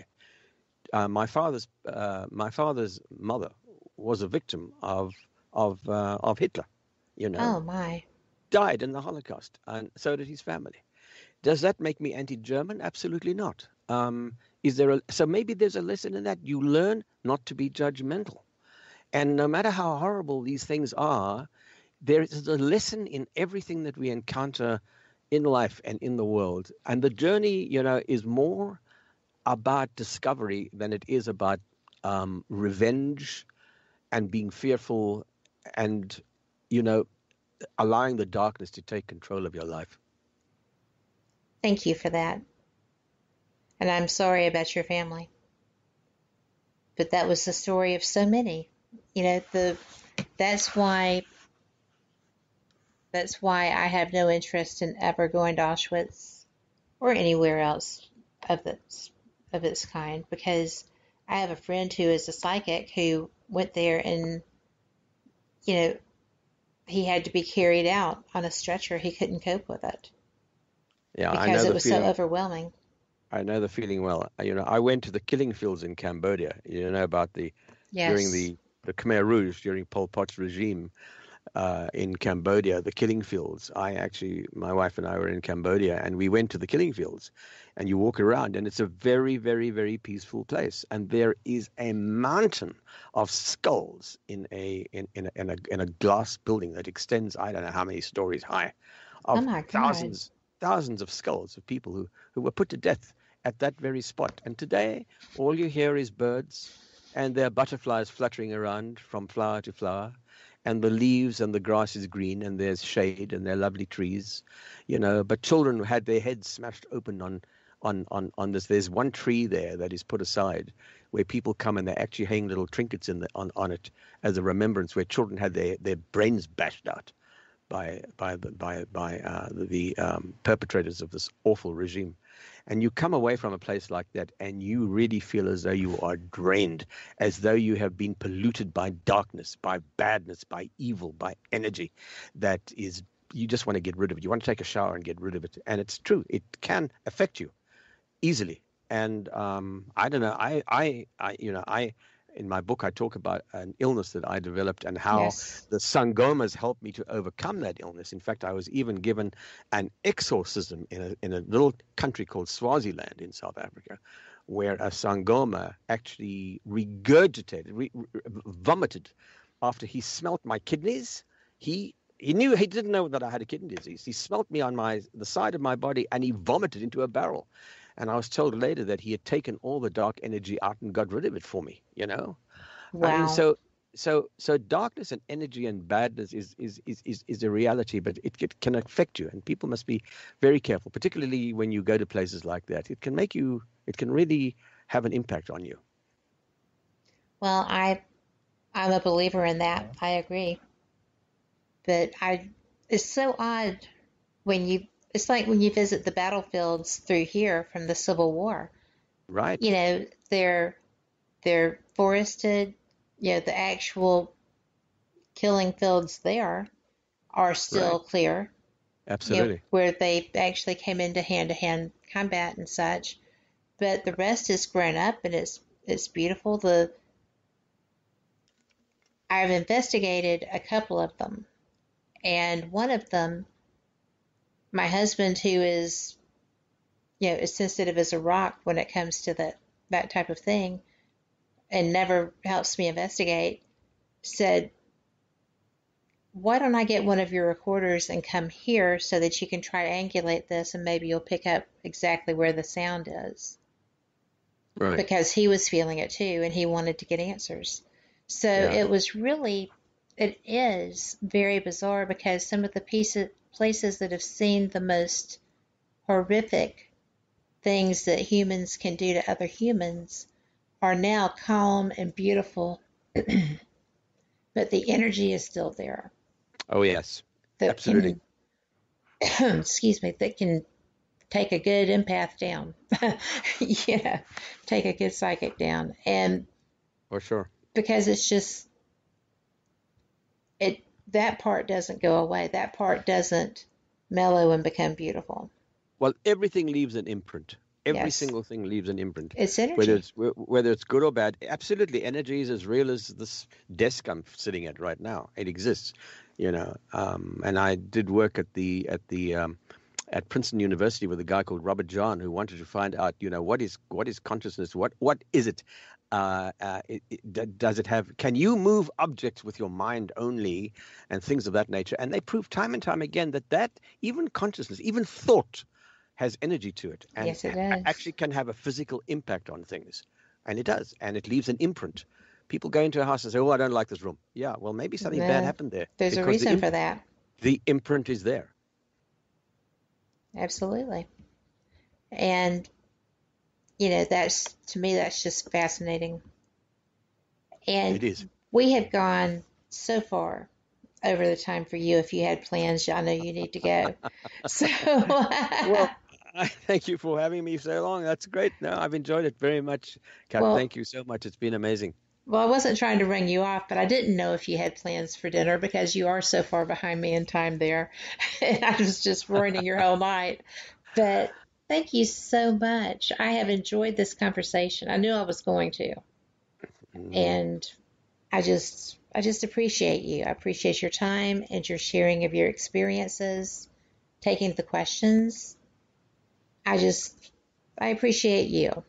Uh, my father's uh, my father's mother was a victim of of uh, of Hitler. You know, oh my, died in the Holocaust, and so did his family. Does that make me anti-German? Absolutely not. Um, Is there a, so maybe there's a lesson in that. You learn not to be judgmental. And no matter how horrible these things are, there is a lesson in everything that we encounter in life and in the world. And the journey, you know, is more about discovery than it is about um, revenge and being fearful and, you know, allowing the darkness to take control of your life. Thank you for that. And I'm sorry about your family. But that was the story of so many. You know, the that's why that's why I have no interest in ever going to Auschwitz or anywhere else of its of its kind, because I have a friend who is a psychic who went there and, you know, he had to be carried out on a stretcher. He couldn't cope with it. Yeah, because it was so overwhelming. I know the feeling well. You know, I went to the killing fields in Cambodia. You know about the yes. during the, the Khmer Rouge, during Pol Pot's regime, uh, in Cambodia, the killing fields. I actually, my wife and I were in Cambodia, and we went to the killing fields, and you walk around, and it's a very, very, very peaceful place. And there is a mountain of skulls in a in in a, in a, in a glass building that extends, I don't know how many stories high, of oh my God. thousands thousands of skulls of people who, who were put to death at that very spot. And today, all you hear is birds, and there are butterflies fluttering around from flower to flower, and the leaves and the grass is green, and there's shade, and there are lovely trees, you know. But children had their heads smashed open on, on, on, on this. There's one tree there that is put aside where people come and they actually hang little trinkets in the, on, on it as a remembrance, where children had their, their brains bashed out by by the, by by uh, the um, perpetrators of this awful regime. And you come away from a place like that, and you really feel as though you are drained, as though you have been polluted by darkness, by badness, by evil, by energy that is, you just want to get rid of it. You want to take a shower and get rid of it. And it's true. It can affect you easily. And um, I don't know, I, I, I, you know, I, in my book, I talk about an illness that I developed and how yes. the Sangomas helped me to overcome that illness. In fact, I was even given an exorcism in a, in a little country called Swaziland in South Africa, where a Sangoma actually regurgitated, re, re, vomited after he smelt my kidneys. He he knew, he didn't know that I had a kidney disease. He smelt me on my the side of my body, and he vomited into a barrel. And I was told later that he had taken all the dark energy out and got rid of it for me, you know? Wow. I mean, so so so darkness and energy and badness is is is is, is a reality, but it, it can affect you, and people must be very careful, particularly when you go to places like that. It can make you, it can really have an impact on you. Well, I I'm a believer in that. I agree. But I it's so odd when you It's like when you visit the battlefields through here from the Civil War. Right. You know, they're they're forested, you know, the actual killing fields there are still right. clear. Absolutely. You know, where they actually came into hand to hand combat and such. But the rest is grown up, and it's it's beautiful. The I've investigated a couple of them, and one of them, my husband, who is, you know, as sensitive as a rock when it comes to that, that type of thing, and never helps me investigate, said, why don't I get one of your recorders and come here so that you can triangulate this, and maybe you'll pick up exactly where the sound is. Right. Because he was feeling it too, and he wanted to get answers. So yeah. it was really, it is very bizarre, because some of the pieces... places that have seen the most horrific things that humans can do to other humans are now calm and beautiful, but the energy is still there. Oh, yes. That Absolutely. Can, excuse me. That can take a good empath down. you know, take a good psychic down. And for sure. Because it's just, it, that part doesn't go away. That part doesn't mellow and become beautiful. Well, everything leaves an imprint. Every yes. single thing leaves an imprint. It's energy. Whether it's, whether it's good or bad, absolutely. Energy is as real as this desk I'm sitting at right now. It exists, you know. Um, and I did work at the at the um, at Princeton University with a guy called Robert John, who wanted to find out, you know, what is what is consciousness? What what is it? Uh, uh, it, it, does it have, can you move objects with your mind only, and things of that nature? And they prove time and time again that that even consciousness, even thought, has energy to it. And yes, it does. Actually can have a physical impact on things. And it does. And it leaves an imprint. People go into a house and say, oh, I don't like this room. Yeah, well, maybe something no, bad happened there. There's a reason the imp- for that. The imprint is there. Absolutely. And... you know, that's, to me, that's just fascinating. And it is. We have gone so far over the time for you. If you had plans, I know you need to go. So, well, I thank you for having me so long. That's great. No, I've enjoyed it very much. Kat, well, thank you so much. It's been amazing. Well, I wasn't trying to ring you off, but I didn't know if you had plans for dinner, because you are so far behind me in time there. And I was just ruining your whole night. But... thank you so much. I have enjoyed this conversation. I knew I was going to. And I just I just appreciate you. I appreciate your time and your sharing of your experiences, taking the questions. I just, I appreciate you.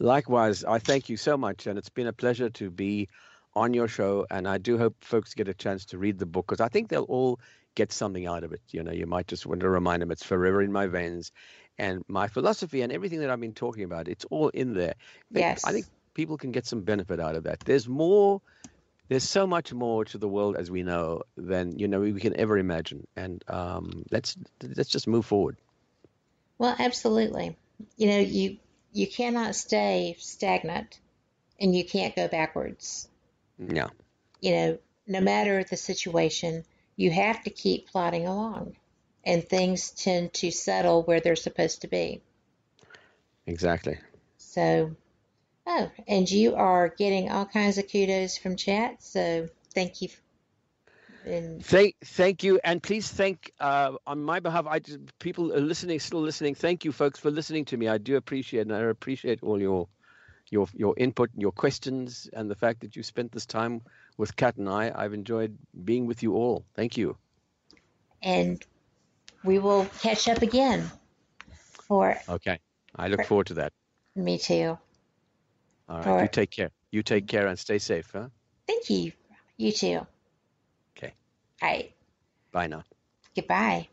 Likewise, I thank you so much, and it's been a pleasure to be on your show, and I do hope folks get a chance to read the book, because I think they'll all get something out of it. You know, you might just want to remind them it's Forever in My Veins, and my philosophy and everything that I've been talking about, it's all in there. But yes, I think people can get some benefit out of that. There's more, there's so much more to the world as we know than, you know, we can ever imagine, and um, let's let's just move forward. Well, absolutely. You know, you you cannot stay stagnant, and you can't go backwards. No. You know, no matter the situation, you have to keep plodding along, and things tend to settle where they're supposed to be. Exactly. So, oh, and you are getting all kinds of kudos from chat, so thank you. And thank, thank you, and please thank, uh, on my behalf, I, people listening, still listening, thank you, folks, for listening to me. I do appreciate, and I appreciate all your Your your input, your questions, and the fact that you spent this time with Kat and I. I've enjoyed being with you all. Thank you. And we will catch up again. For okay, I look for, forward to that. Me too. All right, for, you take care. You take care and stay safe, huh? Thank you. You too. Okay. All right. Bye now. Goodbye.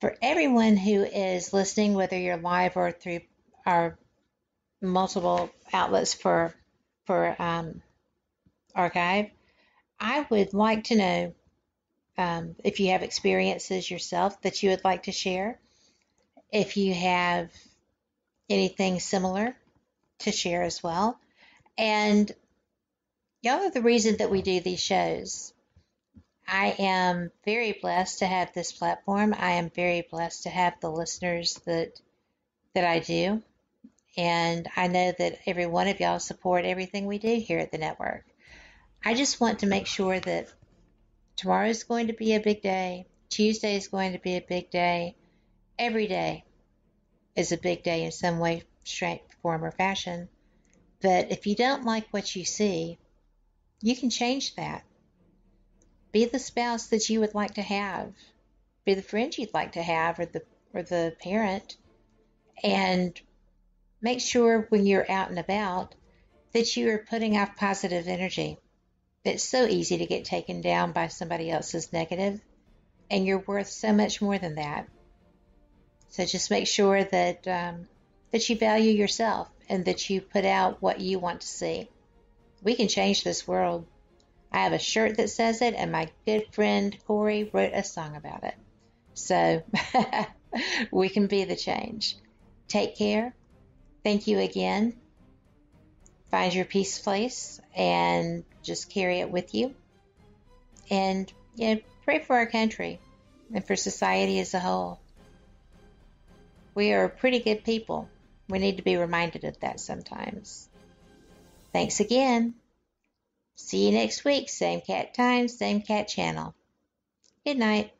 For everyone who is listening, whether you're live or through our multiple outlets for for um, archive, I would like to know um, if you have experiences yourself that you would like to share, if you have anything similar to share as well. And y'all are the reason that we do these shows. I am very blessed to have this platform. I am very blessed to have the listeners that that I do. And I know that every one of y'all support everything we do here at the network. I just want to make sure that tomorrow is going to be a big day. Tuesday is going to be a big day. Every day is a big day in some way, shape, form, or fashion. But if you don't like what you see, you can change that. Be the spouse that you would like to have. Be the friend you'd like to have, or the or the parent. And make sure when you're out and about that you are putting off positive energy. It's so easy to get taken down by somebody else's negative, and you're worth so much more than that. So just make sure that um, that you value yourself and that you put out what you want to see. We can change this world. I have a shirt that says it, and my good friend Corey wrote a song about it. So we can be the change. Take care. Thank you again. Find your peace place and just carry it with you. And, you know, pray for our country and for society as a whole. We are pretty good people. We need to be reminded of that sometimes. Thanks again. See you next week. Same cat time, same cat channel. Good night.